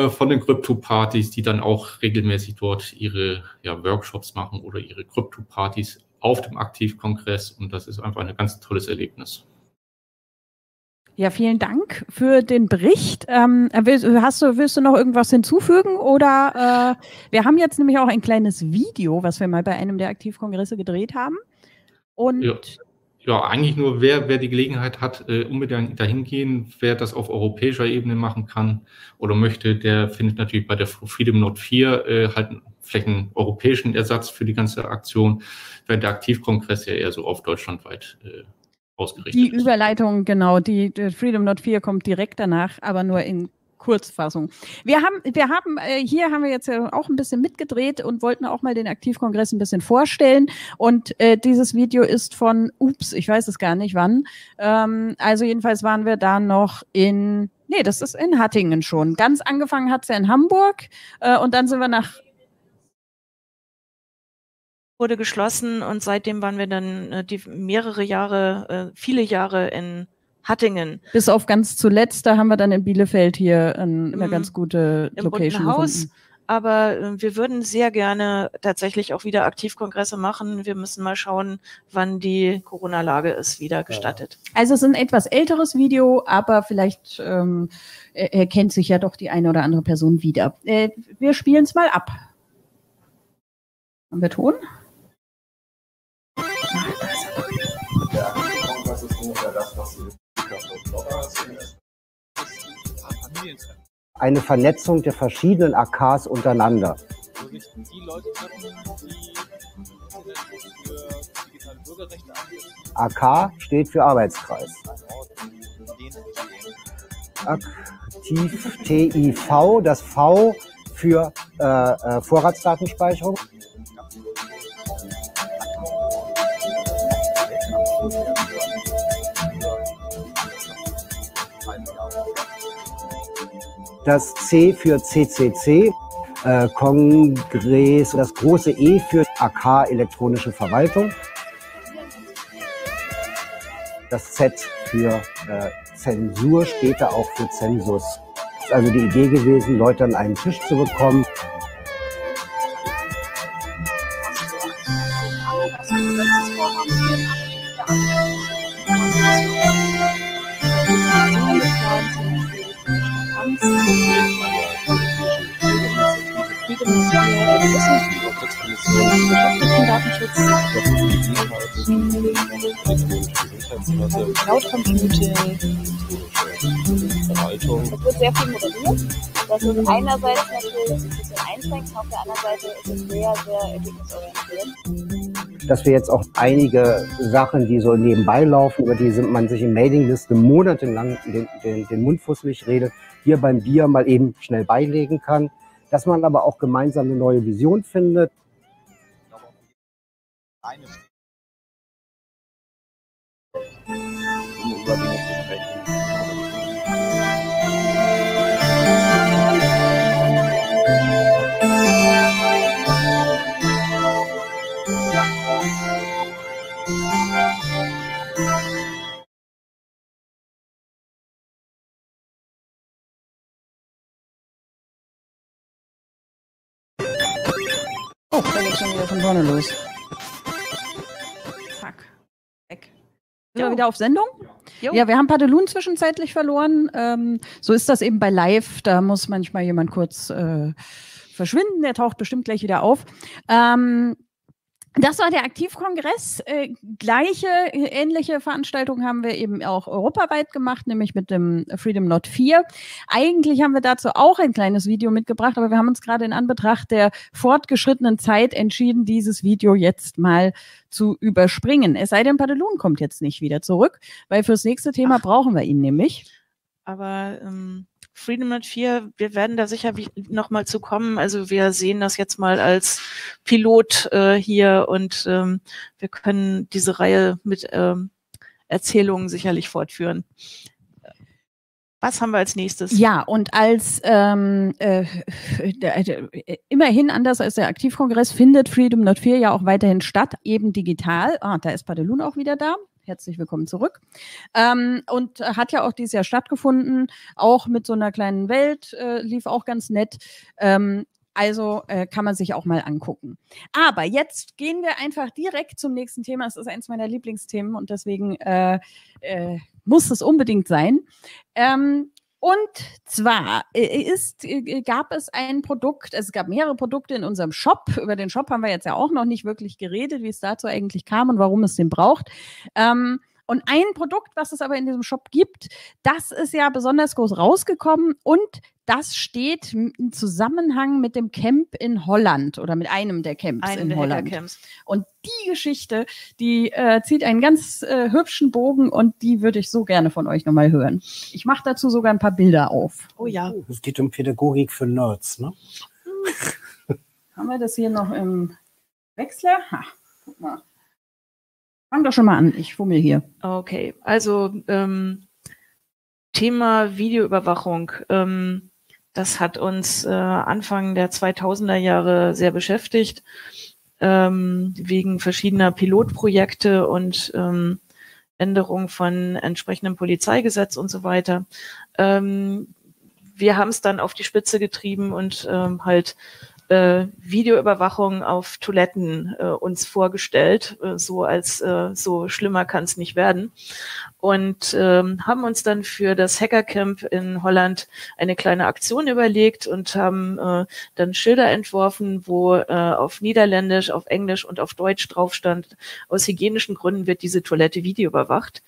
von den Krypto-Partys, die dann auch regelmäßig dort ihre Workshops machen oder ihre Krypto-Partys auf dem Aktivkongress, und das ist einfach ein ganz tolles Erlebnis. Ja, vielen Dank für den Bericht. Willst du noch irgendwas hinzufügen? Oder wir haben jetzt nämlich auch ein kleines Video, was wir mal bei einem der Aktivkongresse gedreht haben. Und ja, eigentlich nur, wer die Gelegenheit hat, unbedingt dahin gehen. Wer das auf europäischer Ebene machen kann oder möchte, der findet natürlich bei der Freedom Note 4 halt vielleicht einen europäischen Ersatz für die ganze Aktion, während der Aktivkongress ja eher so auf deutschlandweit ausgerichtet ist. Die Überleitung, genau, die Freedom Note 4 kommt direkt danach, aber nur in Kurzfassung. Hier haben wir jetzt ja auch ein bisschen mitgedreht und wollten auch mal den Aktivkongress ein bisschen vorstellen. Und dieses Video ist von, ich weiß es gar nicht wann. Also jedenfalls waren wir da noch in, nee, das ist in Hattingen schon. Ganz angefangen hat es ja in Hamburg, und dann sind wir nach, wurde geschlossen, und seitdem waren wir dann viele Jahre in Hattingen. Bis auf ganz zuletzt, da haben wir dann in Bielefeld hier eine ganz gute Location gefunden. Aber wir würden sehr gerne tatsächlich auch wieder Aktivkongresse machen. Wir müssen mal schauen, wann die Corona-Lage ist wieder gestattet. Also es ist ein etwas älteres Video, aber vielleicht erkennt sich ja doch die eine oder andere Person wieder. Wir spielen es mal ab. Haben wir Ton? Ja, das ist ungefähr das, was du... Eine Vernetzung der verschiedenen AKs untereinander. AK steht für Arbeitskreis. Aktiv TIV, das V für Vorratsdatenspeicherung. Das C für CCC, Kongress, das große E für AK, elektronische Verwaltung. Das Z für Zensur, später auch für Zensus. Das ist also die Idee gewesen, Leute an einen Tisch zu bekommen. Cloud Computing, Veranstaltung? Es wird sehr viel moderiert. Das ist einerseits natürlich ein bisschen einschränkend, auf der anderen Seite ist es sehr, sehr ergebnisorientiert. Dass wir jetzt auch einige Sachen, die so nebenbei laufen, über die man sich in Mailingliste monatelang den Mund fusselig redet, hier beim Bier mal eben schnell beilegen kann. Dass man aber auch gemeinsam eine neue Vision findet. Oh, da geht schon wieder von vorne los. Fuck. Weg. Sind wir wieder auf Sendung? Jo. Ja, wir haben Padelun zwischenzeitlich verloren. So ist das eben bei Live. Da muss manchmal jemand kurz verschwinden. Der taucht bestimmt gleich wieder auf. Das war der Aktivkongress. Ähnliche Veranstaltungen haben wir eben auch europaweit gemacht, nämlich mit dem Freedom Not 4. Eigentlich haben wir dazu auch ein kleines Video mitgebracht, aber wir haben uns gerade in Anbetracht der fortgeschrittenen Zeit entschieden, dieses Video jetzt mal zu überspringen. Es sei denn, Padelun kommt jetzt nicht wieder zurück, weil fürs nächste Thema brauchen wir ihn nämlich. Aber Freedom Not 4, wir werden da sicher nochmal zu kommen. Also wir sehen das jetzt mal als Pilot hier und wir können diese Reihe mit Erzählungen sicherlich fortführen. Was haben wir als nächstes? Ja, und als immerhin anders als der Aktivkongress findet Freedom Not 4 ja auch weiterhin statt, eben digital. Ah, da ist Padelun auch wieder da. Herzlich willkommen zurück. Und hat ja auch dieses Jahr stattgefunden, auch mit so einer kleinen Welt, lief auch ganz nett. Also kann man sich auch mal angucken. Aber jetzt gehen wir einfach direkt zum nächsten Thema. Es ist eins meiner Lieblingsthemen und deswegen muss es unbedingt sein. Und zwar gab es ein Produkt, es gab mehrere Produkte in unserem Shop. Über den Shop haben wir jetzt ja auch noch nicht wirklich geredet, wie es dazu eigentlich kam und warum es den braucht. Und ein Produkt, was es aber in diesem Shop gibt, das ist ja besonders groß rausgekommen und das steht im Zusammenhang mit dem Camp in Holland oder mit einem der Camps in Holland. Und die Geschichte, die zieht einen ganz hübschen Bogen und die würde ich so gerne von euch nochmal hören. Ich mache dazu sogar ein paar Bilder auf. Oh ja. Es geht um Pädagogik für Nerds, ne? Hm. Haben wir das hier noch im Wechsler? Ha, guck mal. Fang doch schon mal an, ich fummel hier. Okay, also Thema Videoüberwachung. Das hat uns Anfang der 2000er Jahre sehr beschäftigt, wegen verschiedener Pilotprojekte und Änderung von entsprechendem Polizeigesetz und so weiter. Wir haben es dann auf die Spitze getrieben und halt Videoüberwachung auf Toiletten uns vorgestellt, so als so schlimmer kann es nicht werden. Und haben uns dann für das Hackercamp in Holland eine kleine Aktion überlegt und haben dann Schilder entworfen, wo auf Niederländisch, auf Englisch und auf Deutsch drauf stand, aus hygienischen Gründen wird diese Toilette videoüberwacht.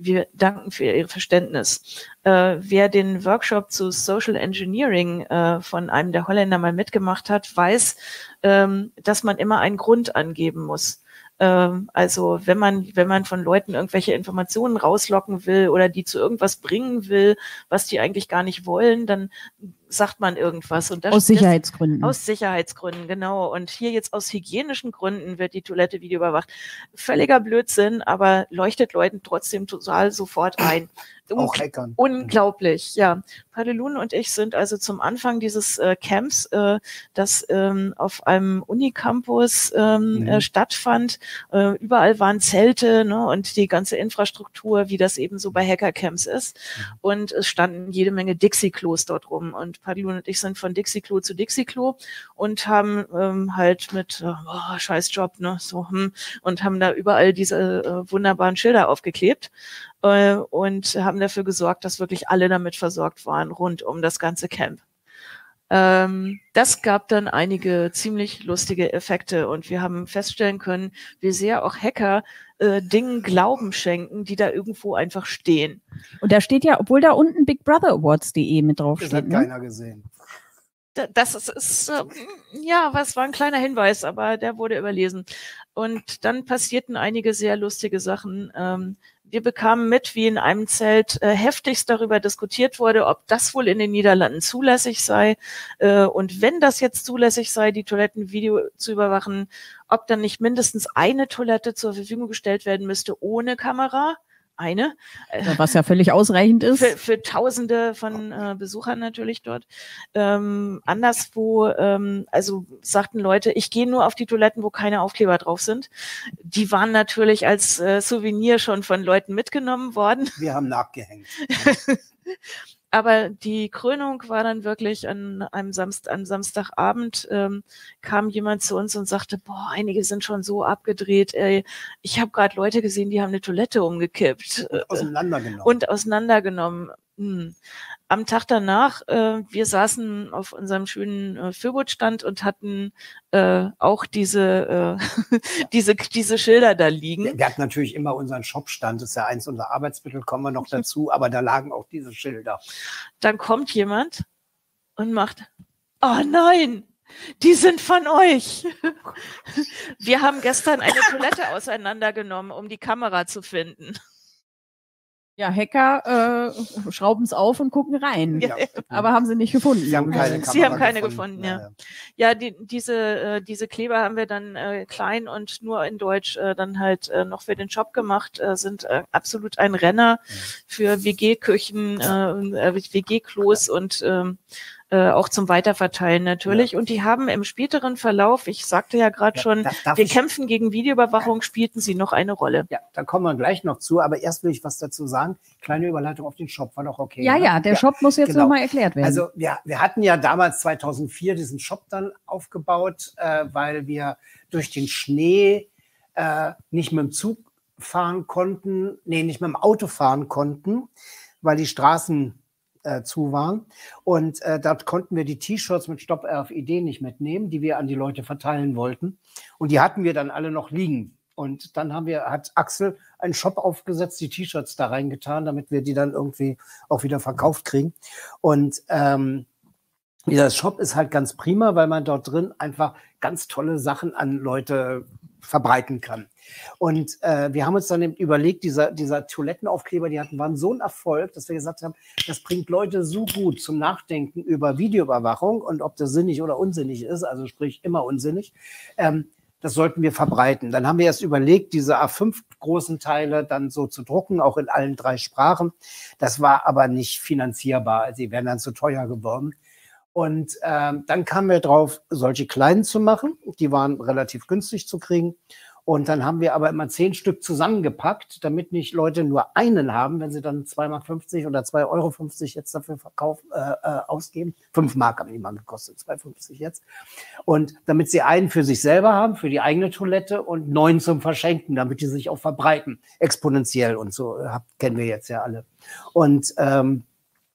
Wir danken für Ihr Verständnis. Wer den Workshop zu Social Engineering von einem der Holländer mal mitgemacht hat, weiß, dass man immer einen Grund angeben muss. Also wenn man von Leuten irgendwelche Informationen rauslocken will oder die zu irgendwas bringen will, was die eigentlich gar nicht wollen, dann sagt man irgendwas. Und das aus Sicherheitsgründen. Aus Sicherheitsgründen, genau. Und hier jetzt aus hygienischen Gründen wird die Toilette videoüberwacht. Völliger Blödsinn, aber leuchtet Leuten trotzdem total sofort ein. Auch Hackern. Unglaublich, ja. Padelun und ich sind also zum Anfang dieses Camps, das auf einem Unicampus stattfand. Überall waren Zelte, ne, und die ganze Infrastruktur, wie das eben so bei Hackercamps ist. Und es standen jede Menge Dixie-Klos dort rum. Und Padelun und ich sind von Dixie-Klo zu Dixie-Klo und haben halt mit scheiß Job, ne, so, und haben da überall diese wunderbaren Schilder aufgeklebt. Und haben dafür gesorgt, dass wirklich alle damit versorgt waren rund um das ganze Camp. Das gab dann einige ziemlich lustige Effekte und wir haben feststellen können, wie sehr auch Hacker Dingen Glauben schenken, die da irgendwo einfach stehen. Und da steht ja, obwohl da unten BigBrotherAwards.de mit draufsteht. Das hat keiner gesehen. Das ist ja, was war ein kleiner Hinweis, aber der wurde überlesen. Und dann passierten einige sehr lustige Sachen. Wir bekamen mit, wie in einem Zelt heftigst darüber diskutiert wurde, ob das wohl in den Niederlanden zulässig sei und wenn das jetzt zulässig sei, die Toilettenvideo zu überwachen, ob dann nicht mindestens eine Toilette zur Verfügung gestellt werden müsste ohne Kamera. Eine. Was ja völlig ausreichend ist. Für Tausende von Besuchern natürlich dort. Anderswo, also sagten Leute, ich gehe nur auf die Toiletten, wo keine Aufkleber drauf sind. Die waren natürlich als Souvenir schon von Leuten mitgenommen worden. Wir haben nachgehängt. Aber die Krönung war dann wirklich an einem Samstagabend, kam jemand zu uns und sagte, boah, einige sind schon so abgedreht, ey. Ich habe gerade Leute gesehen, die haben eine Toilette umgekippt. Und auseinandergenommen. Hm. Am Tag danach, wir saßen auf unserem schönen Fürwood-Stand und hatten auch diese Schilder da liegen. Wir hatten natürlich immer unseren Shopstand, das ist ja eins unserer Arbeitsmittel, kommen wir noch dazu, aber da lagen auch diese Schilder. Dann kommt jemand und macht, oh nein, die sind von euch. Wir haben gestern eine Toilette auseinandergenommen, um die Kamera zu finden. Ja, Hacker schrauben es auf und gucken rein, ja, aber haben sie nicht gefunden. Sie haben keine, gefunden, ja. Ja, diese Kleber haben wir dann klein und nur in Deutsch dann halt noch für den Shop gemacht, sind absolut ein Renner für WG-Küchen, WG-Klos und auch zum Weiterverteilen natürlich. Ja. Und die haben im späteren Verlauf, ich sagte ja gerade schon, wir kämpfen gegen Videoüberwachung, spielten sie noch eine Rolle. Ja, da kommen wir gleich noch zu, aber erst will ich was dazu sagen. Kleine Überleitung auf den Shop, war doch okay. Ja, ne? Ja, der Shop muss jetzt nochmal erklärt werden. Also ja, wir hatten ja damals 2004 diesen Shop dann aufgebaut, weil wir durch den Schnee nicht mit dem Zug fahren konnten, nee, nicht mit dem Auto fahren konnten, weil die Straßen zu waren. Und dort konnten wir die T-Shirts mit Stopp RFID nicht mitnehmen, die wir an die Leute verteilen wollten. Und die hatten wir dann alle noch liegen. Und dann hat Axel einen Shop aufgesetzt, die T-Shirts da reingetan, damit wir die dann irgendwie auch wieder verkauft kriegen. Und dieser Shop ist halt ganz prima, weil man dort drin einfach ganz tolle Sachen an Leute verbreiten kann. Und wir haben uns dann eben überlegt, dieser Toilettenaufkleber, die waren so ein Erfolg, dass wir gesagt haben, das bringt Leute so gut zum Nachdenken über Videoüberwachung und ob das sinnig oder unsinnig ist, also sprich immer unsinnig, das sollten wir verbreiten. Dann haben wir erst überlegt, diese A5 großen Teile dann so zu drucken, auch in allen 3 Sprachen. Das war aber nicht finanzierbar, also die wären dann zu teuer geworden. Und dann kamen wir drauf, solche kleinen zu machen. Die waren relativ günstig zu kriegen. Und dann haben wir aber immer 10 Stück zusammengepackt, damit nicht Leute nur einen haben, wenn sie dann 2,50 oder 2,50 € jetzt dafür ausgeben. 5 Mark haben die mal gekostet, 2,50 € jetzt. Und damit sie einen für sich selber haben, für die eigene Toilette und 9 zum Verschenken, damit die sich auch verbreiten, exponentiell und so, kennen wir jetzt ja alle. Und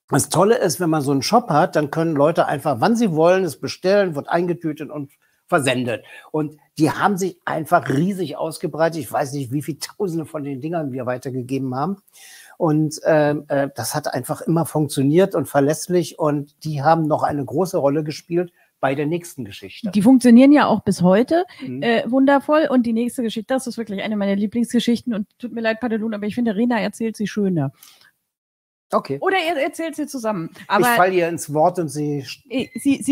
das Tolle ist, wenn man so einen Shop hat, dann können Leute einfach, wann sie wollen, es bestellen, wird eingetütet und versendet. Und die haben sich einfach riesig ausgebreitet. Ich weiß nicht, wie viele Tausende von den Dingern wir weitergegeben haben. Und das hat einfach immer funktioniert und verlässlich. Und die haben noch eine große Rolle gespielt bei der nächsten Geschichte. Die funktionieren ja auch bis heute wundervoll. Und die nächste Geschichte, das ist wirklich eine meiner Lieblingsgeschichten. Und tut mir leid, Padelun, aber ich finde, Rena erzählt sie schöner. Okay. Oder ihr erzählt sie zusammen. Aber ich falle ihr ins Wort und sie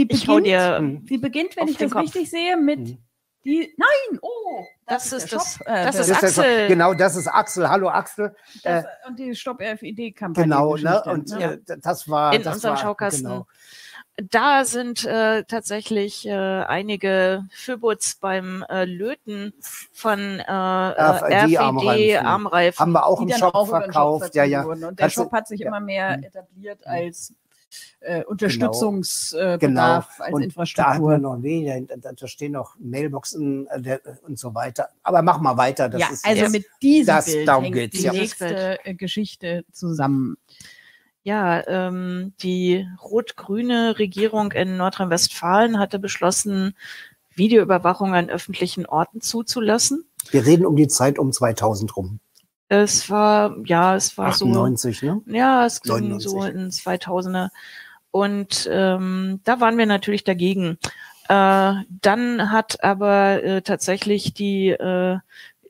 beginnt, wenn ich das richtig sehe, mit die. Nein, oh, das ist Axel. Genau, das ist Axel. Hallo Axel. Und die Stopp-RFID-Kampagne. Genau, ne? Und ja. Das war in unserem Schaukasten. Genau. Da sind tatsächlich einige Fürbuts beim Löten von RFID-Armreifen. Haben wir auch im Shop verkauft. Ja, ja. Und der Shop hat sich immer mehr etabliert als Unterstützungsbedarf, als und Infrastruktur. Da haben wir noch weniger, da stehen noch Mailboxen und so weiter. Aber mach mal weiter. Das ja, ist also mit diesem Bild hängt die nächste Geschichte zusammen. Ja, die rot-grüne Regierung in Nordrhein-Westfalen hatte beschlossen, Videoüberwachung an öffentlichen Orten zuzulassen. Wir reden um die Zeit um 2000 rum. Es war 98, so. 98, ne? Ja, es ging 99. So in 2000er. Und da waren wir natürlich dagegen. Dann hat aber tatsächlich die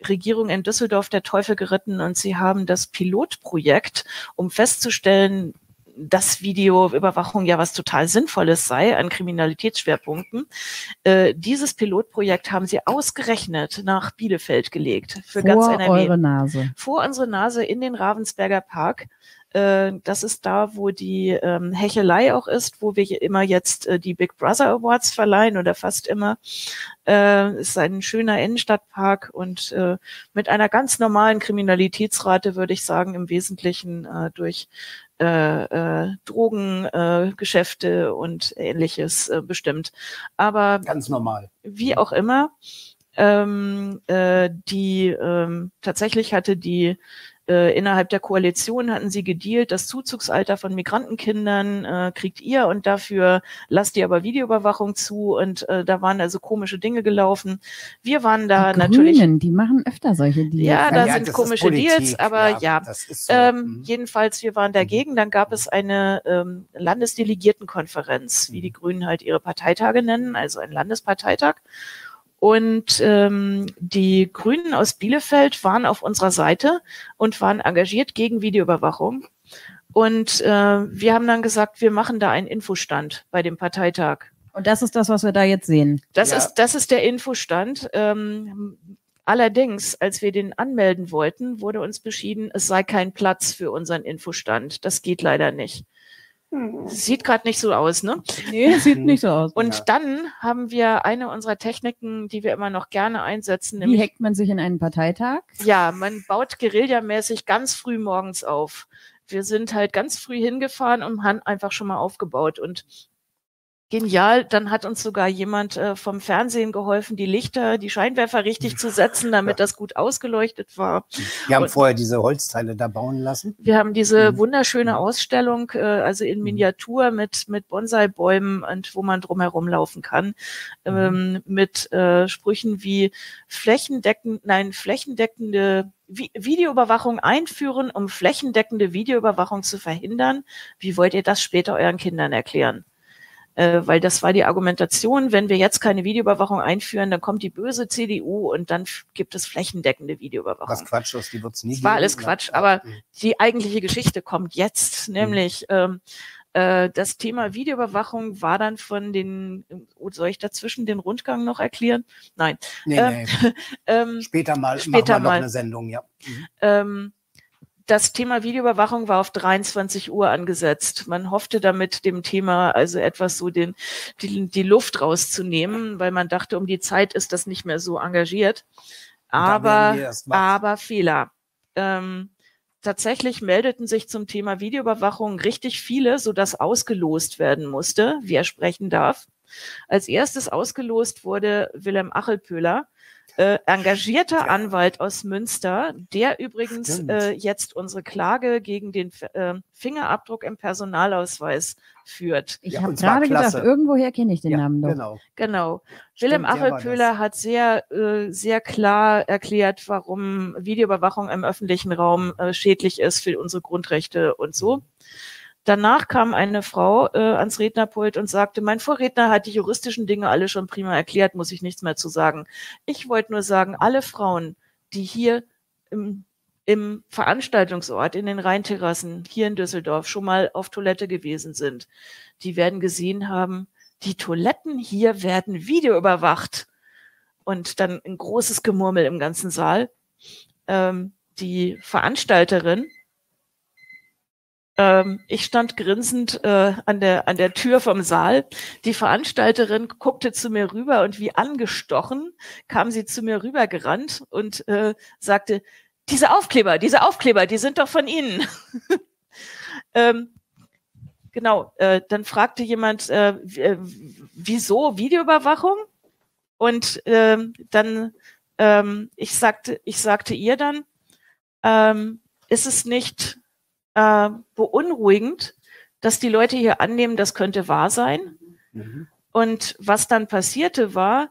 Regierung in Düsseldorf der Teufel geritten und sie haben das Pilotprojekt, um festzustellen, dass Videoüberwachung ja was total Sinnvolles sei an Kriminalitätsschwerpunkten. Dieses Pilotprojekt haben sie ausgerechnet nach Bielefeld gelegt. Für ganz NRW. Eure Nase. Vor unsere Nase in den Ravensberger Park. Das ist da, wo die Hechelei auch ist, wo wir immer jetzt die Big Brother Awards verleihen oder fast immer. Ist ein schöner Innenstadtpark und mit einer ganz normalen Kriminalitätsrate, würde ich sagen, im Wesentlichen durch Drogengeschäfte und Ähnliches bestimmt. Aber ganz normal. Wie auch immer, tatsächlich hatte die innerhalb der Koalition hatten sie gedealt, das Zuzugsalter von Migrantenkindern kriegt ihr und dafür lasst ihr aber Videoüberwachung zu und da waren also komische Dinge gelaufen. Wir waren da die natürlich... Grünen, die machen öfter solche Deals. Ja, da sind komische Politik, Deals, aber ja. So. Jedenfalls, wir waren dagegen. Dann gab es eine Landesdelegiertenkonferenz, wie die Grünen halt ihre Parteitage nennen, also ein Landesparteitag. Und die Grünen aus Bielefeld waren auf unserer Seite und waren engagiert gegen Videoüberwachung. Und wir haben dann gesagt, wir machen da einen Infostand bei dem Parteitag. Und das ist das, was wir da jetzt sehen. Das ist der Infostand. Allerdings, als wir den anmelden wollten, wurde uns beschieden, es sei kein Platz für unseren Infostand. Das geht leider nicht. Sieht gerade nicht so aus, ne? Nee, sieht nicht so aus. Und dann haben wir eine unserer Techniken, die wir immer noch gerne einsetzen. Nämlich, wie hackt man sich in einen Parteitag? Ja, man baut guerillamäßig ganz früh morgens auf. Wir sind halt ganz früh hingefahren und haben einfach schon mal aufgebaut und genial, dann hat uns sogar jemand vom Fernsehen geholfen, die Lichter, die Scheinwerfer richtig zu setzen, damit das gut ausgeleuchtet war. Wir haben vorher diese Holzteile da bauen lassen. Wir haben diese wunderschöne Ausstellung, also in Miniatur mit Bonsai-Bäumen und wo man drumherum laufen kann, mit Sprüchen wie flächendeckende Videoüberwachung einführen, um flächendeckende Videoüberwachung zu verhindern. Wie wollt ihr das später euren Kindern erklären? Weil das war die Argumentation, wenn wir jetzt keine Videoüberwachung einführen, dann kommt die böse CDU und dann gibt es flächendeckende Videoüberwachung. Was Quatsch ist, die wird's nie geben. War alles Quatsch, aber die eigentliche Geschichte kommt jetzt, nämlich das Thema Videoüberwachung war dann von den, soll ich dazwischen den Rundgang noch erklären? Nein. Nee. Später machen wir noch eine Sendung, ja. Das Thema Videoüberwachung war auf 23 Uhr angesetzt. Man hoffte damit, dem Thema also etwas so die Luft rauszunehmen, weil man dachte, um die Zeit ist das nicht mehr so engagiert. Aber Fehler. Tatsächlich meldeten sich zum Thema Videoüberwachung richtig viele, sodass ausgelost werden musste, wer sprechen darf. Als erstes ausgelost wurde Wilhelm Achelpöhler, engagierter Anwalt aus Münster, der übrigens jetzt unsere Klage gegen den Fingerabdruck im Personalausweis führt. Ich habe gerade gedacht, irgendwoher kenne ich den Namen doch. Genau. Wilhelm Achelpöhler hat sehr klar erklärt, warum Videoüberwachung im öffentlichen Raum schädlich ist für unsere Grundrechte und so. Danach kam eine Frau ans Rednerpult und sagte, mein Vorredner hat die juristischen Dinge alle schon prima erklärt, muss ich nichts mehr zu sagen. Ich wollte nur sagen, alle Frauen, die hier im Veranstaltungsort, in den Rheinterrassen, hier in Düsseldorf schon mal auf Toilette gewesen sind, die werden gesehen haben, die Toiletten hier werden videoüberwacht. Und dann ein großes Gemurmel im ganzen Saal. Die Veranstalterin, ich stand grinsend an der Tür vom Saal. Die Veranstalterin guckte zu mir rüber und wie angestochen kam sie zu mir rübergerannt und sagte, diese Aufkleber, die sind doch von Ihnen. Genau, dann fragte jemand, wieso Videoüberwachung? Und dann, ich sagte ihr dann, ist es nicht... beunruhigend, dass die Leute hier annehmen, das könnte wahr sein. Mhm. Und was dann passierte war,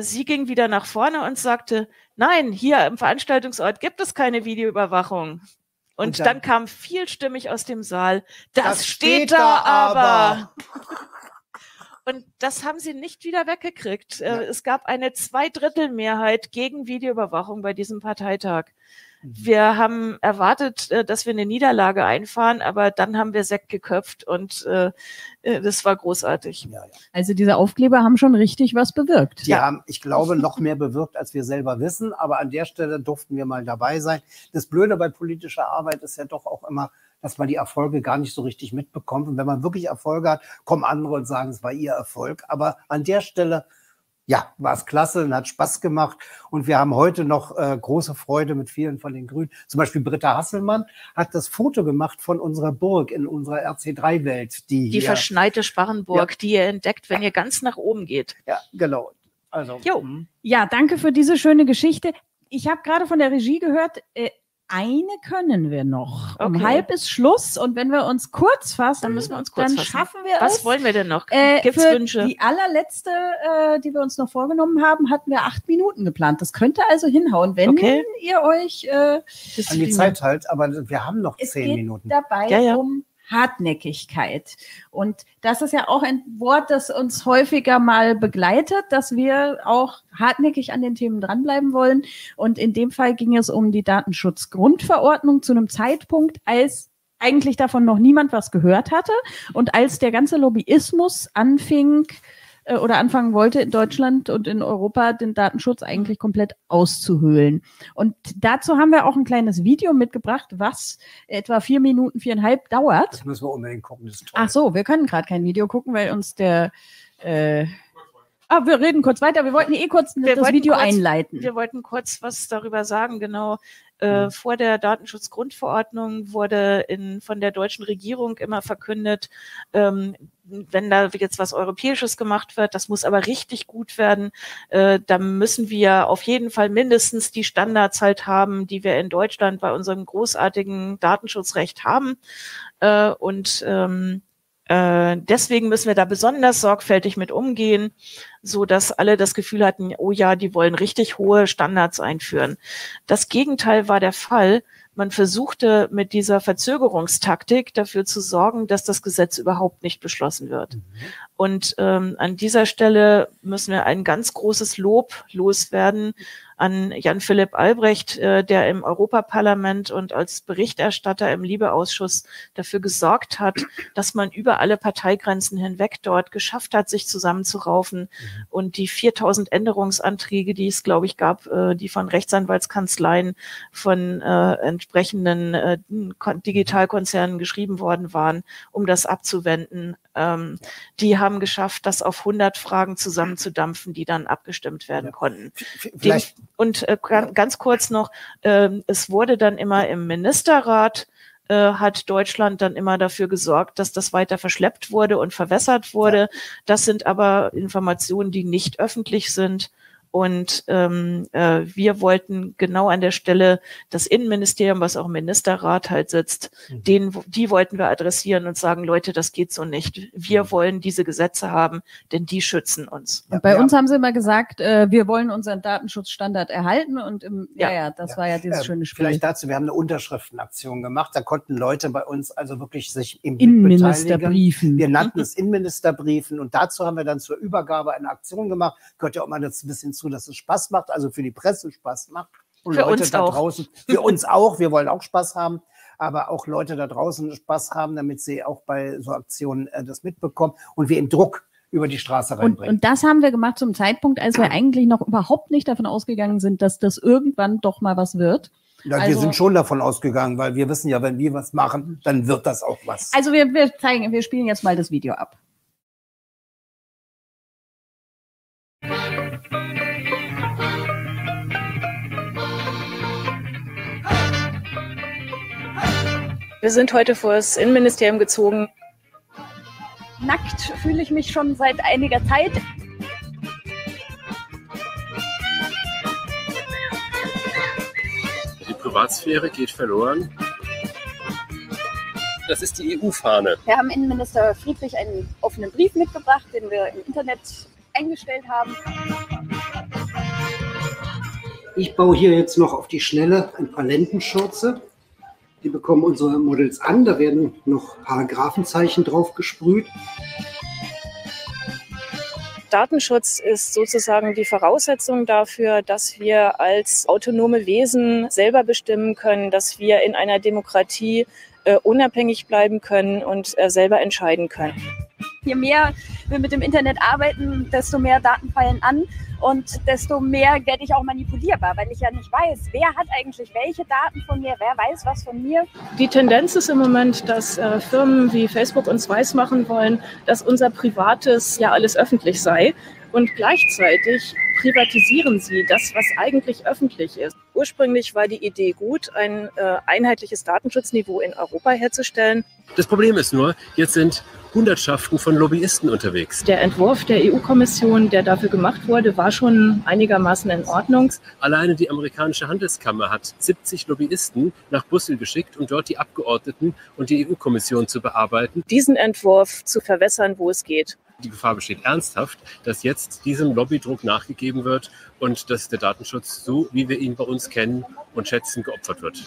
sie ging wieder nach vorne und sagte, nein, hier im Veranstaltungsort gibt es keine Videoüberwachung. Und dann kam vielstimmig aus dem Saal, das steht da aber. Und das haben sie nicht wieder weggekriegt. Ja. Es gab eine 2/3-Mehrheit gegen Videoüberwachung bei diesem Parteitag. Mhm. Wir haben erwartet, dass wir eine Niederlage einfahren, aber dann haben wir Sekt geköpft und das war großartig. Ja, ja. Also diese Aufkleber haben schon richtig was bewirkt. Die haben, ich glaube, noch mehr bewirkt, als wir selber wissen, aber an der Stelle durften wir mal dabei sein. Das Blöde bei politischer Arbeit ist ja doch auch immer, dass man die Erfolge gar nicht so richtig mitbekommt. Und wenn man wirklich Erfolge hat, kommen andere und sagen, es war ihr Erfolg. Aber an der Stelle, ja, war es klasse und hat Spaß gemacht. Und wir haben heute noch große Freude mit vielen von den Grünen. Zum Beispiel Britta Hasselmann hat das Foto gemacht von unserer Burg in unserer RC3-Welt. Die verschneite Sparrenburg, ja, die ihr entdeckt, wenn ihr ganz nach oben geht. Ja, genau. Also, ja, danke für diese schöne Geschichte. Ich habe gerade von der Regie gehört, eine können wir noch. Okay. Um 12:30 ist Schluss und wenn wir uns kurz fassen, dann müssen wir uns kurz fassen. Schaffen wir es. Was wollen wir denn noch? Gibt's Wünsche? Die allerletzte, die wir uns noch vorgenommen haben, hatten wir 8 Minuten geplant. Das könnte also hinhauen, wenn ihr euch an die Zeit halt, aber wir haben noch 10 Minuten. Es geht dabei um Hartnäckigkeit. Und das ist ja auch ein Wort, das uns häufiger mal begleitet, dass wir auch hartnäckig an den Themen dranbleiben wollen. Und in dem Fall ging es um die Datenschutzgrundverordnung zu einem Zeitpunkt, als eigentlich davon noch niemand was gehört hatte. Und als der ganze Lobbyismus anfing oder anfangen wollte, in Deutschland und in Europa den Datenschutz eigentlich komplett auszuhöhlen. Und dazu haben wir auch ein kleines Video mitgebracht, was etwa 4,5 Minuten dauert. Das müssen wir unbedingt gucken, das ist toll. Ach so, wir können gerade kein Video gucken, weil uns der... wir reden kurz weiter, wir wollten kurz das Video einleiten. Wir wollten kurz was darüber sagen, genau. Vor der Datenschutzgrundverordnung wurde von der deutschen Regierung immer verkündet, wenn da jetzt was Europäisches gemacht wird, das muss aber richtig gut werden, da müssen wir auf jeden Fall mindestens die Standards halt haben, die wir in Deutschland bei unserem großartigen Datenschutzrecht haben. Deswegen müssen wir da besonders sorgfältig mit umgehen, so dass alle das Gefühl hatten, oh ja, die wollen richtig hohe Standards einführen. Das Gegenteil war der Fall. Man versuchte mit dieser Verzögerungstaktik dafür zu sorgen, dass das Gesetz überhaupt nicht beschlossen wird. Mhm. Und an dieser Stelle müssen wir ein ganz großes Lob loswerden an Jan-Philipp Albrecht, der im Europaparlament und als Berichterstatter im Libe-Ausschuss dafür gesorgt hat, dass man über alle Parteigrenzen hinweg dort geschafft hat, sich zusammenzuraufen und die 4000 Änderungsanträge, die es, glaube ich, gab, die von Rechtsanwaltskanzleien, von entsprechenden Digitalkonzernen geschrieben worden waren, um das abzuwenden. Die haben geschafft, das auf 100 Fragen zusammenzudampfen, die dann abgestimmt werden konnten. Ganz kurz noch, es wurde dann immer im Ministerrat, hat Deutschland dann immer dafür gesorgt, dass das weiter verschleppt wurde und verwässert wurde. Ja. Das sind aber Informationen, die nicht öffentlich sind. Und wir wollten genau an der Stelle das Innenministerium, was auch im Ministerrat halt sitzt, die wollten wir adressieren und sagen, Leute, das geht so nicht. Wir wollen diese Gesetze haben, denn die schützen uns. Und bei uns haben sie immer gesagt, wir wollen unseren Datenschutzstandard erhalten. Und war ja dieses schöne Spiel. Vielleicht dazu, wir haben eine Unterschriftenaktion gemacht. Da konnten Leute bei uns also wirklich sich im Innenministerbriefen. Wir nannten es Innenministerbriefen. Und dazu haben wir dann zur Übergabe eine Aktion gemacht. Gehört ja auch mal das bisschen zu, dass es Spaß macht, also für die Presse Spaß macht. Und für Leute da draußen, für uns auch, wir wollen auch Spaß haben, aber auch Leute da draußen Spaß haben, damit sie auch bei so Aktionen das mitbekommen und wir im Druck über die Straße reinbringen. Und das haben wir gemacht zum Zeitpunkt, als wir eigentlich noch überhaupt nicht davon ausgegangen sind, dass das irgendwann doch mal was wird. Ja, also, wir sind schon davon ausgegangen, weil wir wissen ja, wenn wir was machen, dann wird das auch was. Also wir spielen jetzt mal das Video ab. Wir sind heute vor das Innenministerium gezogen. Nackt fühle ich mich schon seit einiger Zeit. Die Privatsphäre geht verloren. Das ist die EU-Fahne. Wir haben Innenminister Friedrich einen offenen Brief mitgebracht, den wir im Internet eingestellt haben. Ich baue hier jetzt noch auf die Schnelle ein paar Lendenschürze. Die bekommen unsere Models an, da werden noch Paragraphenzeichen drauf gesprüht. Datenschutz ist sozusagen die Voraussetzung dafür, dass wir als autonome Wesen selber bestimmen können, dass wir in einer Demokratie unabhängig bleiben können und selber entscheiden können. Je mehr wir mit dem Internet arbeiten, desto mehr Daten fallen an und desto mehr werde ich auch manipulierbar, weil ich ja nicht weiß, wer hat eigentlich welche Daten von mir, wer weiß was von mir. Die Tendenz ist im Moment, dass Firmen wie Facebook uns weismachen wollen, dass unser Privates ja alles öffentlich sei. Und gleichzeitig privatisieren sie das, was eigentlich öffentlich ist. Ursprünglich war die Idee gut, ein einheitliches Datenschutzniveau in Europa herzustellen. Das Problem ist nur, jetzt sind Hundertschaften von Lobbyisten unterwegs. Der Entwurf der EU-Kommission, der dafür gemacht wurde, war schon einigermaßen in Ordnung. Alleine die amerikanische Handelskammer hat 70 Lobbyisten nach Brüssel geschickt, um dort die Abgeordneten und die EU-Kommission zu bearbeiten. Diesen Entwurf zu verwässern, wo es geht. Die Gefahr besteht ernsthaft, dass jetzt diesem Lobbydruck nachgegeben wird und dass der Datenschutz, so wie wir ihn bei uns kennen und schätzen, geopfert wird.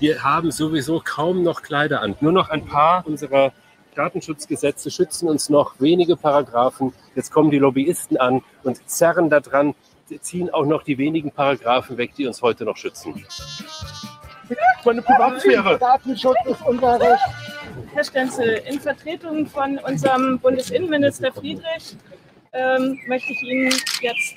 Wir haben sowieso kaum noch Kleider an. Nur noch ein paar unserer Datenschutzgesetze schützen uns noch, wenige Paragraphen. Jetzt kommen die Lobbyisten an und zerren daran, ziehen auch noch die wenigen Paragraphen weg, die uns heute noch schützen. Meine Privatsphäre. Datenschutz ist unser Recht. Herr Stenzel, in Vertretung von unserem Bundesinnenminister Friedrich möchte ich Ihnen jetzt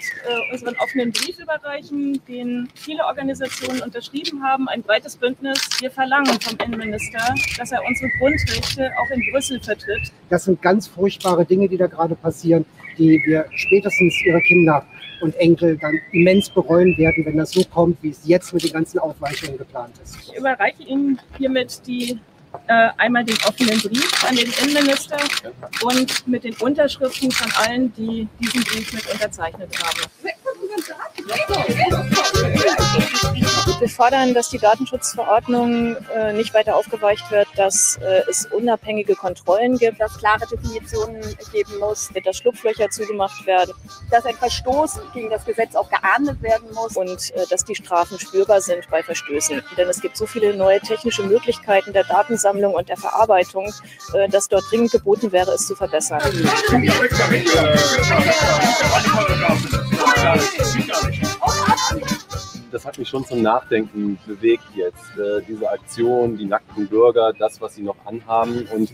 unseren offenen Brief überreichen, den viele Organisationen unterschrieben haben, ein breites Bündnis. Wir verlangen vom Innenminister, dass er unsere Grundrechte auch in Brüssel vertritt. Das sind ganz furchtbare Dinge, die da gerade passieren, die wir spätestens Ihre Kinder und Enkel dann immens bereuen werden, wenn das so kommt, wie es jetzt mit den ganzen Aufweichungen geplant ist. Ich überreiche Ihnen hiermit die einmal den offenen Brief an den Innenminister und mit den Unterschriften von allen, die diesen Brief mit unterzeichnet haben. Wir fordern, dass die Datenschutzverordnung nicht weiter aufgeweicht wird, dass es unabhängige Kontrollen gibt, dass klare Definitionen geben muss, dass Schlupflöcher zugemacht werden, dass ein Verstoß gegen das Gesetz auch geahndet werden muss und dass die Strafen spürbar sind bei Verstößen. Denn es gibt so viele neue technische Möglichkeiten der Datensammlung und der Verarbeitung, dass dort dringend geboten wäre, es zu verbessern. Das hat mich schon zum Nachdenken bewegt jetzt, diese Aktion, die nackten Bürger, das, was sie noch anhaben. Und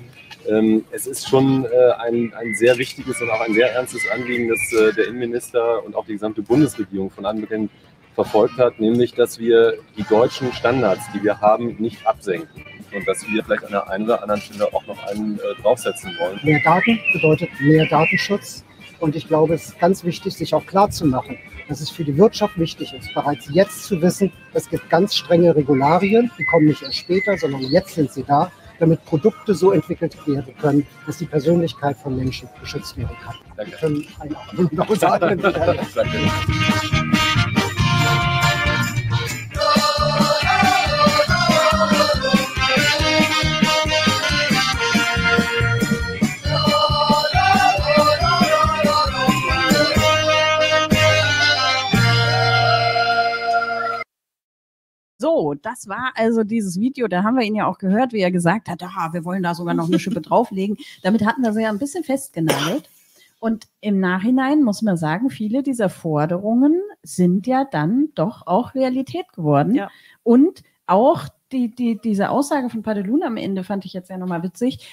es ist schon ein sehr wichtiges und auch ein sehr ernstes Anliegen, das der Innenminister und auch die gesamte Bundesregierung von Anbeginn verfolgt hat, nämlich, dass wir die deutschen Standards, die wir haben, nicht absenken. Und dass wir vielleicht an der einen oder anderen Stelle auch noch einen draufsetzen wollen. Mehr Daten bedeutet mehr Datenschutz. Und ich glaube, es ist ganz wichtig, sich auch klarzumachen, dass es für die Wirtschaft wichtig ist, bereits jetzt zu wissen, es gibt ganz strenge Regularien, die kommen nicht erst später, sondern jetzt sind sie da, damit Produkte so entwickelt werden können, dass die Persönlichkeit von Menschen geschützt werden kann. Danke. Können einen sagen, danke. So, das war also dieses Video, da haben wir ihn ja auch gehört, wie er gesagt hat, ah, wir wollen da sogar noch eine Schippe drauflegen. Damit hatten wir sie ja ein bisschen festgenagelt. Und im Nachhinein muss man sagen, viele dieser Forderungen sind ja dann doch auch Realität geworden. Ja. Und auch diese Aussage von Padelun am Ende fand ich jetzt ja nochmal witzig.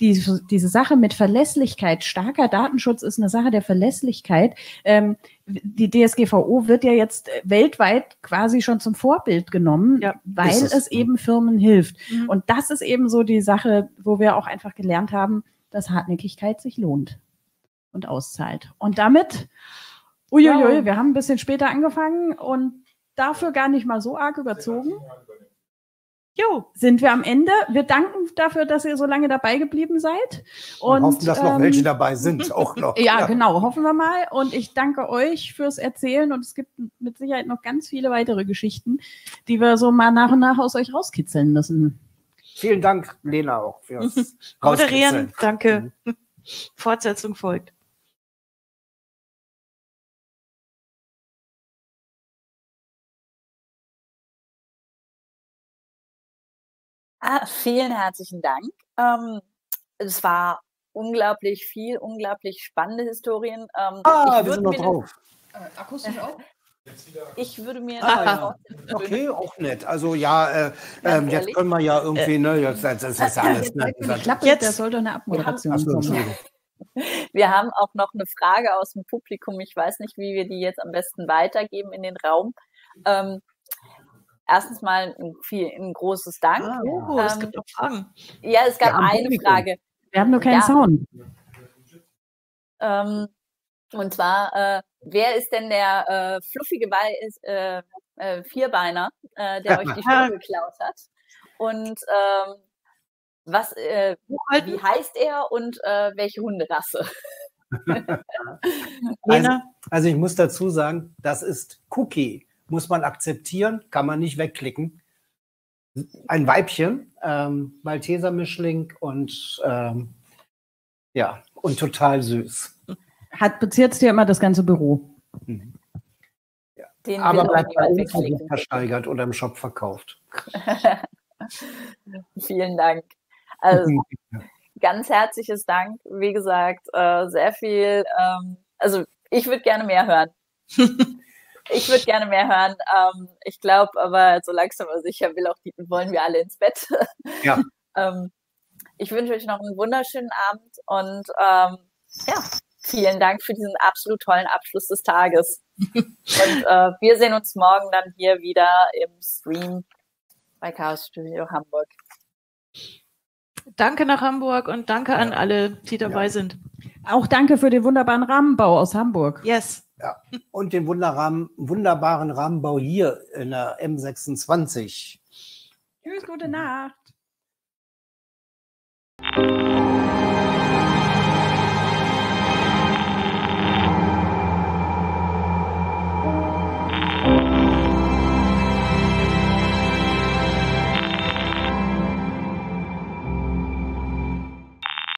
Diese Sache mit Verlässlichkeit, starker Datenschutz ist eine Sache der Verlässlichkeit. Die DSGVO wird ja jetzt weltweit quasi schon zum Vorbild genommen, ja, weil es eben Firmen hilft. Mhm. Und das ist eben so die Sache, wo wir auch einfach gelernt haben, dass Hartnäckigkeit sich lohnt und auszahlt. Und damit, uiuiui, wir haben ein bisschen später angefangen und dafür gar nicht mal so arg überzogen. Jo, sind wir am Ende. Wir danken dafür, dass ihr so lange dabei geblieben seid. Und hoffen, dass noch welche dabei sind, auch noch. Ja, genau, hoffen wir mal. Und ich danke euch fürs Erzählen. Und es gibt mit Sicherheit noch ganz viele weitere Geschichten, die wir so mal nach und nach aus euch rauskitzeln müssen. Vielen Dank, Lena, auch fürs Moderieren. Danke. Fortsetzung folgt. Ah, vielen herzlichen Dank. Es war unglaublich viel, unglaublich spannende Historien. Wir sind noch drauf. Akustisch auch? Ich würde mir... Ja. Okay, auch nett. Also ja, jetzt können wir ja irgendwie... Ne, jetzt ist ja alles... Jetzt soll doch eine Abmoderation kommen. Wir haben auch noch eine Frage aus dem Publikum. Ich weiß nicht, wie wir die jetzt am besten weitergeben in den Raum. Erstens mal ein großes Dank. Es gibt auch Fragen. Ja, es gab eine Publikum. Frage. Wir haben nur keinen Sound. Und zwar, wer ist denn der fluffige Vierbeiner, der euch die Schuhe geklaut hat? Und wie heißt er und welche Hunderasse? Also ich muss dazu sagen, das ist Cookie. Muss man akzeptieren, kann man nicht wegklicken. Ein Weibchen, Malteser-Mischling und ja, und total süß. Hat bis jetzt ja immer das ganze Büro. Mhm. Ja. Aber bleibt bei uns versteigert oder im Shop verkauft. Vielen Dank. Also, ganz herzliches Dank. Wie gesagt, sehr viel. Also, ich würde gerne mehr hören. Ich würde gerne mehr hören. Ich glaube, aber so langsam aber sicher wollen wir alle ins Bett. Ja. Ich wünsche euch noch einen wunderschönen Abend und ja, vielen Dank für diesen absolut tollen Abschluss des Tages. Und wir sehen uns morgen dann hier wieder im Stream bei Chaos Studio Hamburg. Danke nach Hamburg und danke an alle, die dabei sind. Auch danke für den wunderbaren Rahmenbau aus Hamburg. Yes. Ja. Und den wunderbaren Rahmenbau hier in der M26. Tschüss, gute Nacht.